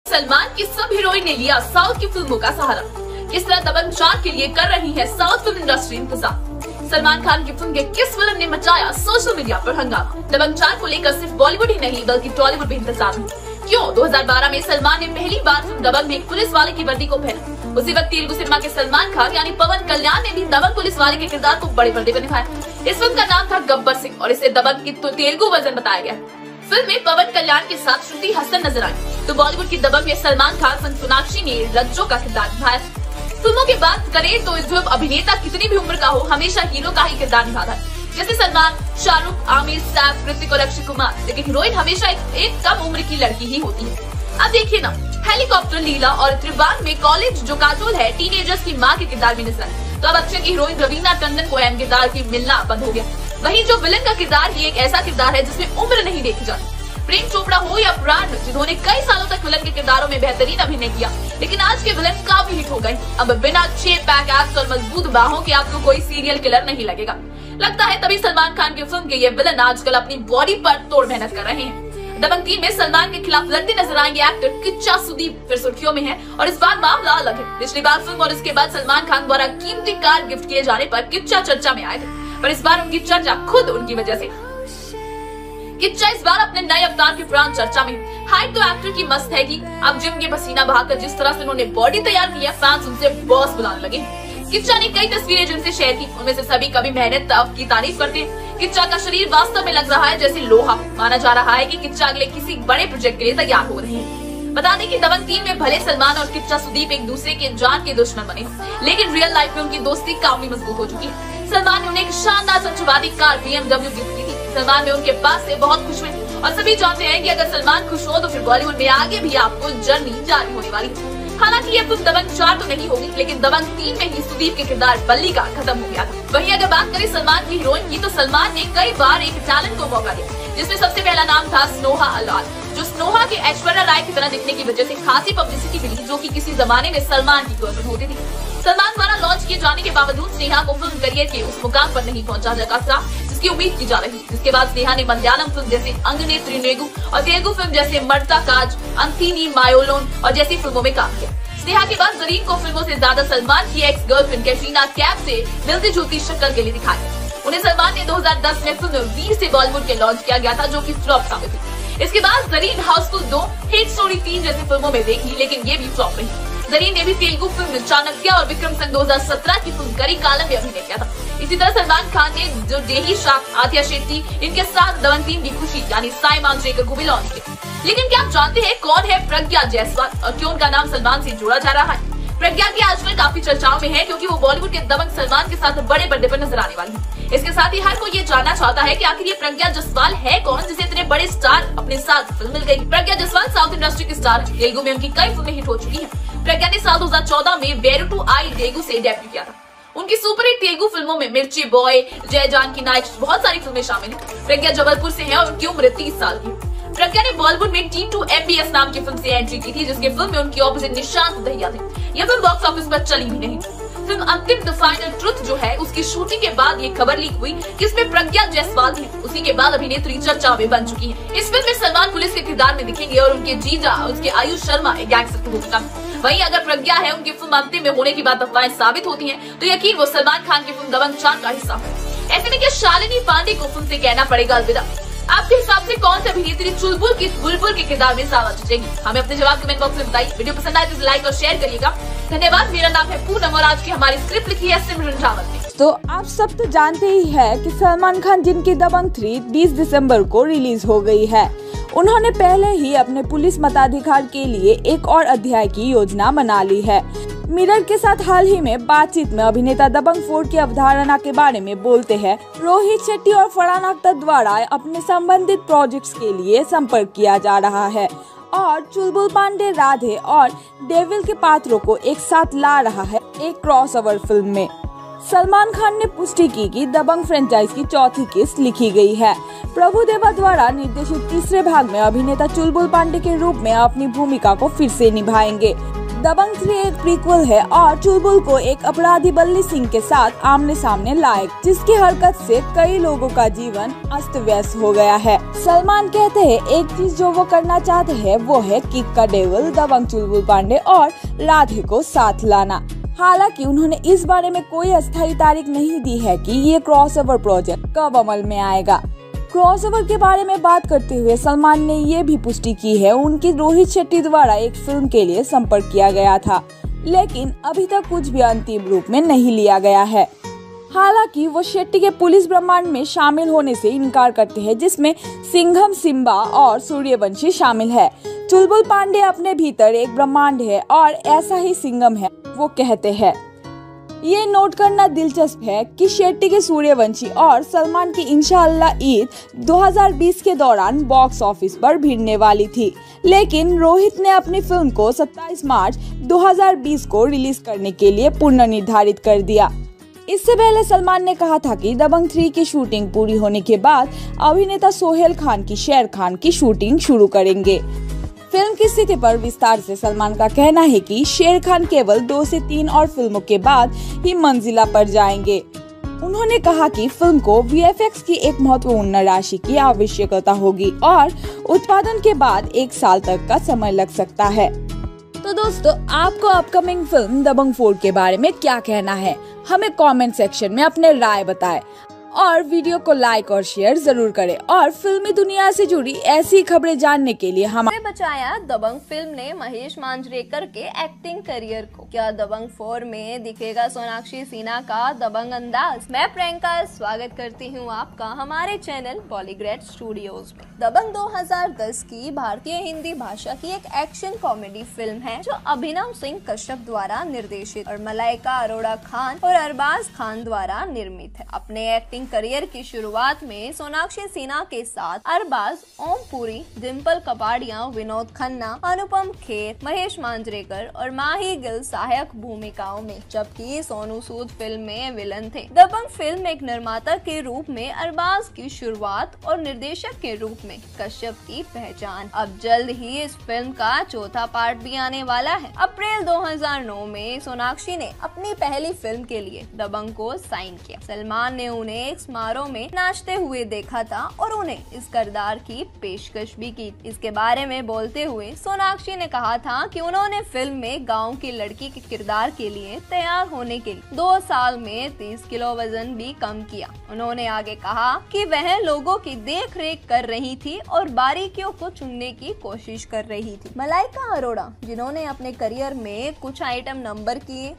सलमान की सब हीरोइन ने लिया साउथ की फिल्मों का सहारा। किस तरह दबंग चार के लिए कर रही है साउथ फिल्म इंडस्ट्री इंतजार? सलमान खान की फिल्म के किस फिल्म ने मचाया सोशल मीडिया पर हंगामा? दबंग चार को लेकर सिर्फ बॉलीवुड ही नहीं बल्कि टॉलीवुड भी इंतजार। क्यों दो हज़ार बारह में सलमान ने पहली बार फिल्म दबंग में पुलिस वाले की वर्दी को पहना। उसी वक्त तेलुगु सिनेमा के सलमान खान यानी पवन कल्याण ने भी दबंग पुलिस वाले के किरदार को बड़े पर्दे पर निभाया। इस फिल्म का नाम था गब्बर सिंह और इसे दबंग की तेलुगु वर्जन बताया गया। फिल्म में पवन कल्याण के साथ श्रुति हसन नजर आई तो बॉलीवुड की दबंग में सलमान खान सोनाक्षी ने रज्जो का किरदार निभाया। फिल्मों की बात करें तो इस अभिनेता कितनी भी उम्र का हो हमेशा हीरो का ही किरदार निभाता है, जैसे सलमान, शाहरुख, आमिर, सैफ, ऋतिक और अक्षय कुमार। लेकिन हीरोइन हमेशा एक, एक कम उम्र की लड़की ही होती है। अब देखिए ना हेलीकॉप्टर लीला और त्रिवान में कॉलेज जो काजोल है टीनेजर्स की माँ के किरदार में नजर आए। तो अब अक्षय की हीरोइन रवीना टंडन को अहम किरदार की मिलना बंद हो गया। वहीं जो विलन का किरदार ही एक ऐसा किरदार है जिसमें उम्र नहीं देखी जाती। प्रेम चोपड़ा हो या प्राण जिन्होंने कई सालों तक विलन के किरदारों में बेहतरीन अभिनय किया लेकिन आज के विलन काफी हिट हो गए। अब बिना छह पैक एब्स और मजबूत बाहों के आपको कोई सीरियल किलर नहीं लगेगा। लगता है तभी सलमान खान की फिल्म के ये विलन आजकल अपनी बॉडी पर तोड़ मेहनत कर रहे हैं। दबंग तीन में सलमान के खिलाफ लड़ते नजर आएंगे एक्टर किच्चा सुदीप फिर सुर्खियों में है और इस बार मामला अलग है। पिछली बार फिल्म और इसके बाद सलमान खान द्वारा कीमती कार गिफ्ट किए जाने पर किच्चा चर्चा में आए थे पर इस बार उनकी चर्चा खुद उनकी वजह से। किच्चा इस बार अपने नए अवतार के प्राण चर्चा में। हाइट तो एक्टर की मस्त है कि अब जिम के पसीना बहाकर जिस तरह से उन्होंने बॉडी तैयार की है फैंस उनसे बॉस बुलाने लगे। किच्चा ने कई तस्वीरें जिनसे शेयर की उनमें से सभी कभी मेहनत की तारीफ करते। किच्चा का शरीर वास्तव में लग रहा है जैसे लोहा। माना जा रहा है कि किच्चा अगले किसी बड़े प्रोजेक्ट के लिए तैयार हो रहे हैं। बता दें कि दबंग तीन में भले सलमान और किच्चा सुदीप एक दूसरे के जान के दुश्मन बने लेकिन रियल लाइफ में उनकी दोस्ती काफी मजबूत हो चुकी है। सलमान ने उन्हें एक शानदार संशोधवादी car B M W gift की थी। सलमान ने उनके पास से बहुत खुश हुए और सभी जानते हैं कि अगर सलमान खुश हो तो फिर बॉलीवुड में आगे भी आपको जर्नी जारी होने वाली। हालांकि ये फिल्म दबंग चार तो नहीं होगी लेकिन दबंग तीन में ही सुदीप के किरदार बल्ली का खत्म हो गया था। वहीं अगर बात करें सलमान की हीरोइन की तो सलमान ने कई बार एक टैलेंट को मौका दिया जिसमें सबसे पहला नाम था स्नेहा अलाल जो स्नेहा के ऐश्वर्या राय की तरह दिखने की वजह से खासी पब्लिसिटी मिली जो कि किसी जमाने में सलमान की गर्लफ्रेंड होती थी। सलमान द्वारा लॉन्च किए जाने के बावजूद स्नेहा को फिल्म करियर के उस मुकाम पर नहीं पहुंचा जा सका जिसकी उम्मीद की जा रही। इसके बाद स्नेहा ने मलयालम फिल्म जैसे अंगने त्रिनेगु और तेलुगु फिल्म जैसे मर्ता काज, अंथिनी, मायोलोन और जैसी फिल्मों में काम किया। स्नेहा के बाद जरीन को फिल्मों से ज्यादा सलमान की एक्स गर्लफ्रेंड कैटरीना कैफ से मिलती जुलती शक्ल के लिए दिखाया। उन्हें सलमान ने दो हज़ार दस में फिल्म वीर से बॉलीवुड के लॉन्च किया गया था, जो कि फ्लॉप साबित हुई। इसके बाद ज़रीन हाउसफुल दो, हेट स्टोरी तीन जैसी फिल्मों में देखी, लेकिन ये भी फ्लॉप रही। ज़रीन ने भी तेलुगु फिल्म चाणक्य और विक्रम सन दो हज़ार सत्रह की फिल्म करी कालम में अभिनय किया था। इसी तरह सलमान खान ने जो डेही शाह, आतिया शेट्टी, इनके साथ दमन टीम की खुशी यानी साई मांजरेकर को भी लॉन्च किया। लेकिन क्या आप जानते हैं कौन है प्रज्ञा जायसवाल और क्यों उनका नाम सलमान से जोड़ा जा रहा है? प्रज्ञा की आजकल काफी चर्चाओं में है क्योंकि वो बॉलीवुड के दबंग सलमान के साथ बड़े पर्दे पर नजर आने वाली है। इसके साथ ही हर कोई ये जानना चाहता है कि आखिर ये प्रज्ञा जायसवाल है कौन, जिसे इतने बड़े स्टार अपने साथ फिल्म मिल गयी। प्रज्ञा जायसवाल साउथ इंडस्ट्री की स्टार, तेलुगु में उनकी कई फिल्में हिट हो चुकी है। प्रज्ञा ने साल दो हजार चौदह में वेरुटू आई डेगू से डेब्यू किया था। उनकी सुपरहिट तेलुगु फिल्मों में मिर्ची बॉय, जय जानकी नायक, बहुत सारी फिल्में शामिल हैं। प्रज्ञा जबलपुर से हैं और उनकी उम्र तीस साल की। प्रज्ञा ने बॉलीवुड में T two M B S नाम की फिल्म से एंट्री की थी, जिसके फिल्म में उनकी ऑपोजिट निशांत दहिया थे। यह फिल्म बॉक्स ऑफिस पर चली भी नहीं। फिल्म अंतिम द फाइनल ट्रुथ जो है, उसकी शूटिंग के बाद ये खबर लीक हुई कि इसमें प्रज्ञा जायसवाल थी। उसी के बाद अभिनेत्री चर्चा में बन चुकी है। इस फिल्म में सलमान पुलिस के किरदार में दिखेंगे और उनके जीजा उसके आयुष शर्मा एक गैंगस्टर की भूमिका। वहीं अगर प्रज्ञा है उनकी फिल्म अंतिम में होने की बात अफवाहें साबित होती हैं, तो यकीन वो सलमान खान की फिल्म दबंग चार का हिस्सा है। ऐसे में क्या शालिनी पांडे को फिल्म से कहना पड़ेगा अलविदा? आपके हिसाब से कौन सी अभिनेत्री चुलबुल की बुलबुल के किरदार में सावा जचेगी? हमें अपने जवाब कमेंट बॉक्स में बताइए। वीडियो पसंद आए तो लाइक और शेयर करिएगा। धन्यवाद। मेरा नाम है पूनम और आज की हमारी स्क्रिप्ट लिखी है सिमरन रावत ने। तो आप सब तो जानते ही है कि सलमान खान जिनकी दबंग थ्री बीस दिसंबर को रिलीज हो गई है, उन्होंने पहले ही अपने पुलिस मताधिकार के लिए एक और अध्याय की योजना बना ली है। मिरर के साथ हाल ही में बातचीत में अभिनेता दबंग फोर की अवधारणा के बारे में बोलते हैं। रोहित शेट्टी और फरहान अख्तर द्वारा अपने संबंधित प्रोजेक्ट्स के लिए संपर्क किया जा रहा है और चुलबुल पांडे, राधे और डेविल के पात्रों को एक साथ ला रहा है एक क्रॉसओवर फिल्म में। सलमान खान ने पुष्टि की कि दबंग फ्रेंचाइज की चौथी किस्त लिखी गई है। प्रभुदेवा द्वारा निर्देशित तीसरे भाग में अभिनेता चुलबुल पांडे के रूप में अपनी भूमिका को फिर से निभाएंगे। दबंग थ्री एक प्रीक्वल है और चुलबुल को एक अपराधी बल्ली सिंह के साथ आमने सामने लाए, जिसकी हरकत से कई लोगों का जीवन अस्त व्यस्त हो गया है। सलमान कहते हैं एक चीज जो वो करना चाहते हैं वो है किक का डेविल, दबंग चुलबुल पांडे और राधे को साथ लाना। हालांकि उन्होंने इस बारे में कोई अस्थायी तारीख नहीं दी है कि ये क्रॉसओवर प्रोजेक्ट कब अमल में आएगा। क्रॉसओवर के बारे में बात करते हुए सलमान ने ये भी पुष्टि की है उनकी रोहित शेट्टी द्वारा एक फिल्म के लिए संपर्क किया गया था, लेकिन अभी तक कुछ भी अंतिम रूप में नहीं लिया गया है। हालांकि वो शेट्टी के पुलिस ब्रह्मांड में शामिल होने से इनकार करते हैं, जिसमें सिंघम सिम्बा और सूर्यवंशी शामिल है। चुलबुल पांडे अपने भीतर एक ब्रह्मांड है और ऐसा ही सिंघम है, वो कहते हैं। ये नोट करना दिलचस्प है कि शेट्टी के सूर्यवंशी और सलमान की इंशाअल्लाह ईद दो हज़ार बीस के दौरान बॉक्स ऑफिस पर भिड़ने वाली थी, लेकिन रोहित ने अपनी फिल्म को सत्ताईस मार्च दो हज़ार बीस को रिलीज करने के लिए पुनः निर्धारित कर दिया। इससे पहले सलमान ने कहा था कि दबंग थ्री की शूटिंग पूरी होने के बाद अभिनेता सोहेल खान की शेर खान की शूटिंग शुरू करेंगे। फिल्म की स्थिति पर विस्तार से सलमान का कहना है कि शेर खान केवल दो से तीन और फिल्मों के बाद ही मंजिला पर जाएंगे। उन्होंने कहा कि फिल्म को वी एफ एक्स की एक महत्वपूर्ण राशि की आवश्यकता होगी और उत्पादन के बाद एक साल तक का समय लग सकता है। तो दोस्तों, आपको अपकमिंग फिल्म दबंग फोर के बारे में क्या कहना है? हमें कमेंट सेक्शन में अपने राय बताएं और वीडियो को लाइक और शेयर जरूर करें और फिल्मी दुनिया से जुड़ी ऐसी खबरें जानने के लिए हमें बचाया। दबंग फिल्म ने महेश मांजरेकर के एक्टिंग करियर को। क्या दबंग फोर में दिखेगा सोनाक्षी सिन्हा का दबंग अंदाज? मैं प्रियंका स्वागत करती हूँ आपका हमारे चैनल बॉलीग्रेड स्टूडियोज में। दबंग दो हज़ार दस की भारतीय हिंदी भाषा की एक एक्शन कॉमेडी फिल्म है जो अभिनव सिंह कश्यप द्वारा निर्देशित और मलाइका अरोड़ा खान और अरबाज खान द्वारा निर्मित है। अपने एक्टिंग करियर की शुरुआत में सोनाक्षी सिन्हा के साथ अरबाज, ओम पुरी, डिम्पल कपाड़िया, विनोद खन्ना, अनुपम खेर, महेश मांजरेकर और माही गिल सहायक भूमिकाओं में, जबकि सोनू सूद फिल्म में विलन थे। दबंग फिल्म एक निर्माता के रूप में अरबाज की शुरुआत और निर्देशक के रूप में कश्यप की पहचान। अब जल्द ही इस फिल्म का चौथा पार्ट भी आने वाला है। अप्रैल दो हज़ार नौ में सोनाक्षी ने अपनी पहली फिल्म के लिए दबंग को साइन किया। सलमान ने उन्हें अनेक समारोह में नाचते हुए देखा था और उन्हें इस करदार की पेशकश भी की। इसके बारे में बोलते हुए सोनाक्षी ने कहा था कि उन्होंने फिल्म में गाँव की लड़की के किरदार के लिए तैयार होने के लिए दो साल में तीस किलो वजन भी कम किया। उन्होंने आगे कहा कि वह लोगों की देख रेख कर रही थी और बारीकियों को चुनने की कोशिश कर रही थी। मलाइका अरोड़ा, जिन्होंने अपने करियर में कुछ आइटम नंबर किए,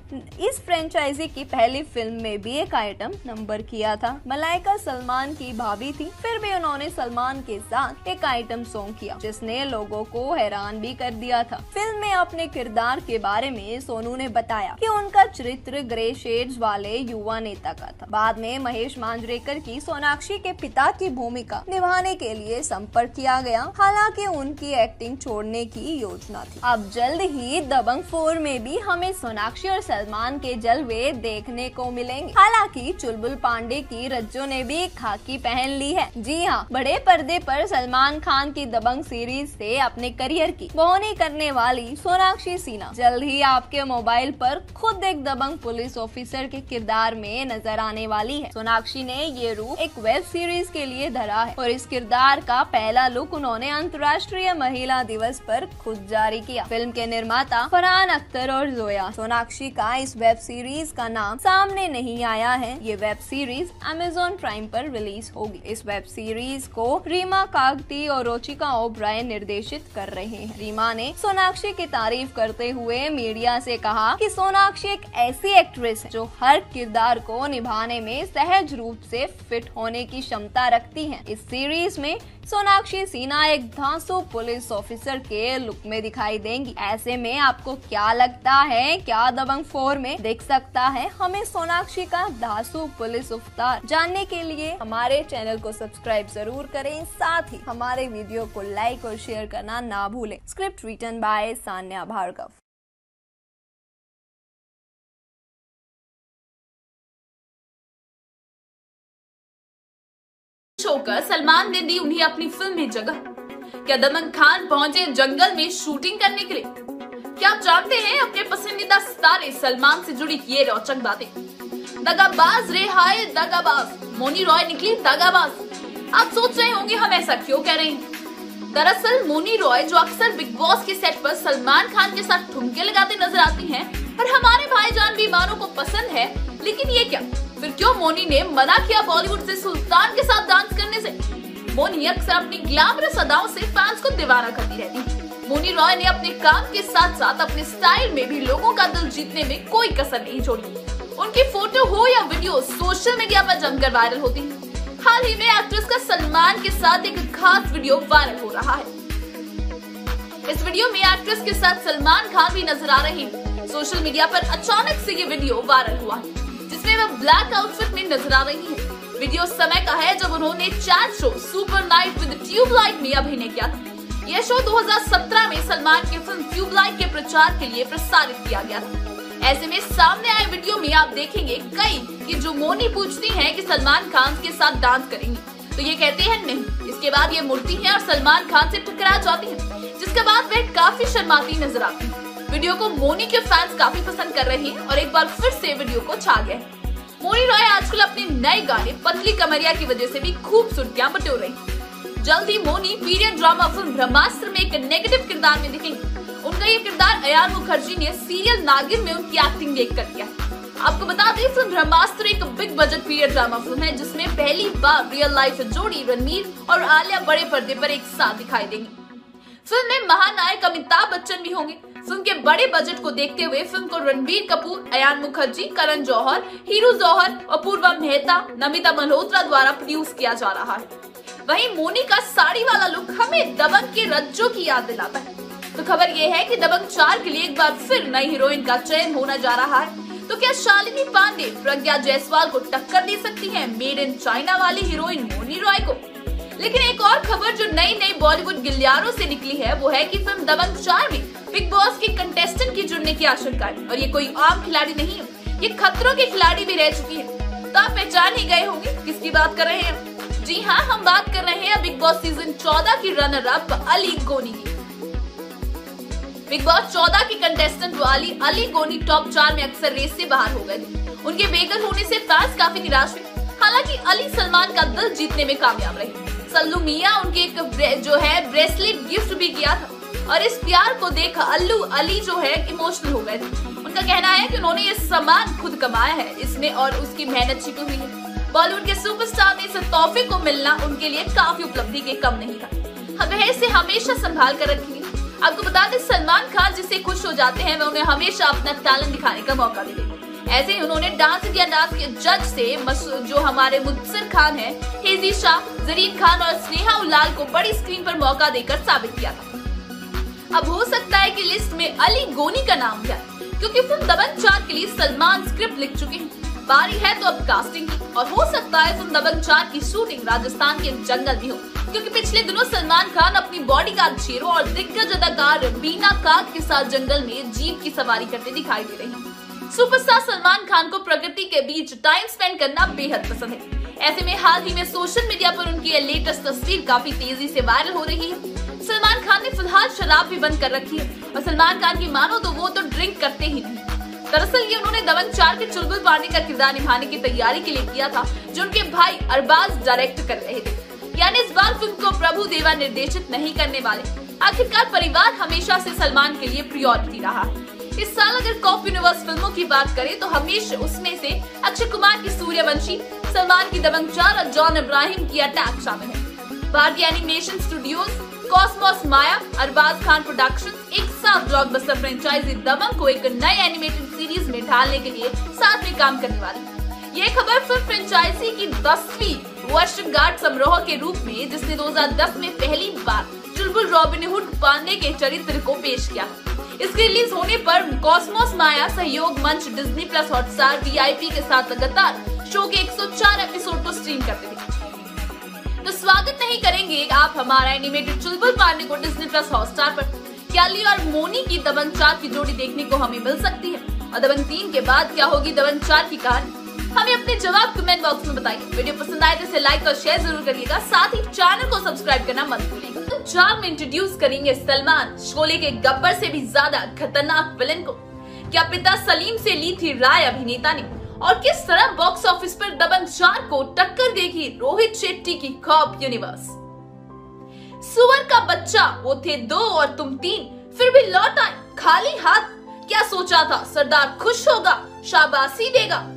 इस फ्रेंचाइजी की पहली फिल्म में भी एक आइटम नंबर किया था। मलाइका सलमान की भाभी थी, फिर भी उन्होंने सलमान के साथ एक आइटम सॉन्ग किया जिसने लोगों को हैरान भी कर दिया था। फिल्म में अपने किरदार के बारे में सोनू ने बताया कि उनका चरित्र ग्रे शेड्स वाले युवा नेता का था। बाद में महेश मांजरेकर की सोनाक्षी के पिता की भूमिका निभाने के लिए संपर्क किया गया, हालांकि उनकी एक्टिंग छोड़ने की योजना थी। अब जल्द ही दबंग फोर में भी हमें सोनाक्षी और सलमान के जलवे देखने को मिलेंगे। हालांकि चुलबुल पांडे की रज्जो ने भी खाकी पहन ली है। जी हाँ, बड़े पर्दे पर सलमान खान की दबंग सीरीज से अपने करियर की बोहनी करने वाली सोनाक्षी सिन्हा जल्द ही आपके मोबाइल पर खुद एक दबंग पुलिस ऑफिसर के किरदार में नजर आने वाली है। सोनाक्षी ने ये रूप एक वेब सीरीज के लिए धरा है और इस किरदार का पहला लुक उन्होंने अंतर्राष्ट्रीय महिला दिवस पर खुद जारी किया। फिल्म के निर्माता फरहान अख्तर और जोया। सोनाक्षी का इस वेब सीरीज का नाम सामने नहीं आया है। ये वेब सीरीज अमेज़न प्राइम पर रिलीज होगी। इस वेब सीरीज को रीमा कागती और रोचिका ओब्राय निर्देशित कर रहे हैं। रीमा ने सोनाक्षी की तारीफ करते हुए मीडिया से कहा कि सोनाक्षी एक ऐसी एक्ट्रेस है जो हर किरदार को निभाने में सहज रूप से फिट होने की क्षमता रखती है। इस सीरीज में सोनाक्षी सिन्हा एक धांसू पुलिस ऑफिसर के लुक में दिखाई देंगी। ऐसे में आपको क्या लगता है, क्या दबंग फोर में देख सकता है हमें सोनाक्षी का धांसू पुलिस अवतार? जानने के लिए हमारे चैनल को सब्सक्राइब जरूर करें, साथ ही हमारे वीडियो को लाइक और शेयर करना ना भूलें। Script written by Sanya Bhargav. होकर सलमान ने दी उन्हें अपनी फिल्म में जगह। क्या दमन खान पहुंचे जंगल में शूटिंग करने के लिए? क्या आप जानते हैं अपने पसंदीदा सितारे सलमान से जुड़ी ये रोचक बातें? दगाबाज रे हाय दगाबाज, मोनी रॉय निकली दगाबाज। आप सोच रहे होंगे हम ऐसा क्यों कह रहे हैं। दरअसल मोनी रॉय, जो अक्सर बिग बॉस के सेट पर सलमान खान के साथ ठुमके लगाते नजर आती है, पर हमारे भाईजान बीमारों को पसंद है। लेकिन ये क्या, फिर क्यों मोनी ने मना किया बॉलीवुड से सुल्तान के साथ डांस करने से? मोनी अक्सर अपनी ग्लैमरस अदाओं से फैंस को दीवाना करती रहती। मोनी रॉय ने अपने काम के साथ साथ अपने स्टाइल में भी लोगों का दिल जीतने में कोई कसर नहीं छोड़ी। उनकी फोटो हो या वीडियो सोशल मीडिया पर जमकर वायरल होती है। हाल ही में एक्ट्रेस का सलमान के साथ एक खास वीडियो वायरल हो रहा है। इस वीडियो में एक्ट्रेस के साथ सलमान खान भी नजर आ रहे हैं। सोशल मीडिया पर अचानक से ये वीडियो वायरल हुआ है जिसमें वह ब्लैक आउटफिट में नजर आ रही है। वीडियो उस समय का है जब उन्होंने chat show super night with Tubelight में अभिनय किया था। यह शो दो हज़ार सत्रह में सलमान की फिल्म ट्यूबलाइट के प्रचार के लिए प्रसारित किया गया था। ऐसे में सामने आए वीडियो में आप देखेंगे कई कि जो मोनी पूछती हैं कि सलमान खान के साथ डांस करेंगे तो ये कहते हैं नहीं। इसके बाद ये मुड़ती है और सलमान खान से टकरा जाती है, जिसके बाद वह काफी शर्माती नजर आती है। वीडियो को मोनी के फैंस काफी पसंद कर रहे हैं और एक बार फिर से वीडियो को छा गया है। मोनी रॉय आजकल अपने नए गाने पतली कमरिया की वजह से भी खूब सुर्खियां बटोर रही हैं। जल्द ही Mouni period drama film Brahmastra में एक नेगेटिव किरदार में दिखेंगी। उनका ये किरदार अयान मुखर्जी ने सीरियल नागिन में उनकी एक्टिंग देख कर किया। आपको बता दें फिल्म ब्रह्मास्त्र एक big budget period drama film है जिसमे पहली बार रियल लाइफ जोड़ी रणवीर और आलिया बड़े पर्दे पर एक साथ दिखाई देंगी। फिल्म में महानायक अमिताभ बच्चन भी होंगे। फिल्म के बड़े बजट को देखते हुए फिल्म को रणबीर कपूर, अयान मुखर्जी, करण जौहर, हीरू जौहर, अपूर्वा मेहता, नमिता मल्होत्रा द्वारा प्रोड्यूस किया जा रहा है। वहीं मोनी का साड़ी वाला लुक हमें दबंग के रज्जो की याद दिलाता है। तो खबर ये है कि दबंग चार के लिए एक बार फिर नई हीरोइन का चयन होना जा रहा है। तो क्या शालिनी पांडे प्रज्ञा जायसवाल को टक्कर दे सकती है मेड इन चाइना वाली हीरोइन मोनी रॉय को? लेकिन एक और खबर जो नई नई बॉलीवुड गिलियारों से निकली है वो है कि फिल्म दबंग चार में बिग बॉस के कंटेस्टेंट की जुड़ने की आशंका है। और ये कोई आम खिलाड़ी नहीं है, ये खतरों के खिलाड़ी भी रह चुकी है। तो आप पहचान ही गए होंगे किसकी बात कर रहे हैं। जी हाँ, हम बात कर रहे हैं बिग बॉस सीजन चौदह की रनर अप अली गोनी की। बिग बॉस चौदह के कंटेस्टेंट वाली अली गोनी टॉप चार में अक्सर रेस से बाहर हो गए। उनके बेघर होने से फैंस काफी निराश हुए। हालांकि अली सलमान का दिल जीतने में कामयाब रही। सल्लू मियां उनके एक जो है ब्रेसलेट गिफ्ट भी किया था और इस प्यार को देख अल्लू अली जो है इमोशनल हो गए थे। उनका कहना है कि उन्होंने ये सम्मान खुद कमाया है, इसमें और उसकी मेहनत छिपी हुई है। बॉलीवुड के सुपरस्टार ने इस तोहफे को मिलना उनके लिए काफी उपलब्धि के कम नहीं था। हमें इसे हमेशा संभाल कर रखिए। आपको बता दें सलमान खान जिससे खुश हो जाते हैं वह उन्हें हमेशा अपना टैलेंट दिखाने का मौका देते हैं। ऐसे ही उन्होंने डांस इंडिया डांस के जज से जो हमारे मुदसर खान है, हेजी शाह, जरीन खान और स्नेहा उलाल को बड़ी स्क्रीन पर मौका देकर साबित किया था। अब हो सकता है कि लिस्ट में अली गोनी का नाम भी आए क्योंकि फिल्म दबंग चार के लिए सलमान स्क्रिप्ट लिख चुके हैं। बारी है तो अब कास्टिंग की और हो सकता है फिल्म दबंग चार की शूटिंग राजस्थान के जंगल में हो क्योंकि पिछले दिनों सलमान खान अपनी बॉडीगार्ड शेरों और दिग्गज अदाकार बीना काग के साथ जंगल में जीप की सवारी करते दिखाई दे रहे हैं। सुपरस्टार सलमान खान को प्रकृति के बीच टाइम स्पेंड करना बेहद पसंद है। ऐसे में हाल ही में सोशल मीडिया पर उनकी लेटेस्ट तस्वीर काफी तेजी से वायरल हो रही है। सलमान खान ने फिलहाल शराब भी बंद कर रखी है और सलमान खान की मानो तो वो तो ड्रिंक करते ही नहीं। दरअसल ये उन्होंने दबंग चार के चुलबुल पार्टी का किरदार निभाने की तैयारी के लिए किया था जो उनके भाई अरबाज डायरेक्ट कर रहे थे, यानी इस बार फिल्म को प्रभु देवा निर्देशित नहीं करने वाले। आखिरकार परिवार हमेशा से सलमान के लिए प्रायोरिटी रहा। इस साल अगर कॉप यूनिवर्स फिल्मों की बात करें तो हमेशा उसमें से अक्षय कुमार की सूर्यवंशी, सलमान की दबंग चार और जॉन इब्राहिम की अटैक शामिल है। भारतीय animation studios, Cosmos Maya, Arbaaz Khan productions एक साथ ब्लॉकबस्टर फ्रेंचाइजी दबंग को एक नए एनिमेटेड सीरीज में ढालने के लिए साथ में काम करने वाले। ये खबर फिल्म फ्रेंचाइजी की दसवीं वर्षगांठ समारोह के रूप में जिसने दो हज़ार दस में पहली बार चुलबुल रॉबिनहुड पांडे के चरित्र को पेश किया। इसके रिलीज होने पर कॉस्मोस माया सहयोग मंच डिज्नी प्लस हॉटस्टार वीआईपी के साथ लगातार शो के एक सौ चार एपिसोड को स्ट्रीम करते थे। तो स्वागत नहीं करेंगे आप हमारा एनिमेटेड चुलबुल पांडे को डिज्नी प्लस हॉटस्टार पर। क्या अली और मोनी की दबंग चार की जोड़ी देखने को हमें मिल सकती है और दबंग तीन के बाद क्या होगी दबंग चार की कहानी? हमें अपने जवाब कमेंट बॉक्स में बताइए। वीडियो पसंद आए तो इसे लाइक और शेयर जरूर करिएगा, साथ ही चैनल को सब्सक्राइब करना मत भूलिएगा। तो चार में इंट्रोड्यूस करेंगे सलमान, शोले के गब्बर से भी ज्यादा खतरनाक विलन को। क्या पिता सलीम से ली थी राय अभिनेता ने और किस तरह बॉक्स ऑफिस पर दबंग चार को टक्कर देगी रोहित शेट्टी की खौफ यूनिवर्स। सुअर का बच्चा, वो थे दो और तुम तीन, फिर भी लौट आए खाली हाथ, क्या सोचा था सरदार खुश होगा शाबाशी देगा।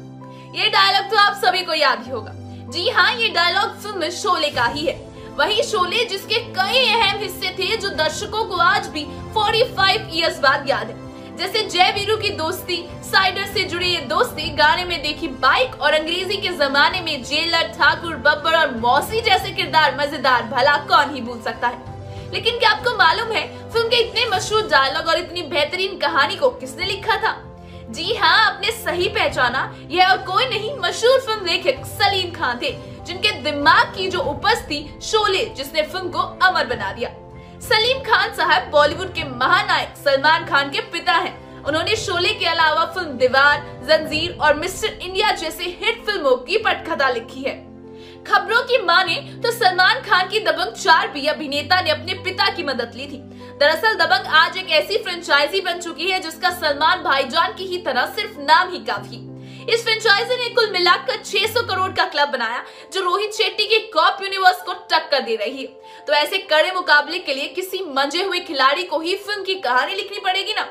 ये डायलॉग तो आप सभी को याद ही होगा। जी हाँ, ये डायलॉग फिल्म शोले का ही है। वही शोले जिसके कई अहम हिस्से थे जो दर्शकों को आज भी फोर्टी फाइव ईयर्स बाद याद है, जैसे जय वीरू की दोस्ती, साइडर से जुड़ी ये दोस्ती, गाने में देखी बाइक और अंग्रेजी के जमाने में जेलर, ठाकुर, बब्बर और मौसी जैसे किरदार मजेदार भला कौन ही भूल सकता है। लेकिन क्या आपको मालूम है फिल्म के इतने मशहूर डायलॉग और इतनी बेहतरीन कहानी को किसने लिखा था? जी हाँ, आपने सही पहचाना, यह और कोई नहीं मशहूर फिल्म लेखक सलीम खान थे जिनके दिमाग की जो उपज थी शोले जिसने फिल्म को अमर बना दिया। सलीम खान साहब बॉलीवुड के महानायक सलमान खान के पिता हैं। उन्होंने शोले के अलावा फिल्म दीवार, जंजीर और मिस्टर इंडिया जैसे हिट फिल्मों की पटकथा लिखी है। खबरों की माने तो सलमान खान की दबंग चार भी अभिनेता ने अपने पिता की मदद ली थी। दरअसल दबंग आज एक ऐसी फ्रेंचाइजी बन चुकी है जिसका सलमान भाईजान की ही तरह सिर्फ नाम ही काफी। इस फ्रेंचाइजी ने कुल मिलाकर छह सौ करोड़ का क्लब बनाया जो रोहित शेट्टी के कॉप यूनिवर्स को टक्कर दे रही है। तो ऐसे कड़े मुकाबले के लिए किसी मंजे हुए खिलाड़ी को ही फिल्म की कहानी लिखनी पड़ेगी ना,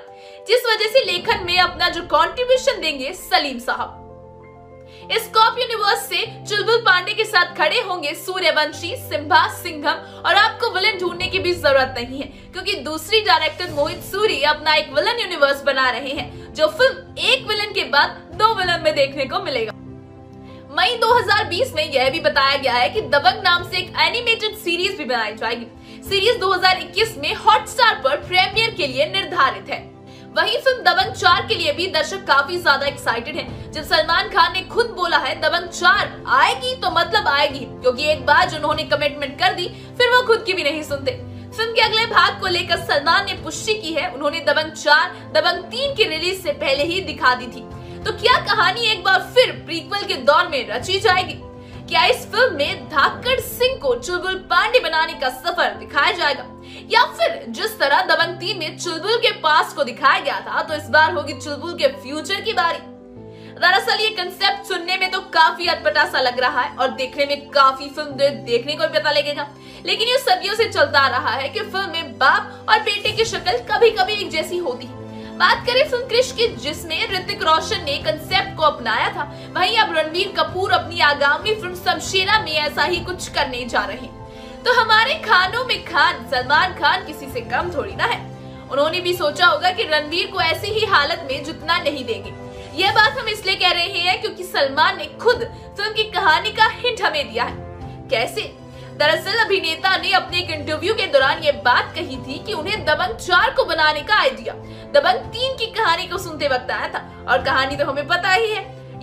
जिस वजह से लेखन में अपना जो कंट्रीब्यूशन देंगे सलीम साहब। इस कॉप यूनिवर्स से चुलबुल पांडे के साथ खड़े होंगे सूर्यवंशी, सिम्बा, सिंघम और आपको विलन ढूंढने की भी जरूरत नहीं है क्योंकि दूसरी डायरेक्टर मोहित सूरी अपना एक विलन यूनिवर्स बना रहे हैं जो फिल्म एक विलन के बाद दो विलन में देखने को मिलेगा। मई दो हज़ार बीस में यह भी बताया गया है कि दबंग नाम से एक एनिमेटेड सीरीज भी बनाई जाएगी। सीरीज दो हज़ार इक्कीस में हॉटस्टार पर प्रीमियर के लिए निर्धारित है। वहीं फिल्म दबंग चार के लिए भी दर्शक काफी ज्यादा एक्साइटेड हैं। जब सलमान खान ने खुद बोला है दबंग चार आएगी तो मतलब आएगी, क्योंकि एक बार जो उन्होंने कमिटमेंट कर दी फिर वो खुद की भी नहीं सुनते। फिल्म के अगले भाग को लेकर सलमान ने पुष्टि की है। उन्होंने दबंग चार दबंग तीन की रिलीज से पहले ही दिखा दी थी। तो क्या कहानी एक बार फिर प्रीक्वल के दौर में रची जाएगी? क्या इस फिल्म में धाकड़ सिंह को चुलबुल पांडे बनाने का सफर दिखाया जाएगा, या फिर जिस तरह दबंग तीन में चुलबुल के पास को दिखाया गया था तो इस बार होगी चुलबुल के फ्यूचर की बारी? दरअसल ये कंसेप्ट सुनने में तो काफी अटपटा सा लग रहा है और देखने में काफी फिल्म देखने को भी पता लगेगा, लेकिन ये सदियों से चलता आ रहा है कि फिल्म में बाप और बेटे की शक्ल कभी कभी एक जैसी होती है। बात करें फिल्म कृष्ण की, जिसमें ऋतिक रोशन ने कंसेप्ट को अपनाया था, वहीं अब रणबीर कपूर अपनी आगामी फिल्म शमशेरा में ऐसा ही कुछ करने जा रहे हैं। तो हमारे खानों में खान सलमान खान किसी से कम थोड़ी ना है। उन्होंने भी सोचा होगा कि रणबीर को ऐसी ही हालत में जितना नहीं देंगे। यह बात हम इसलिए कह रहे हैं क्योंकि सलमान ने खुद फिल्म की कहानी का हिंट हमें दिया है। कैसे? दरअसल अभिनेता ने अपने एक इंटरव्यू के दौरान ये बात कही थी कि उन्हें दबंग चार को बनाने का आइडिया दबंग तीन की कहानी को सुनते वक्त आया था। और कहानी तो हमें पता ही है,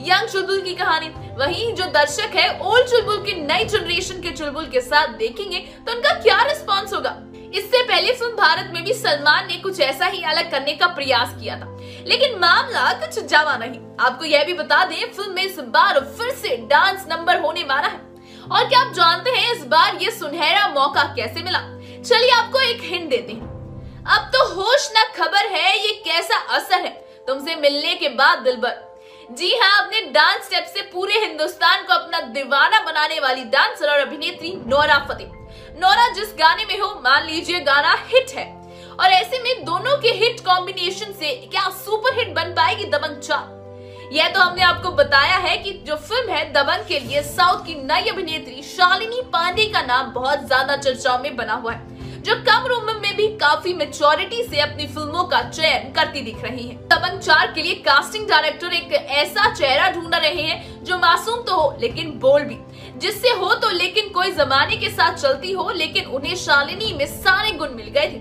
यंग चुलबुल की कहानी। वहीं जो दर्शक है ओल्ड चुलबुल की नई जनरेशन के चुलबुल के साथ देखेंगे तो उनका क्या रिस्पॉन्स होगा। इससे पहले फिल्म भारत में भी सलमान ने कुछ ऐसा ही अलग करने का प्रयास किया था, लेकिन मामला कुछ जमा नहीं। आपको यह भी बता दें फिल्म में इस बार फिर से डांस नंबर होने वाला है। और क्या आप जानते हैं इस बार ये सुनहरा मौका कैसे मिला? चलिए आपको एक हिंट देते हैं। अब तो होश ना खबर है ये कैसा असर है तुमसे मिलने के बाद दिलबर। जी हाँ, अपने डांस स्टेप से पूरे हिंदुस्तान को अपना दीवाना बनाने वाली डांसर और अभिनेत्री नोरा फतेही। नोरा जिस गाने में हो, मान लीजिए गाना हिट है, और ऐसे में दोनों के हिट कॉम्बिनेशन से क्या सुपर हिट बन पाएगी दबंग चार? यह तो हमने आपको बताया है कि जो फिल्म है दबंग के लिए साउथ की नई अभिनेत्री शालिनी पांडे का नाम बहुत ज्यादा चर्चाओं में बना हुआ है, जो कम उम्र में भी काफी मैच्योरिटी से अपनी फिल्मों का चयन करती दिख रही है। दबंग चार के लिए कास्टिंग डायरेक्टर एक ऐसा चेहरा ढूंढ रहे हैं जो मासूम तो हो लेकिन बोल्ड भी, जिससे हो तो लेकिन कोई जमाने के साथ चलती हो। लेकिन उन्हें शालिनी में सारे गुण मिल गए थे।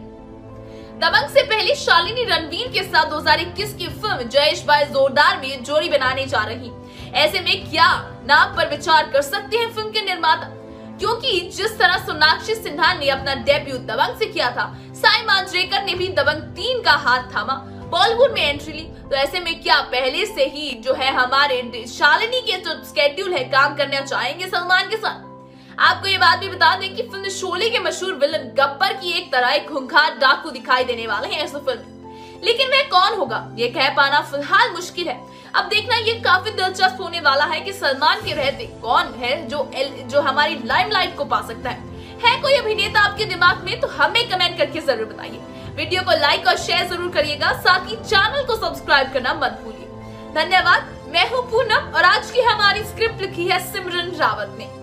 दबंग से पहले शालिनी रणवीर के साथ दो हज़ार इक्कीस की फिल्म जयेश बाय जोरदार में जोड़ी बनाने जा रही। ऐसे में क्या नाम पर विचार कर सकते हैं फिल्म के निर्माता, क्योंकि जिस तरह सोनाक्षी सिन्हा ने अपना डेब्यू दबंग से किया था, साई मांजरेकर ने भी दबंग तीन का हाथ थामा, बॉलीवुड में एंट्री ली। तो ऐसे में क्या पहले से ही जो है हमारे शालिनी के जो स्केड्यूल है काम करना चाहेंगे सलमान के साथ? आपको ये बात भी बता दें कि फिल्म शोले के मशहूर विलन गब्बर की एक तरह एक खूंखार डाकू दिखाई देने वाले हैं इस फिल्म में, लेकिन वह कौन होगा ये कह पाना फिलहाल मुश्किल है। अब देखना ये काफी दिलचस्प होने वाला है कि सलमान के रहते कौन है जो जो हमारी लाइमलाइट को पा सकता है। है कोई अभिनेता आपके दिमाग में तो हमें कमेंट करके जरूर बताइए। वीडियो को लाइक और शेयर जरूर करिएगा, साथ ही चैनल को सब्सक्राइब करना मत भूलिए। धन्यवाद। मैं हूँ पूनम और आज की हमारी स्क्रिप्ट लिखी है सिमरन रावत ने।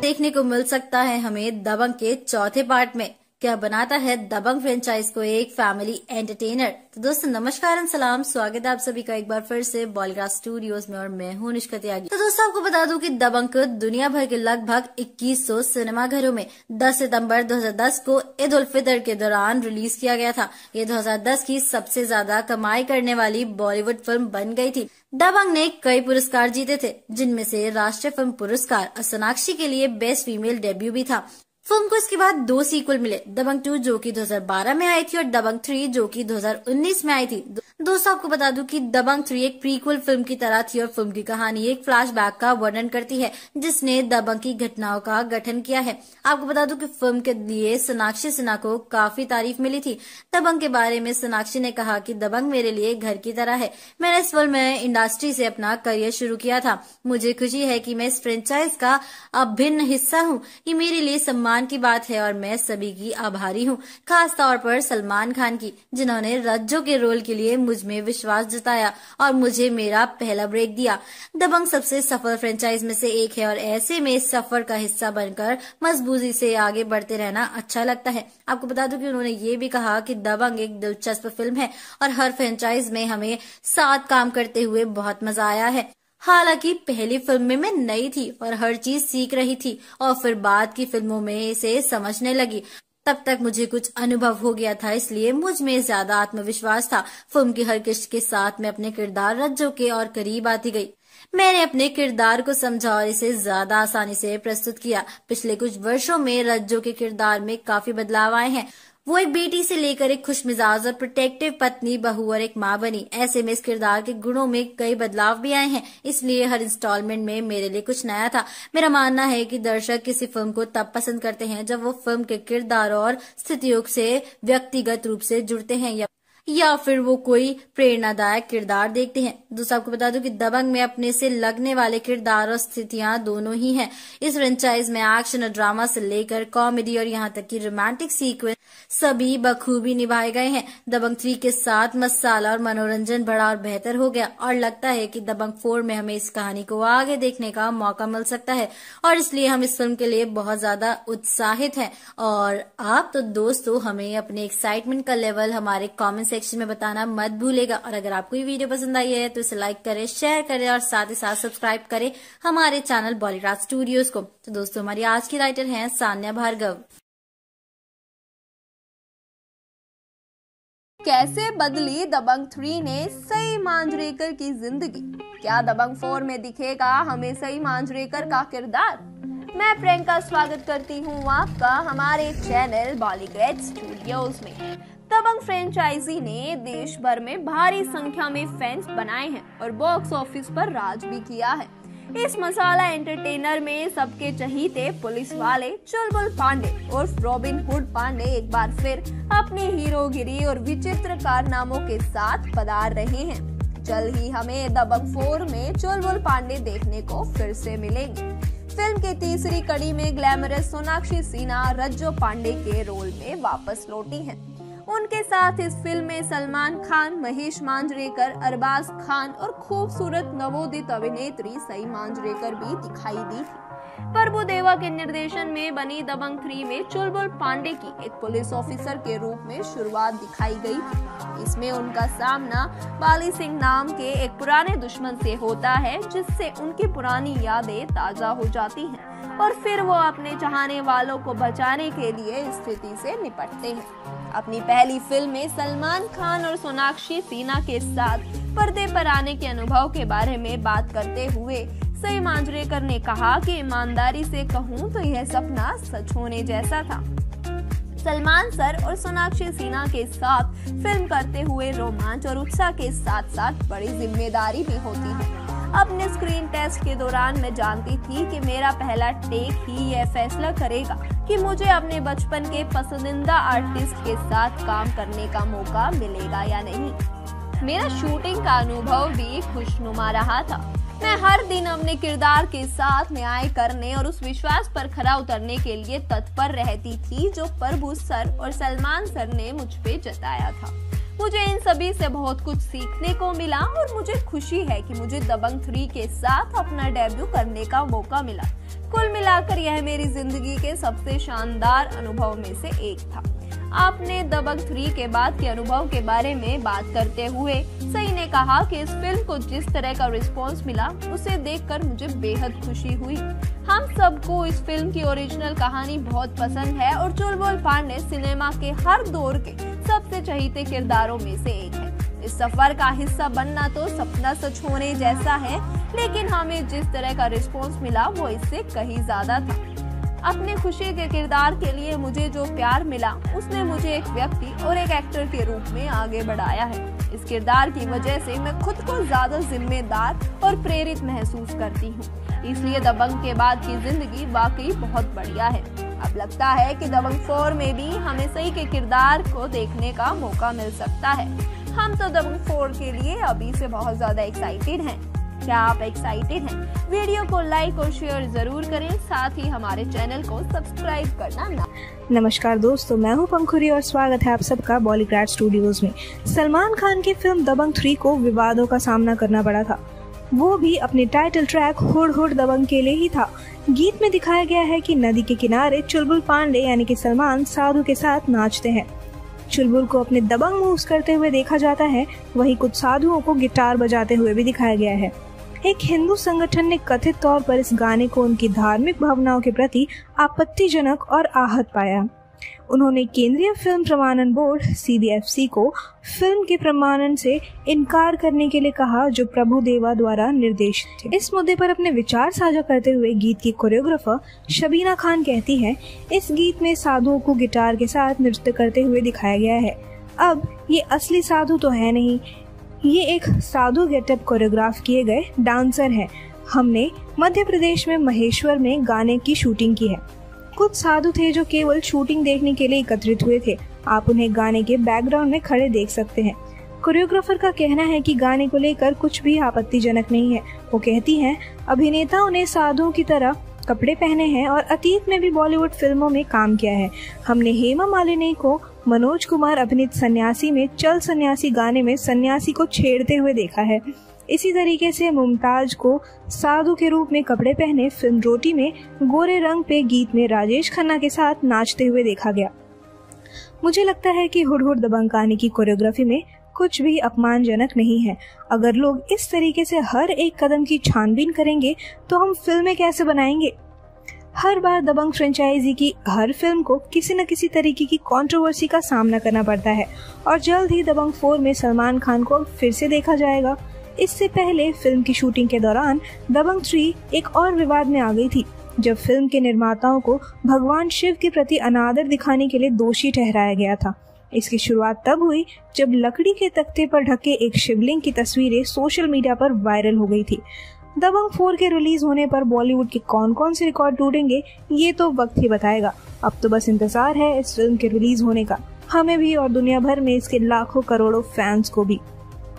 देखने को मिल सकता है हमें दबंग के चौथे पार्ट में, क्या बनाता है दबंग फ्रेंचाइज को एक फैमिली एंटरटेनर। तो दोस्तों नमस्कार और सलाम, स्वागत है आप सभी का एक बार फिर से बॉलीग्रास स्टूडियोज में और मैं हूँ अनुष्का त्यागी। तो दोस्तों आपको बता दूं कि दबंग को दुनिया भर के लगभग इक्कीस सौ सिनेमाघरों में दस सितंबर दो हज़ार दस को ईद उल फितर के दौरान रिलीज किया गया था। ये दो हज़ार दस की सबसे ज्यादा कमाई करने वाली बॉलीवुड फिल्म बन गई थी। दबंग ने कई पुरस्कार जीते थे, जिनमें से राष्ट्रीय फिल्म पुरस्कार और सोनाक्षी के लिए बेस्ट फीमेल डेब्यू भी था। फिल्म को इसके बाद दो सीक्वल मिले, दबंग टू जो कि दो हज़ार बारह में आई थी और दबंग थ्री जो कि दो हज़ार उन्नीस में आई थी। दोस्तों आपको बता दूं कि दबंग थ्री एक प्रीक्वल फिल्म की तरह थी और फिल्म की कहानी एक फ्लैशबैक का वर्णन करती है, जिसने दबंग की घटनाओं का गठन किया है। आपको बता दूं कि फिल्म के लिए सोनाक्षी सिन्हा को काफी तारीफ मिली थी। दबंग के बारे में सोनाक्षी ने कहा कि दबंग मेरे लिए घर की तरह है। मैंने इस फिल्म में इंडस्ट्री से अपना करियर शुरू किया था। मुझे खुशी है कि मैं इस फ्रेंचाइज का अभिन्न हिस्सा हूँ। ये मेरे लिए सम्मान की बात है और मैं सभी की आभारी हूँ, खास तौर पर सलमान खान की, जिन्होंने रज्जो के रोल के लिए मुझ में विश्वास जताया और मुझे मेरा पहला ब्रेक दिया। दबंग सबसे सफल फ्रेंचाइज में से एक है और ऐसे में इस सफर का हिस्सा बनकर मजबूती से आगे बढ़ते रहना अच्छा लगता है। आपको बता दूं कि उन्होंने ये भी कहा कि दबंग एक दिलचस्प फिल्म है और हर फ्रेंचाइज में हमें साथ काम करते हुए बहुत मजा आया है। हालांकि पहली फिल्म में मैं नई थी और हर चीज सीख रही थी और फिर बाद की फिल्मों में इसे समझने लगी। तब तक मुझे कुछ अनुभव हो गया था, इसलिए मुझ में ज्यादा आत्मविश्वास था। फिल्म की हर किस्त के साथ मैं अपने किरदार रज्जो के और करीब आती गई। मैंने अपने किरदार को समझा और इसे ज्यादा आसानी से प्रस्तुत किया। पिछले कुछ वर्षों में रज्जो के किरदार में काफी बदलाव आए हैं। वो एक बेटी से लेकर एक खुशमिजाज और प्रोटेक्टिव पत्नी, बहू और एक माँ बनी। ऐसे में इस किरदार के गुणों में कई बदलाव भी आए हैं, इसलिए हर इंस्टॉलमेंट में मेरे लिए कुछ नया था। मेरा मानना है कि दर्शक किसी फिल्म को तब पसंद करते हैं जब वो फिल्म के किरदार और स्थितियों से व्यक्तिगत रूप से जुड़ते हैं या फिर वो कोई प्रेरणादायक किरदार देखते हैं। दोस्तों आपको बता दूं कि दबंग में अपने से लगने वाले किरदार और स्थितियां दोनों ही हैं। इस फ्रेंचाइज में एक्शन और ड्रामा से लेकर कॉमेडी और यहां तक कि रोमांटिक सीक्वेंस सभी बखूबी निभाए गए हैं। दबंग थ्री के साथ मसाला और मनोरंजन बढ़ा और बेहतर हो गया और लगता है कि दबंग फोर में हमें इस कहानी को आगे देखने का मौका मिल सकता है और इसलिए हम इस फिल्म के लिए बहुत ज्यादा उत्साहित हैं। और आप तो दोस्तों हमें अपने एक्साइटमेंट का लेवल हमारे कमेंट सेक्शन में बताना मत भूलेगा। और अगर आपको ये वीडियो पसंद आई है तो इसे लाइक करें, शेयर करें और साथ ही साथ सब्सक्राइब करें हमारे चैनल बॉलीवुड स्टूडियोज को। तो दोस्तों हमारी आज की राइटर हैं सान्या भार्गव। कैसे बदली दबंग थ्री ने सई मांजरेकर की जिंदगी? क्या दबंग फोर में दिखेगा हमें सई मांजरेकर का किरदार? मैं प्रियंका स्वागत करती हूँ आपका हमारे चैनल बॉलीवुड स्टूडियोज में। दबंग फ्रेंचाइजी ने देश भर में भारी संख्या में फैंस बनाए हैं और बॉक्स ऑफिस पर राज भी किया है। इस मसाला एंटरटेनर में सबके चहीते पुलिस वाले चुलबुल पांडे और रॉबिन हुड पांडे एक बार फिर अपनी हीरोगिरी और विचित्र कारनामों के साथ पधार रहे हैं। जल्द ही हमें दबंग फोर में चुलबुल पांडे देखने को फिर से मिलेंगे। फिल्म की तीसरी कड़ी में ग्लैमरस सोनाक्षी सिन्हा रज्जो पांडे के रोल में वापस लौटी हैं। उनके साथ इस फिल्म में सलमान खान, महेश मांजरेकर, अरबाज खान और खूबसूरत नवोदित अभिनेत्री सई मांजरेकर भी दिखाई दी थी। प्रभुदेवा के निर्देशन में बनी दबंग थ्री में चुलबुल पांडे की एक पुलिस ऑफिसर के रूप में शुरुआत दिखाई गई थी। इसमें उनका सामना बाली सिंह नाम के एक पुराने दुश्मन से होता है जिससे उनकी पुरानी यादें ताजा हो जाती हैं और फिर वो अपने चाहने वालों को बचाने के लिए स्थिति से निपटते हैं। अपनी पहली फिल्म में सलमान खान और सोनाक्षी सिन्हा के साथ पर्दे पर आने के अनुभव के बारे में बात करते हुए सई मांजरेकर ने कहा कि ईमानदारी से कहूं तो यह सपना सच होने जैसा था। सलमान सर और सोनाक्षी सिन्हा के साथ फिल्म करते हुए रोमांच और उत्साह के साथ साथ बड़ी जिम्मेदारी भी होती है। अपने स्क्रीन टेस्ट के दौरान मैं जानती थी कि मेरा पहला टेक ही यह फैसला करेगा कि मुझे अपने बचपन के पसंदीदा आर्टिस्ट के साथ काम करने का मौका मिलेगा या नहीं। मेरा शूटिंग का अनुभव भी खुशनुमा रहा था। मैं हर दिन अपने किरदार के साथ न्याय करने और उस विश्वास पर खरा उतरने के लिए तत्पर रहती थी जो प्रभु सर और सलमान सर ने मुझ पर जताया था। मुझे इन सभी से बहुत कुछ सीखने को मिला और मुझे खुशी है कि मुझे दबंग थ्री के साथ अपना डेब्यू करने का मौका मिला। कुल मिलाकर यह मेरी जिंदगी के सबसे शानदार अनुभव में से एक था। आपने दबंग थ्री के बाद के अनुभव के बारे में बात करते हुए सई ने कहा कि इस फिल्म को जिस तरह का रिस्पॉन्स मिला उसे देखकर मुझे बेहद खुशी हुई। हम सबको इस फिल्म की ओरिजिनल कहानी बहुत पसंद है और चुलबुल पांडे सिनेमा के हर दौर के सबसे चहीते किरदारों में से एक है। इस सफर का हिस्सा बनना तो सपना सच होने जैसा है, लेकिन हमें जिस तरह का रिस्पॉन्स मिला वो इससे कहीं ज्यादा था। अपने खुशी के किरदार के लिए मुझे जो प्यार मिला उसने मुझे एक व्यक्ति और एक एक्टर के रूप में आगे बढ़ाया है। इस किरदार की वजह से मैं खुद को ज्यादा जिम्मेदार और प्रेरित महसूस करती हूँ, इसलिए दबंग के बाद की जिंदगी वाकई बहुत बढ़िया है। अब लगता है कि दबंग फोर में भी हमें सई के किरदार को देखने का मौका मिल सकता है। हम तो दबंग फोर के लिए अभी से बहुत ज्यादा एक्साइटेड हैं। क्या आप एक्साइटेड हैं? वीडियो को लाइक और शेयर जरूर करें, साथ ही हमारे चैनल को सब्सक्राइब करना ना। नमस्कार दोस्तों, मैं हूं पंखुरी और स्वागत है आप सबका बॉलीवुड स्टूडियोज में। सलमान खान की फिल्म दबंग थ्री को विवादों का सामना करना पड़ा था, वो भी अपने टाइटल ट्रैक हुड़ हुड़ दबंग के लिए ही था। गीत में दिखाया गया है कि नदी के किनारे चुलबुल पांडे यानी कि सलमान साधु के साथ नाचते हैं। चुलबुल को अपने दबंग मूव्स करते हुए देखा जाता है, वहीं कुछ साधुओं को गिटार बजाते हुए भी दिखाया गया है। एक हिंदू संगठन ने कथित तौर पर इस गाने को उनकी धार्मिक भावनाओं के प्रति आपत्तिजनक और आहत पाया। उन्होंने केंद्रीय फिल्म प्रमाणन board C B F C को फिल्म के प्रमाणन से इनकार करने के लिए कहा जो प्रभुदेवा द्वारा निर्देशित थे। इस मुद्दे पर अपने विचार साझा करते हुए गीत की कोरियोग्राफर शबीना खान कहती हैं, इस गीत में साधुओं को गिटार के साथ नृत्य करते हुए दिखाया गया है। अब ये असली साधु तो है नहीं, ये एक साधु गेटअप कोरियोग्राफ किए गए डांसर है। हमने मध्य प्रदेश में महेश्वर में गाने की शूटिंग की है। कुछ साधु थे जो केवल शूटिंग देखने के लिए एकत्रित हुए थे। आप उन्हें गाने के बैकग्राउंड में खड़े देख सकते हैं। कोरियोग्राफर का कहना है कि गाने को लेकर कुछ भी आपत्तिजनक नहीं है। वो कहती हैं, अभिनेता उन्हें साधुओं की तरह कपड़े पहने हैं और अतीत में भी बॉलीवुड फिल्मों में काम किया है। हमने हेमा मालिनी को मनोज कुमार अभिनीत सन्यासी में चल सन्यासी गाने में सन्यासी को छेड़ते हुए देखा है। इसी तरीके से मुमताज को साधु के रूप में कपड़े पहने फिल्म रोटी में गोरे रंग पे गीत में राजेश खन्ना के साथ नाचते हुए देखा गया। मुझे लगता है कि हुड़ हुड़ दबंग गाने की कोरियोग्राफी में कुछ भी अपमानजनक नहीं है। अगर लोग इस तरीके से हर एक कदम की छानबीन करेंगे तो हम फिल्में कैसे बनाएंगे। हर बार दबंग फ्रेंचाइजी की हर फिल्म को किसी न किसी तरीके की कंट्रोवर्सी का सामना करना पड़ता है और जल्द ही दबंग फोर में सलमान खान को फिर से देखा जाएगा। इससे पहले फिल्म की शूटिंग के दौरान दबंग थ्री एक और विवाद में आ गई थी, जब फिल्म के निर्माताओं को भगवान शिव के प्रति अनादर दिखाने के लिए दोषी ठहराया गया था। इसकी शुरुआत तब हुई जब लकड़ी के तख्ते पर ढके एक शिवलिंग की तस्वीरें सोशल मीडिया पर वायरल हो गई थी। दबंग फोर के रिलीज होने पर बॉलीवुड के कौन कौन से रिकॉर्ड टूटेंगे ये तो वक्त ही बताएगा। अब तो बस इंतजार है इस फिल्म के रिलीज होने का, हमें भी और दुनिया भर में इसके लाखों करोड़ों फैंस को भी।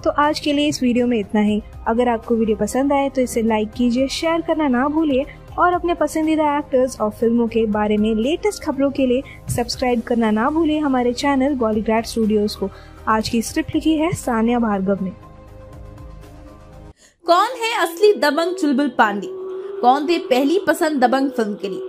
तो आज के लिए इस वीडियो में इतना ही। अगर आपको वीडियो पसंद आए तो इसे लाइक कीजिए, शेयर करना ना भूलिए और अपने पसंदीदा एक्टर्स और फिल्मों के बारे में लेटेस्ट खबरों के लिए सब्सक्राइब करना ना भूलिए हमारे चैनल बॉलीग्रैड स्टूडियोज को। आज की स्क्रिप्ट लिखी है सानिया भार्गव ने। कौन है असली दबंग चुलबुल पांडे? कौन थे पहली पसंद दबंग फिल्म के लिए?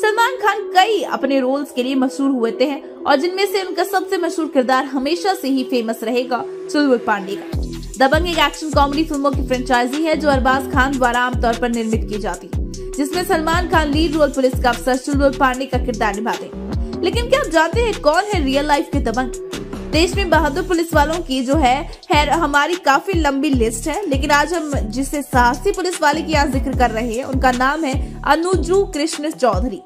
सलमान खान कई अपने रोल्स के लिए मशहूर हुए थे और जिनमें से उनका सबसे मशहूर किरदार हमेशा से ही फेमस रहेगा चुलबुल पांडे का। दबंग एक एक्शन कॉमेडी फिल्मों की फ्रेंचाइजी है जो अरबाज खान द्वारा आमतौर पर निर्मित की जाती है, जिसमें Salman Khan lead role police का अफसर चुलबुल पांडे का किरदार निभाते हैं। लेकिन क्या आप जानते हैं कौन है रियल लाइफ के दबंग? देश में बहादुर पुलिस वालों की जो है, है हमारी काफी लंबी लिस्ट है, लेकिन आज हम जिसे साहसी पुलिस वाले की यहाँ जिक्र कर रहे हैं उनका नाम है अनुजू कृष्ण चौधरी।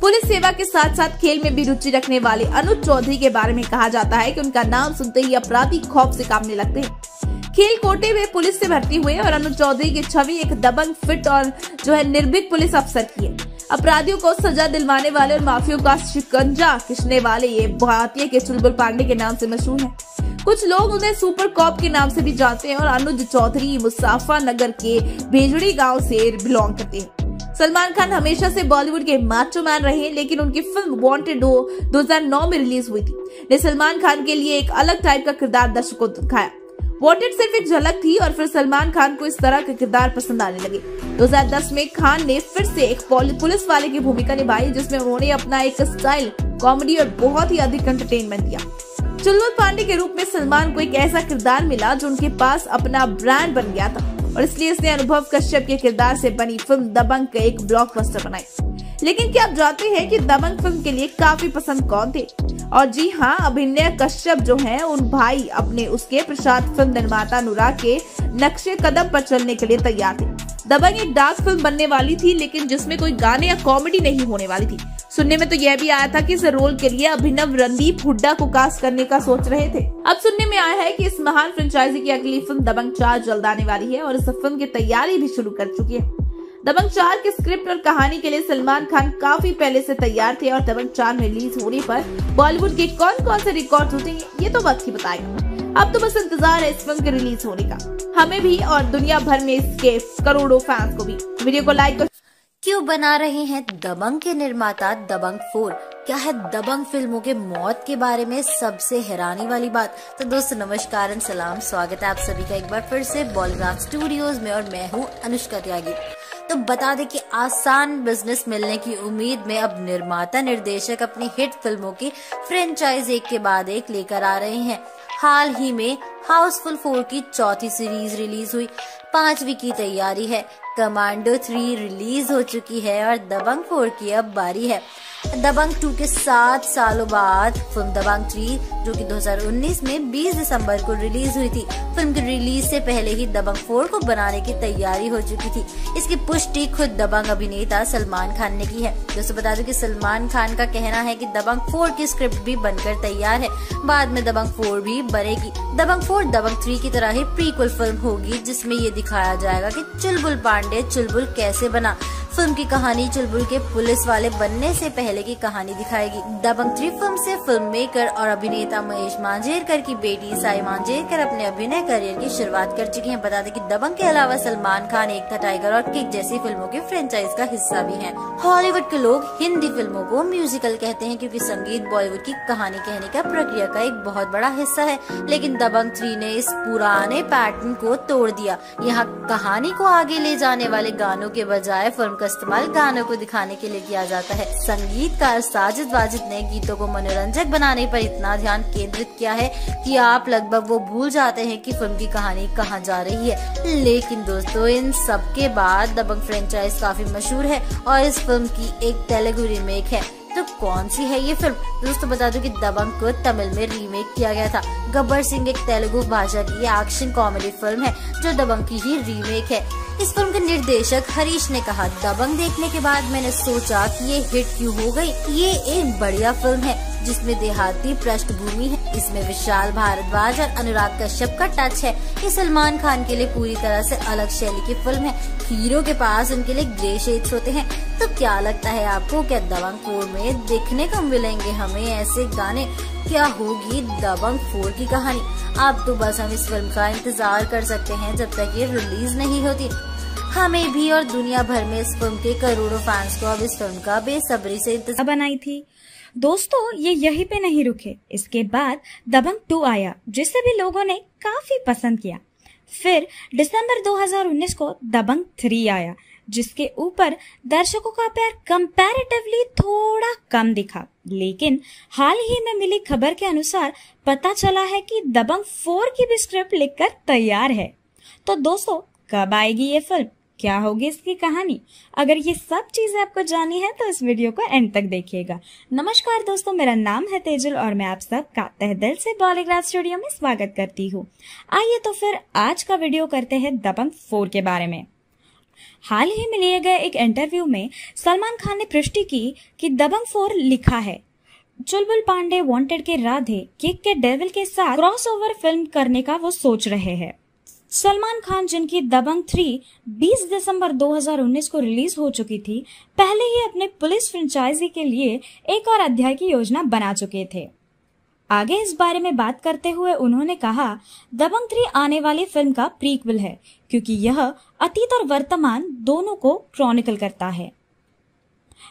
पुलिस सेवा के साथ साथ खेल में भी रुचि रखने वाले अनुज चौधरी के बारे में कहा जाता है कि उनका नाम सुनते ही अपराधी खौफ से कांपने लगते हैं। खेल कोटे में पुलिस से भर्ती हुए और अनुज चौधरी की छवि एक दबंग, फिट और जो है निर्भीक पुलिस अफसर की है। अपराधियों को सजा दिलवाने वाले और माफियों का शिकंजा खींचने वाले ये भारतीय के चुलबुल पांडे के नाम से मशहूर है। कुछ लोग उन्हें सुपर कॉप के नाम से भी जानते हैं और अनुज चौधरी मुसाफा नगर के भेजड़ी गाँव से बिलोंग करते हैं। सलमान खान हमेशा से बॉलीवुड के माचो मैन रहे, लेकिन उनकी फिल्म वांटेड दो हज़ार नौ में रिलीज हुई थी ने सलमान खान के लिए एक अलग टाइप का किरदार दर्शकों को दिखाया। वांटेड सिर्फ एक झलक थी और फिर सलमान खान को इस तरह के किरदार पसंद आने लगे। दो हज़ार दस में खान ने फिर से एक पुलिस वाले की भूमिका निभाई, जिसमें उन्होंने अपना एक स्टाइल, कॉमेडी और बहुत ही अधिक एंटरटेनमेंट दिया। चुलबुल पांडे के रूप में सलमान को एक ऐसा किरदार मिला जो उनके पास अपना ब्रांड बन गया था और इसलिए इसने अनुभव कश्यप के किरदार से बनी फिल्म दबंग का एक ब्लॉकबस्टर बनाई। लेकिन क्या आप जानते हैं कि दबंग फिल्म के लिए काफी पसंद कौन थे? और जी हाँ, अभिनय कश्यप जो हैं उन भाई अपने उसके प्रसाद फिल्म निर्माता अनुराग के नक्शे कदम पर चलने के लिए तैयार थे। दबंग एक डार्क फिल्म बनने वाली थी, लेकिन जिसमें कोई गाने या कॉमेडी नहीं होने वाली थी। सुनने में तो यह भी आया था कि इस रोल के लिए अभिनव रणदीप हुड्डा को कास्ट करने का सोच रहे थे। अब सुनने में आया है कि इस महान फ्रेंचाइजी की अगली फिल्म दबंग चार जल्द आने वाली है और इस फिल्म की तैयारी भी शुरू कर चुकी है। दबंग चार के स्क्रिप्ट और कहानी के लिए सलमान खान काफी पहले से तैयार थे और दबंग चार में रिलीज होने पर बॉलीवुड के कौन कौन से रिकॉर्ड टूटेंगे ये तो वक्त ही बताएगा। अब तो बस इंतजार है इस फिल्म के रिलीज होने का, हमें भी और दुनिया भर में इसके करोड़ों फैंस को भी। वीडियो को लाइक कर... क्यों बना रहे हैं दबंग के निर्माता दबंग फोर? क्या है दबंग फिल्मों के मौत के बारे में सबसे हैरानी वाली बात? तो दोस्तों नमस्कार एंड सलाम, स्वागत है आप सभी का एक बार फिर से बॉलीग्राड स्टूडियोज में और मैं हूँ अनुष्का त्यागी। तो बता दें कि आसान बिजनेस मिलने की उम्मीद में अब निर्माता निर्देशक अपनी हिट फिल्मों की फ्रेंचाइज एक के बाद एक लेकर आ रहे हैं। हाल ही में हाउसफुल फोर की चौथी सीरीज रिलीज हुई, पांचवी की तैयारी है, कमांडो थ्री रिलीज हो चुकी है और दबंग फोर की अब बारी है। दबंग टू के सात सालों बाद फिल्म दबंग थ्री जो कि दो हज़ार उन्नीस में बीस दिसंबर को रिलीज हुई थी, फिल्म की रिलीज से पहले ही दबंग फोर को बनाने की तैयारी हो चुकी थी। इसकी पुष्टि खुद दबंग अभिनेता सलमान खान ने की है। दोस्तों बता दूं कि सलमान खान का कहना है कि दबंग फोर की स्क्रिप्ट भी बनकर तैयार है, बाद में दबंग फोर भी बनेगी। दबंग फोर दबंग थ्री की तरह ही प्रीक्वल फिल्म होगी, जिसमें ये दिखाया जाएगा कि चुलबुल पांडे चुलबुल कैसे बना। फिल्म की कहानी चुलबुल के पुलिस वाले बनने से पहले की कहानी दिखाएगी। दबंग थ्री फिल्म से फिल्म मेकर और अभिनेता महेश मांजरेकर की बेटी साई मांजरेकर अपने अभिनय करियर की शुरुआत कर चुकी हैं। बता दें कि दबंग के अलावा सलमान खान, एक था टाइगर और किक जैसी फिल्मों के फ्रेंचाइज का हिस्सा भी है। हॉलीवुड के लोग हिंदी फिल्मों को म्यूजिकल कहते हैं क्योंकि संगीत बॉलीवुड की कहानी कहने का प्रक्रिया का एक बहुत बड़ा हिस्सा है, लेकिन दबंग थ्री ने इस पुराने पैटर्न को तोड़ दिया। यहाँ कहानी को आगे ले जाने वाले गानों के बजाय फिल्म का इस्तेमाल गानों को दिखाने के लिए किया जाता है। संगीतकार साजिद वाजिद ने गीतों को मनोरंजक बनाने पर इतना ध्यान केंद्रित किया है कि आप लगभग वो भूल जाते हैं कि फिल्म की कहानी कहाँ जा रही है। लेकिन दोस्तों, इन सब के बाद दबंग फ्रेंचाइज काफी मशहूर है और इस फिल्म की एक तेलुगु रीमेक है। तो कौन सी है ये फिल्म? दोस्तों बता दूं कि दबंग को तमिल में रीमेक किया गया था। गब्बर सिंह एक तेलुगु भाषा की एक्शन कॉमेडी फिल्म है जो दबंग की ही रीमेक है। इस फिल्म के निर्देशक हरीश ने कहा, दबंग देखने के बाद मैंने सोचा कि ये हिट क्यों हो गई। ये एक बढ़िया फिल्म है जिसमें देहाती पृष्ठभूमि है, इसमें विशाल भारद्वाज और अनुराग कश्यप का टच है। ये सलमान खान के लिए पूरी तरह से अलग शैली की फिल्म है। हीरो के पास उनके लिए ग्रे शेड्स होते हैं। तो क्या लगता है आपको, क्या दबंग फोर में देखने को मिलेंगे हमें ऐसे गाने? क्या होगी दबंग फोर की कहानी? आप तो बस हम इस फिल्म का इंतजार कर सकते हैं जब तक ये रिलीज नहीं होती। हमें भी और दुनिया भर में इस फिल्म के करोड़ों फैंस को अब इस फिल्म का बेसब्री से इंतजार बनाई थी। दोस्तों, ये यहीं पे नहीं रुके। इसके बाद दबंग टू आया जिसे भी लोगों ने काफी पसंद किया। फिर दिसंबर दो हज़ार उन्नीस को दबंग थ्री आया जिसके ऊपर दर्शकों का प्यार कंपैरेटिवली थोड़ा कम दिखा, लेकिन हाल ही में मिली खबर के अनुसार पता चला है कि दबंग फोर की भी स्क्रिप्ट लिखकर तैयार है। तो दोस्तों, कब आएगी ये फिल्म, क्या होगी इसकी कहानी? अगर ये सब चीजें आपको जाननी है तो इस वीडियो को एंड तक देखिएगा। नमस्कार दोस्तों, मेरा नाम है तेजल और मैं आप सब का तहे दिल से बॉलीग्राफ स्टूडियो में स्वागत करती हूँ। आइए तो फिर आज का वीडियो करते हैं दबंग फोर के बारे में। हाल ही में लिए गए एक इंटरव्यू में सलमान खान ने पुष्टि की कि दबंग फोर लिखा है। चुलबुल पांडे, वांटेड के राधे, किक के डेविल के साथ क्रॉसओवर फिल्म करने का वो सोच रहे हैं। सलमान खान, जिनकी दबंग थ्री बीस दिसंबर दो हज़ार उन्नीस को रिलीज हो चुकी थी, पहले ही अपने पुलिस फ्रेंचाइजी के लिए एक और अध्याय की योजना बना चुके थे। आगे इस बारे में बात करते हुए उन्होंने कहा, दबंग थ्री आने वाली फिल्म का प्रीक्वल है क्योंकि यह अतीत और वर्तमान दोनों को क्रॉनिकल करता है।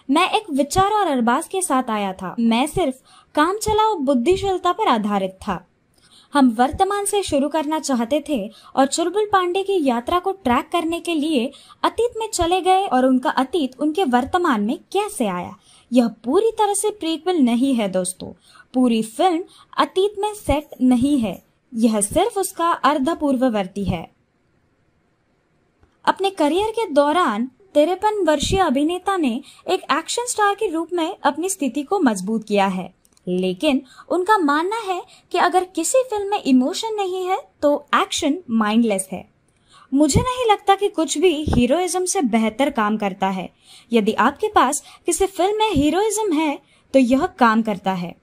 मैं एक विचार और अरबाज के साथ आया था। मैं सिर्फ काम चलाओ बुद्धिशीलता पर आधारित था। हम वर्तमान से शुरू करना चाहते थे और चुलबुल पांडे की यात्रा को ट्रैक करने के लिए अतीत में चले गए और उनका अतीत उनके वर्तमान में कैसे आया। यह पूरी तरह से प्रीक्वल नहीं है दोस्तों। पूरी फिल्म अतीत में सेट नहीं है, यह सिर्फ उसका अर्धपूर्ववर्ती है। अपने करियर के दौरान तिरपन वर्षीय अभिनेता ने एक एक्शन स्टार के रूप में अपनी स्थिति को मजबूत किया है, लेकिन उनका मानना है कि अगर किसी फिल्म में इमोशन नहीं है तो एक्शन माइंडलेस है। मुझे नहीं लगता कि कुछ भी हीरोइज्म से बेहतर काम करता है। यदि आपके पास किसी फिल्म में हीरोइज्म है तो यह काम करता है।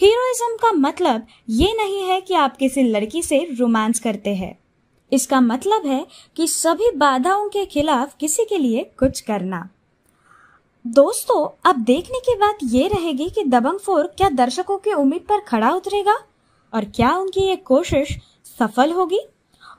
हीरोइज्म का मतलब ये नहीं है कि आप किसी लड़की से रोमांस करते हैं। इसका मतलब है कि सभी बाधाओं के खिलाफ किसी के लिए कुछ करना। दोस्तों, अब देखने की बात ये रहेगी कि दबंग फोर क्या दर्शकों की उम्मीद पर खड़ा उतरेगा और क्या उनकी ये कोशिश सफल होगी।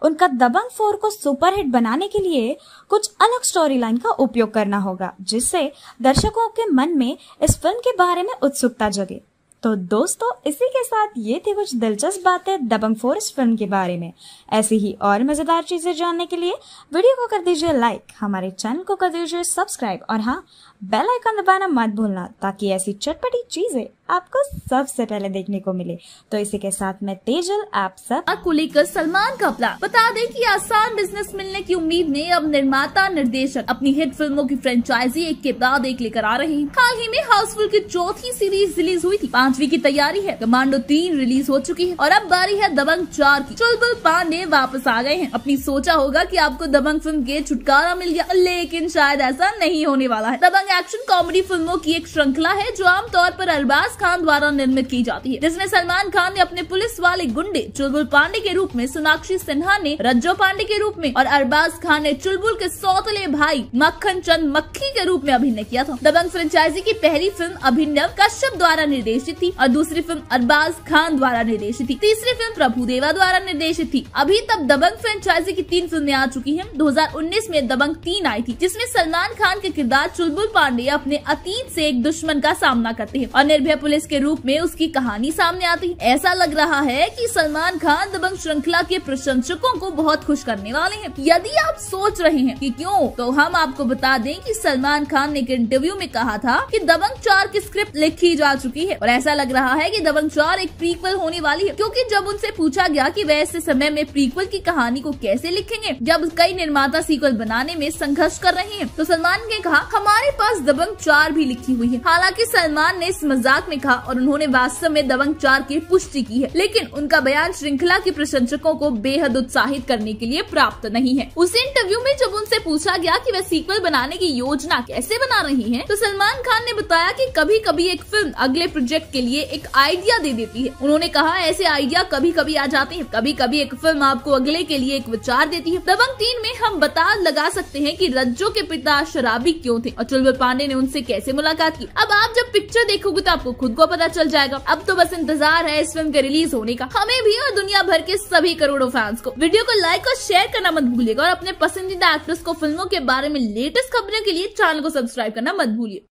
उनका दबंग फोर को सुपरहिट बनाने के लिए कुछ अलग स्टोरी लाइन का उपयोग करना होगा जिससे दर्शकों के मन में इस फिल्म के बारे में उत्सुकता जगे। तो दोस्तों, इसी के साथ ये थी कुछ दिलचस्प बातें दबंग फोर इस फिल्म के बारे में। ऐसी ही और मजेदार चीजें जानने के लिए वीडियो को कर दीजिए लाइक, हमारे चैनल को कर दीजिए सब्सक्राइब और हाँ, बेल आइकन दबाना मत भूलना ताकि ऐसी चटपटी चीजें आपको सबसे पहले देखने को मिले। तो इसी के साथ मैं तेजल आप सब को लेकर सलमान का प्लान। बता दें कि आसान बिजनेस मिलने की उम्मीद ने अब निर्माता निर्देशक अपनी हिट फिल्मों की फ्रेंचाइजी एक के बाद एक लेकर आ रहे हैं। हाल ही में हाउसफुल की चौथी सीरीज रिलीज हुई थी, पांचवी की तैयारी है, कमांडो तीन रिलीज हो चुकी है और अब बारी है दबंग चार की। चुलबुल पांडे वापस आ गए हैं। अपनी सोचा होगा कि आपको दबंग फिल्म के छुटकारा मिल गया, लेकिन शायद ऐसा नहीं होने वाला है। दबंग एक्शन कॉमेडी फिल्मों की एक श्रृंखला है जो आमतौर पर अरबाज खान द्वारा निर्मित की जाती है, जिसमें सलमान खान ने अपने पुलिस वाले गुंडे चुलबुल पांडे के रूप में, सोनाक्षी सिन्हा ने रज्जो पांडे के रूप में और अरबाज खान ने चुलबुल के सौतेले भाई मक्खन चंद मक्खी के रूप में अभिनय किया था। दबंग फ्रेंचाइजी की पहली फिल्म अभिनव कश्यप द्वारा निर्देशित थी और दूसरी फिल्म अरबाज खान द्वारा निर्देशित थी। तीसरी फिल्म प्रभुदेवा द्वारा निर्देशित थी। अभी तब दबंग फ्रेंचाइजी की तीन फिल्में आ चुकी हैं। दो हज़ार उन्नीस में दबंग तीन आई थी, जिसमें सलमान खान के किरदार चुलबुल पांडे अपने अतीत से एक दुश्मन का सामना करते हैं और निर्भय पुलिस के रूप में उसकी कहानी सामने आती है। ऐसा लग रहा है कि सलमान खान दबंग श्रृंखला के प्रशंसकों को बहुत खुश करने वाले हैं। यदि आप सोच रहे हैं कि क्यों, तो हम आपको बता दें कि सलमान खान ने एक इंटरव्यू में कहा था कि दबंग चार की स्क्रिप्ट लिखी जा चुकी है और ऐसा लग रहा है कि दबंग चार एक प्रीक्वल होने वाली है, क्योंकि जब उनसे पूछा गया कि वे ऐसे समय में प्रीक्वल की कहानी को कैसे लिखेंगे जब कई निर्माता सीक्वल बनाने में संघर्ष कर रहे हैं, तो सलमान ने कहा हमारे पास दबंग चार भी लिखी हुई है। हालांकि सलमान ने इस मजाक में कहा और उन्होंने वास्तव में दबंग चार की पुष्टि की है, लेकिन उनका बयान श्रृंखला के प्रशंसकों को बेहद उत्साहित करने के लिए प्राप्त नहीं है। उस इंटरव्यू में जब उनसे पूछा गया कि वे सीक्वल बनाने की योजना कैसे बना रही हैं, तो सलमान खान ने बताया कि कभी कभी एक फिल्म अगले प्रोजेक्ट के लिए एक आइडिया दे देती है। उन्होंने कहा ऐसे आइडिया कभी कभी आ जाते हैं, कभी कभी एक फिल्म आपको अगले के लिए एक विचार देती है। दबंग तीन में हम बता लगा सकते हैं कि रज्जो के पिता शराबी क्यों थे और चुलबुल पांडे ने उनसे कैसे मुलाकात की। अब आप जब पिक्चर देखोगे तो आपको खुद को पता चल जाएगा। अब तो बस इंतजार है इस फिल्म के रिलीज होने का, हमें भी और दुनिया भर के सभी करोड़ों फैंस को। वीडियो को लाइक और शेयर करना मत भूलिएगा और अपने पसंदीदा एक्टर्स को फिल्मों के बारे में लेटेस्ट खबरों के लिए चैनल को सब्सक्राइब करना मत भूलिए।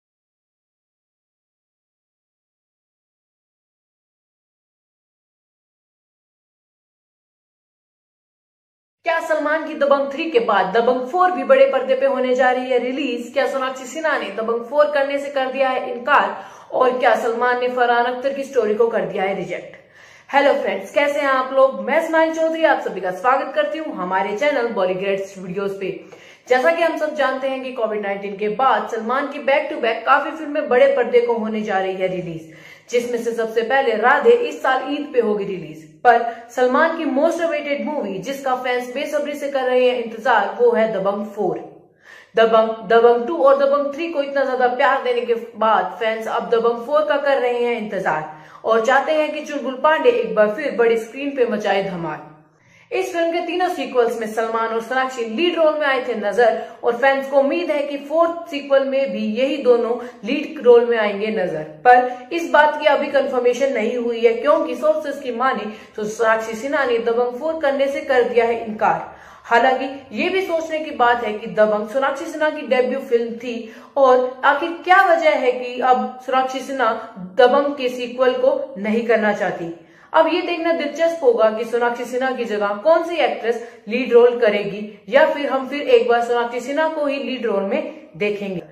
क्या सलमान की दबंग थ्री के बाद दबंग फोर भी बड़े पर्दे पे होने जा रही है रिलीज? क्या सोनाक्षी सिन्हा ने दबंग फोर करने से कर दिया है इनकार? और क्या सलमान ने फरहान अख्तर की स्टोरी को कर दिया है रिजेक्ट? हेलो फ्रेंड्स, कैसे हैं आप लोग? मैं स्माइल चौधरी आप सभी का स्वागत करती हूं हमारे चैनल बॉलीग्रेड वीडियोस पे। जैसा कि हम सब जानते हैं कि कोविड नाइन्टीन के बाद सलमान की बैक टू बैक काफी फिल्में बड़े पर्दे को होने जा रही है रिलीज, जिसमें से सबसे पहले राधे इस साल ईद पे होगी रिलीज। पर सलमान की मोस्ट अवेटेड मूवी जिसका फैंस बेसब्री से कर रहे हैं इंतजार, वो है Dabangg four. Dabangg Dabangg to और दबंग थ्री को इतना ज्यादा प्यार देने के बाद फैंस अब दबंग फोर का कर रहे हैं इंतजार और चाहते हैं कि चुलबुल पांडे एक बार फिर बड़ी स्क्रीन पे मचाए धमाल। इस फिल्म के तीनों सीक्वल्स में सलमान और सोनाक्षी लीड रोल में आए थे नजर और फैंस को उम्मीद है कि फोर्थ सीक्वल में भी यही दोनों लीड रोल में आएंगे नजर। पर इस बात की अभी कंफर्मेशन नहीं हुई है, क्योंकि सोर्सेस की माने तो सोनाक्षी सिन्हा ने दबंग फोर करने से कर दिया है इनकार। हालांकि ये भी सोचने की बात है कि दबंग सोनाक्षी सिन्हा की डेब्यू फिल्म थी और आखिर क्या वजह है कि अब सोनाक्षी सिन्हा दबंग के सीक्वल को नहीं करना चाहती। अब ये देखना दिलचस्प होगा कि सोनाक्षी सिन्हा की जगह कौन सी एक्ट्रेस लीड रोल करेगी, या फिर हम फिर एक बार सोनाक्षी सिन्हा को ही लीड रोल में देखेंगे।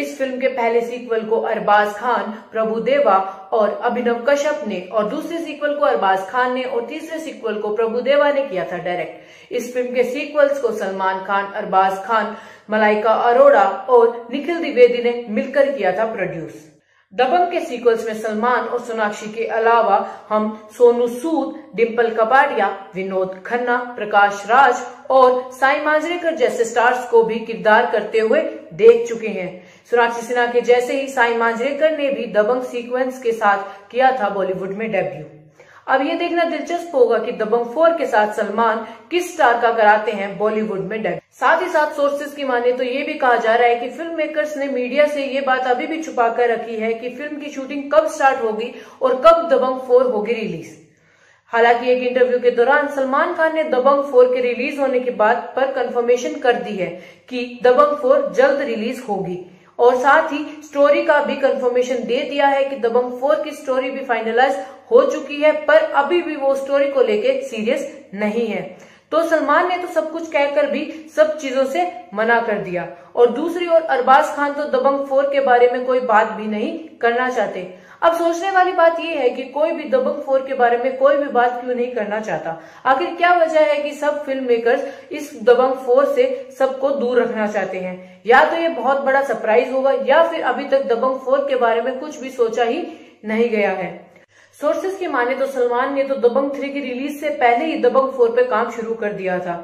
इस फिल्म के पहले सीक्वल को अरबाज खान, प्रभुदेवा और अभिनव कश्यप ने और दूसरे सीक्वल को अरबाज खान ने और तीसरे सीक्वल को प्रभुदेवा ने किया था डायरेक्ट। इस फिल्म के सीक्वल्स को सलमान खान, अरबाज खान, मलाइका अरोड़ा और निखिल द्विवेदी ने मिलकर किया था प्रोड्यूस। दबंग के सीक्वल्स में सलमान और सोनाक्षी के अलावा हम सोनू सूद, डिम्पल कपाड़िया, विनोद खन्ना, प्रकाश राज और साई मांजरेकर जैसे स्टार्स को भी किरदार करते हुए देख चुके हैं। सोनाक्षी सिन्हा के जैसे ही साई मांजरेकर ने भी दबंग सीक्वेंस के साथ किया था बॉलीवुड में डेब्यू। अब ये देखना दिलचस्प होगा कि दबंग फोर के साथ सलमान किस स्टार का कराते हैं बॉलीवुड में डेब्यू। साथ ही साथ सोर्सेस की माने तो ये भी कहा जा रहा है कि फिल्म मेकर्स ने मीडिया से ये बात अभी भी छुपा कर रखी है कि फिल्म की शूटिंग कब स्टार्ट होगी और कब दबंग फोर होगी रिलीज। हालांकि एक इंटरव्यू के दौरान सलमान खान ने दबंग फोर के रिलीज होने की बात पर कंफर्मेशन कर दी है कि दबंग फोर जल्द रिलीज होगी और साथ ही स्टोरी का भी कंफर्मेशन दे दिया है कि दबंग फोर की स्टोरी भी फाइनलाइज हो चुकी है, पर अभी भी वो स्टोरी को लेके सीरियस नहीं है। तो सलमान ने तो सब कुछ कहकर भी सब चीजों से मना कर दिया। और दूसरी ओर अरबाज खान तो दबंग फोर के बारे में कोई बात भी नहीं करना चाहते। अब सोचने वाली बात यह है कि कोई भी दबंग फोर के बारे में कोई भी बात क्यों नहीं करना चाहता। आखिर क्या वजह है कि सब फिल्म मेकर्स इस दबंग फोर से सबको दूर रखना चाहते हैं? या तो ये बहुत बड़ा सरप्राइज होगा या फिर अभी तक दबंग फोर के बारे में कुछ भी सोचा ही नहीं गया है। सोर्सेस की माने तो सलमान ने तो दबंग थ्री की रिलीज से पहले ही दबंग फोर पे काम शुरू कर दिया था,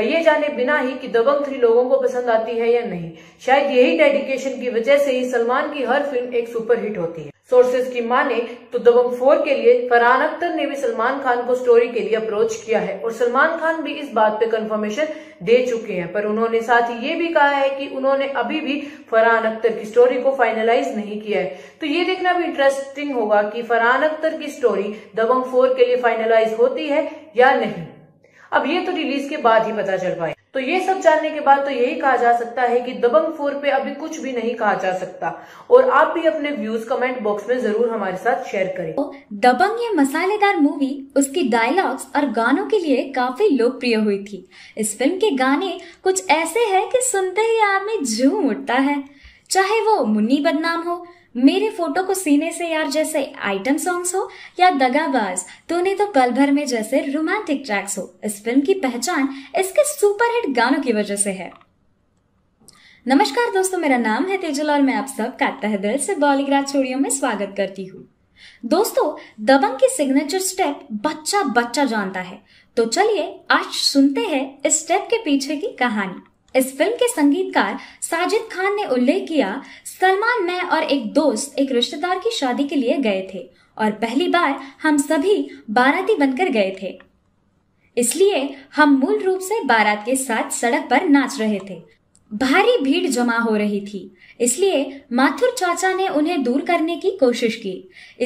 ये जाने बिना ही कि दबंग थ्री लोगों को पसंद आती है या नहीं। शायद यही डेडिकेशन की वजह से ही सलमान की हर फिल्म एक सुपरहिट होती है। सोर्सेस की माने तो दबंग फोर के लिए फरहान अख्तर ने भी सलमान खान को स्टोरी के लिए अप्रोच किया है और सलमान खान भी इस बात पे कंफर्मेशन दे चुके हैं, पर उन्होंने साथ ही ये भी कहा है कि उन्होंने अभी भी फरहान अख्तर की स्टोरी को फाइनलाइज नहीं किया है। तो ये देखना भी इंटरेस्टिंग होगा कि फरहान अख्तर की स्टोरी दबंग फोर के लिए फाइनलाइज होती है या नहीं। अब ये तो रिलीज के बाद ही पता चल पाए। तो ये सब जानने के बाद तो यही कहा जा सकता है कि दबंग फोर पे अभी कुछ भी नहीं कहा जा सकता। और आप भी अपने व्यूज कमेंट बॉक्स में जरूर हमारे साथ शेयर करें। तो दबंग ये मसालेदार मूवी उसके डायलॉग्स और गानों के लिए काफी लोकप्रिय हुई थी। इस फिल्म के गाने कुछ ऐसे हैं कि सुनते ही आदमी झूम उठता है, चाहे वो मुन्नी बदनाम हो, मेरे फोटो को सीने से यार जैसे आइटम सॉन्ग्स हो या दगाबाज तूने तो पल भर में जैसे रोमांटिक ट्रैक्स हो। इस फिल्म की पहचान इसके सुपरहिट गानों की वजह से है। नमस्कार दोस्तों, मेरा नाम है तेजल और मैं आप सब का तहे दिल से बॉलीग्राज स्टूडियो में स्वागत करती हूँ। दोस्तों, दबंग की सिग्नेचर स्टेप बच्चा बच्चा जानता है, तो चलिए आज सुनते हैं इस स्टेप के पीछे की कहानी। इस फिल्म के संगीतकार साजिद खान ने उल्लेख किया, सलमान, मैं और एक दोस्त एक रिश्तेदार की शादी के लिए गए थे और पहली बार हम सभी बाराती बनकर गए थे, इसलिए हम मूल रूप से बारात के साथ सड़क पर नाच रहे थे। भारी भीड़ जमा हो रही थी, इसलिए माथुर चाचा ने उन्हें दूर करने की कोशिश की।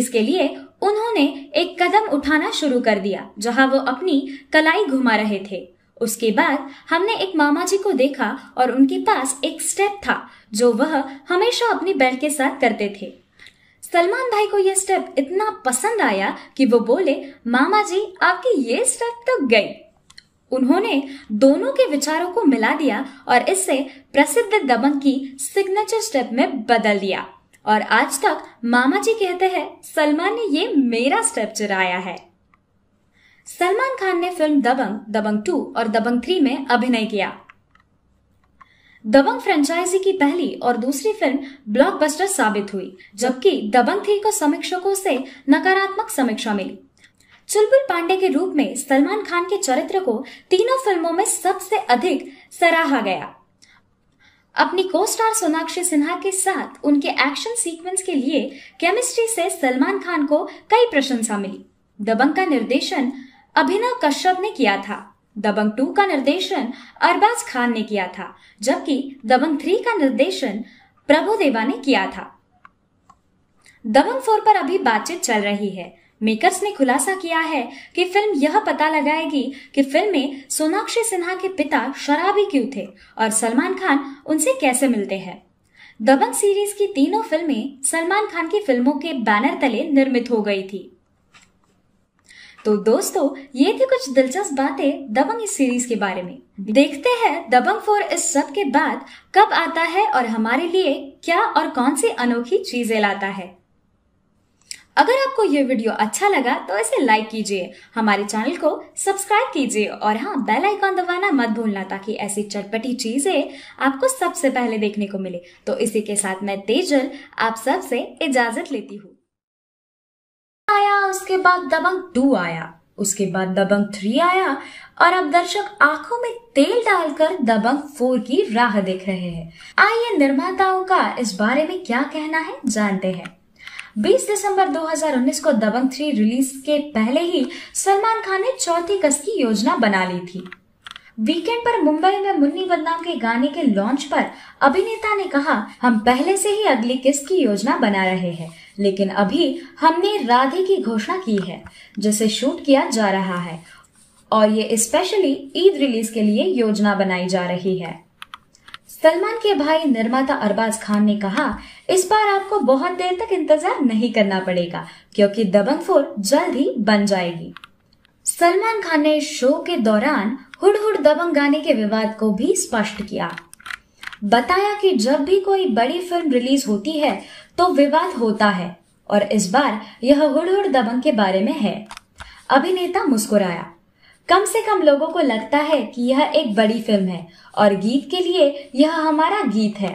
इसके लिए उन्होंने एक कदम उठाना शुरू कर दिया जहाँ वो अपनी कलाई घुमा रहे थे। उसके बाद हमने एक मामा जी को देखा और उनके पास एक स्टेप था जो वह हमेशा अपनी बेल्ट के साथ करते थे। सलमान भाई को यह स्टेप इतना पसंद आया कि वो बोले, मामा जी आपकी ये स्टेप तो गई। उन्होंने दोनों के विचारों को मिला दिया और इससे प्रसिद्ध दबंग की सिग्नेचर स्टेप में बदल दिया। और आज तक मामा जी कहते हैं, सलमान ने ये मेरा स्टेप चुराया है। सलमान खान ने फिल्म दबंग, दबंग टू और दबंग थ्री में अभिनय किया। दबंग फ्रेंचाइजी की पहली और दूसरी फिल्म ब्लॉकबस्टर साबित हुई, जबकि दबंग थ्री को समीक्षकों से नकारात्मक समीक्षा मिली। चुलबुल पांडे के रूप में सलमान खान के चरित्र को तीनों फिल्मों में सबसे अधिक सराहा गया। अपनी को स्टार सोनाक्षी सिन्हा के साथ उनके एक्शन सीक्वेंस के लिए केमिस्ट्री से सलमान खान को कई प्रशंसा मिली। दबंग का निर्देशन अभिनव कश्यप ने किया था। दबंग टू का निर्देशन अरबाज खान ने किया था, जबकि दबंग थ्री का निर्देशन प्रभुदेवा ने किया था। दबंग फोर पर अभी बातचीत चल रही है। मेकर्स ने खुलासा किया है कि फिल्म यह पता लगाएगी कि फिल्म में सोनाक्षी सिन्हा के पिता शराबी क्यों थे और सलमान खान उनसे कैसे मिलते हैं। दबंग सीरीज की तीनों फिल्में सलमान खान की फिल्मों के बैनर तले निर्मित हो गई थी। तो दोस्तों, ये थी कुछ दिलचस्प बातें दबंग इस सीरीज के बारे में। देखते हैं दबंग फोर इस सब के बाद कब आता है और हमारे लिए क्या और कौन सी अनोखी चीजें लाता है। अगर आपको ये वीडियो अच्छा लगा तो इसे लाइक कीजिए, हमारे चैनल को सब्सक्राइब कीजिए और हाँ, बेल आइकॉन दबाना मत भूलना ताकि ऐसी चटपटी चीजें आपको सबसे पहले देखने को मिले। तो इसी के साथ मैं तेजल आप सबसे इजाजत लेती हूँ। आया, उसके बाद दबंग टू आया, उसके बाद दबंग थ्री आया और अब दर्शक आंखों में तेल डालकर दबंग फोर की राह देख रहे हैं। आइए निर्माताओं का इस बारे में क्या कहना है जानते हैं। बीस दिसंबर दो हज़ार उन्नीस को दबंग थ्री रिलीज के पहले ही सलमान खान ने चौथी कस की योजना बना ली थी। वीकेंड पर मुंबई में मुन्नी बदनाम के गाने के लॉन्च पर अभिनेता ने कहा, हम पहले से ही अगली किस्त की योजना बना रहे हैं, लेकिन अभी हमने राधे की घोषणा की है जिसे शूट किया जा रहा है और ये स्पेशली ईद रिलीज के लिए योजना बनाई जा रही है। सलमान के भाई निर्माता अरबाज खान ने कहा, इस बार आपको बहुत देर तक इंतजार नहीं करना पड़ेगा क्योंकि दबंग फोर जल्द ही बन जाएगी। सलमान खान ने शो के दौरान हुड हुड दबंग गाने के विवाद को भी स्पष्ट किया, बताया कि जब भी कोई बड़ी फिल्म रिलीज होती है तो विवाद होता है और इस बार यह हुड हुड दबंग के बारे में है। अभिनेता मुस्कुराया, कम से कम लोगों को लगता है कि यह एक बड़ी फिल्म है और गीत के लिए यह हमारा गीत है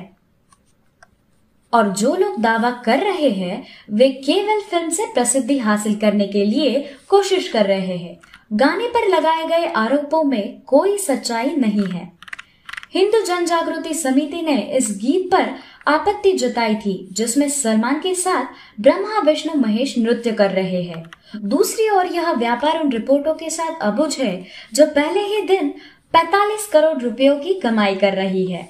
और जो लोग दावा कर रहे हैं वे केवल फिल्म से प्रसिद्धि हासिल करने के लिए कोशिश कर रहे हैं। गाने पर लगाए गए आरोपों में कोई सच्चाई नहीं है। हिंदू जन जागृति समिति ने इस गीत पर आपत्ति जताई थी जिसमें सलमान के साथ ब्रह्मा विष्णु महेश नृत्य कर रहे हैं। दूसरी ओर यह व्यापार उन रिपोर्टों के साथ अबुझ है जो पहले ही दिन पैंतालीस करोड़ रुपयों की कमाई कर रही है।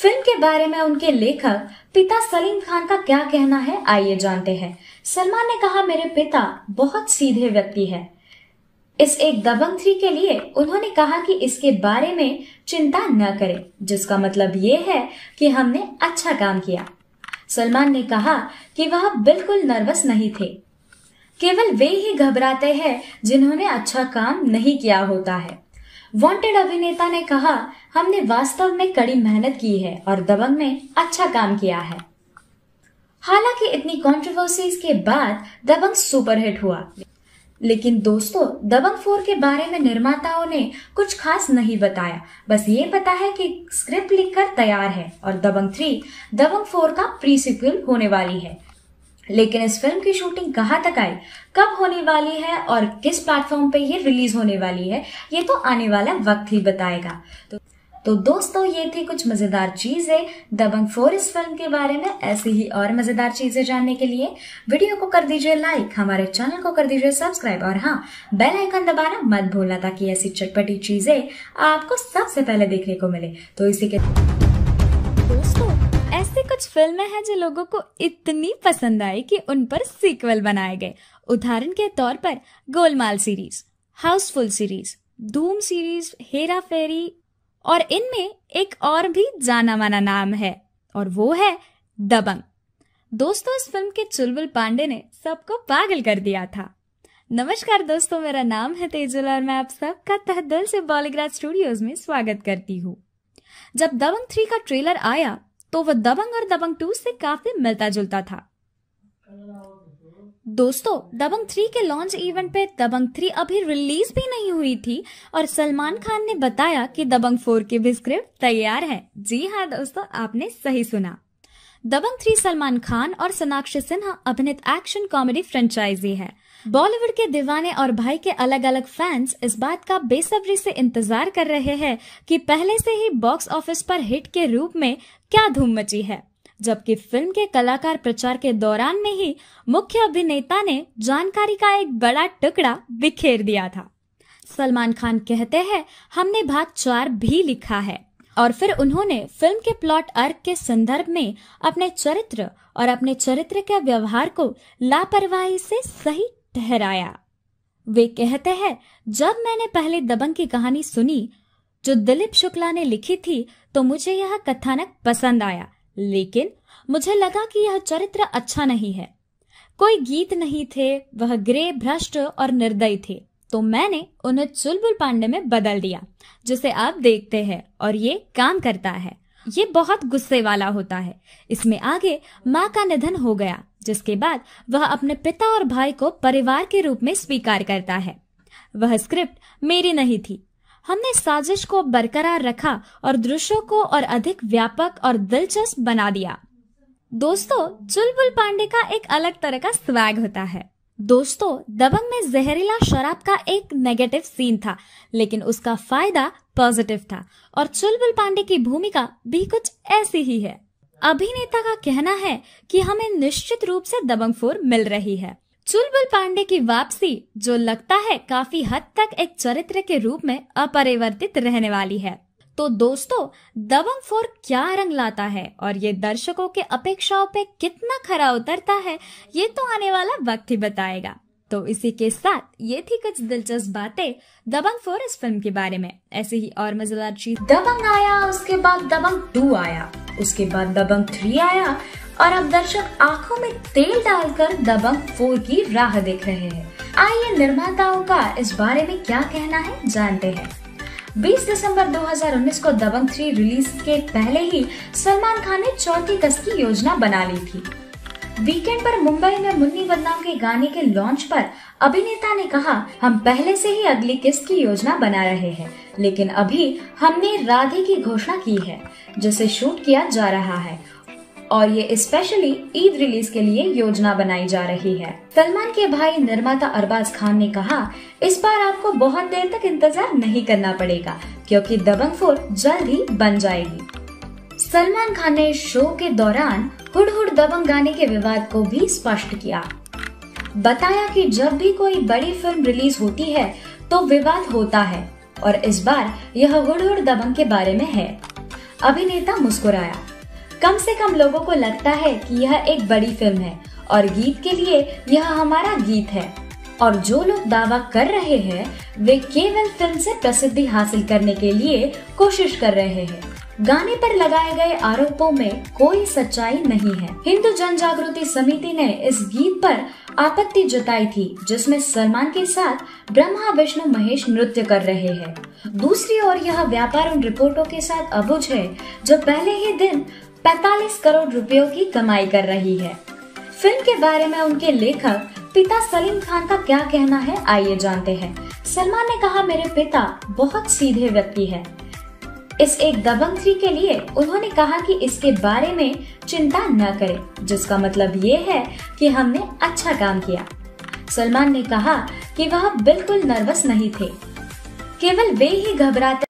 फिल्म के बारे में उनके लेखक पिता सलीम खान का क्या कहना है, आइए जानते हैं। सलमान ने कहा, मेरे पिता बहुत सीधे व्यक्ति है। इस एक दबंग थ्री के लिए उन्होंने कहा कि इसके बारे में चिंता न करें, जिसका मतलब ये है कि हमने अच्छा काम किया। सलमान ने कहा कि वह बिल्कुल नर्वस नहीं थे, केवल वे ही घबराते हैं जिन्होंने अच्छा काम नहीं किया होता है। वांटेड अभिनेता ने कहा, हमने वास्तव में कड़ी मेहनत की है और दबंग में अच्छा काम किया है। हालांकि इतनी कंट्रोवर्सीज के बाद दबंग सुपरहिट हुआ, लेकिन दोस्तों दबंग फोर के बारे में निर्माताओं ने कुछ खास नहीं बताया। बस ये पता है कि स्क्रिप्ट लिखकर तैयार है और दबंग थ्री दबंग फोर का प्री सीक्वल होने वाली है। लेकिन इस फिल्म की शूटिंग कहाँ तक आई, कब होने वाली है और किस प्लेटफॉर्म पे ये रिलीज होने वाली है, ये तो आने वाला वक्त ही बताएगा। तो, तो दोस्तों ये थी कुछ मजेदार चीजें दबंग फोर इस फिल्म के बारे में। ऐसी ही और मजेदार चीजें जानने के लिए वीडियो को कर दीजिए लाइक, हमारे चैनल को कर दीजिए सब्सक्राइब और हाँ, बेल आइकन दबाना मत भूलना ताकि ऐसी चटपटी चीजें आपको सबसे पहले देखने को मिले। तो इसी के दोस्तों ऐसी कुछ फिल्में हैं जो लोगों को इतनी पसंद आई कि उन पर सीक्वल बनाए गए। उदाहरण के तौर पर Golmaal series, Housefull series, Dhoom series, Hera Pheri और इनमें एक और भी जाना माना नाम है और वो है दबंग। दोस्तों इस फिल्म के चुलबुल पांडे ने सबको पागल कर दिया था। नमस्कार दोस्तों, मेरा नाम है तेजुल और मैं आप सबका तहे दिल से बॉलीग्राज स्टूडियोज में स्वागत करती हूँ। जब दबंग थ्री का ट्रेलर आया तो वह दबंग और दबंग टू से काफी मिलता जुलता था। दोस्तों दबंग थ्री के लॉन्च इवेंट पे दबंग थ्री अभी रिलीज भी नहीं हुई थी और सलमान खान ने बताया कि दबंग फोर के भी स्क्रिप्ट तैयार है। जी हाँ दोस्तों, आपने सही सुना। दबंग थ्री सलमान खान और सोनाक्षी सिन्हा अभिनीत एक्शन कॉमेडी फ्रेंचाइजी है। बॉलीवुड के दीवाने और भाई के अलग अलग फैंस इस बात का बेसब्री से इंतजार कर रहे हैं कि पहले से ही बॉक्स ऑफिस पर हिट के रूप में क्या धूम मची है, जबकि फिल्म के कलाकार प्रचार के दौरान में ही मुख्य अभिनेता ने जानकारी का एक बड़ा टुकड़ा बिखेर दिया था। सलमान खान कहते हैं, हमने भाग चार भी लिखा है और फिर उन्होंने फिल्म के प्लॉट अर्क के संदर्भ में अपने चरित्र और अपने चरित्र के व्यवहार को लापरवाही से सही ठहराया। वे कहते हैं, जब मैंने पहले दबंग की कहानी सुनी जो दिलीप शुक्ला ने लिखी थी तो मुझे यह कथानक पसंद आया, लेकिन मुझे लगा कि यह चरित्र अच्छा नहीं है। कोई गीत नहीं थे, वह ग्रे, भ्रष्ट और निर्दयी थे, तो मैंने उन्हें चुलबुल पांडे में बदल दिया जिसे आप देखते हैं और ये काम करता है। ये बहुत गुस्से वाला होता है। इसमें आगे माँ का निधन हो गया जिसके बाद वह अपने पिता और भाई को परिवार के रूप में स्वीकार करता है। वह स्क्रिप्ट मेरी नहीं थी। हमने साजिश को बरकरार रखा और दृश्यों को और अधिक व्यापक और दिलचस्प बना दिया। दोस्तों चुलबुल पांडे का एक अलग तरह का स्वैग होता है। दोस्तों दबंग में जहरीला शराब का एक नेगेटिव सीन था, लेकिन उसका फायदा पॉजिटिव था और चुलबुल पांडे की भूमिका भी कुछ ऐसी ही है। अभिनेता का कहना है कि हमें निश्चित रूप से दबंग फोर मिल रही है। चुलबुल पांडे की वापसी जो लगता है काफी हद तक एक चरित्र के रूप में अपरिवर्तित रहने वाली है। तो दोस्तों दबंग फोर क्या रंग लाता है और ये दर्शकों के अपेक्षाओं पे कितना खरा उतरता है, ये तो आने वाला वक्त ही बताएगा। तो इसी के साथ ये थी कुछ दिलचस्प बातें दबंग फोर इस फिल्म के बारे में। ऐसे ही और मजेदार चीज दबंग आया, उसके बाद दबंग टू आया, उसके बाद दबंग थ्री आया और अब दर्शक आंखों में तेल डालकर दबंग फोर की राह देख रहे हैं। आइए निर्माताओं का इस बारे में क्या कहना है जानते हैं। बीस दिसंबर दो हज़ार उन्नीस को दबंग थ्री रिलीज के पहले ही सलमान खान ने चौथी कस की योजना बना ली थी। वीकेंड पर मुंबई में मुन्नी बदनाम के गाने के लॉन्च पर अभिनेता ने कहा, हम पहले से ही अगली किस्त की योजना बना रहे हैं, लेकिन अभी हमने राधे की घोषणा की है जिसे शूट किया जा रहा है और ये स्पेशली ईद रिलीज के लिए योजना बनाई जा रही है। सलमान के भाई निर्माता अरबाज खान ने कहा, इस बार आपको बहुत देर तक इंतजार नहीं करना पड़ेगा क्योंकि दबंग फोर जल्द ही बन जाएगी। सलमान खान ने शो के दौरान हुड हुड दबंग गाने के विवाद को भी स्पष्ट किया, बताया कि जब भी कोई बड़ी फिल्म रिलीज होती है तो विवाद होता है और इस बार यह हुड हुड दबंग के बारे में है। अभिनेता मुस्कुराया, कम से कम लोगों को लगता है कि यह एक बड़ी फिल्म है और गीत के लिए यह हमारा गीत है, और जो लोग दावा कर रहे हैं वे केवल फिल्म से प्रसिद्धि हासिल करने के लिए कोशिश कर रहे हैं। गाने पर लगाए गए आरोपों में कोई सच्चाई नहीं है। हिंदू जन जागृति समिति ने इस गीत पर आपत्ति जताई थी जिसमें सलमान के साथ ब्रह्मा विष्णु महेश नृत्य कर रहे हैं। दूसरी ओर यह व्यापार उन रिपोर्टों के साथ अबुझ है जो पहले ही दिन पैंतालीस करोड़ रुपयों की कमाई कर रही है। फिल्म के बारे में उनके लेखक पिता सलीम खान का क्या कहना है, आइए जानते हैं। सलमान ने कहा, मेरे पिता बहुत सीधे व्यक्ति है। इस एक दबंग थ्री के लिए उन्होंने कहा कि इसके बारे में चिंता न करें, जिसका मतलब ये है कि हमने अच्छा काम किया। सलमान ने कहा कि वह बिल्कुल नर्वस नहीं थे, केवल वे ही घबराते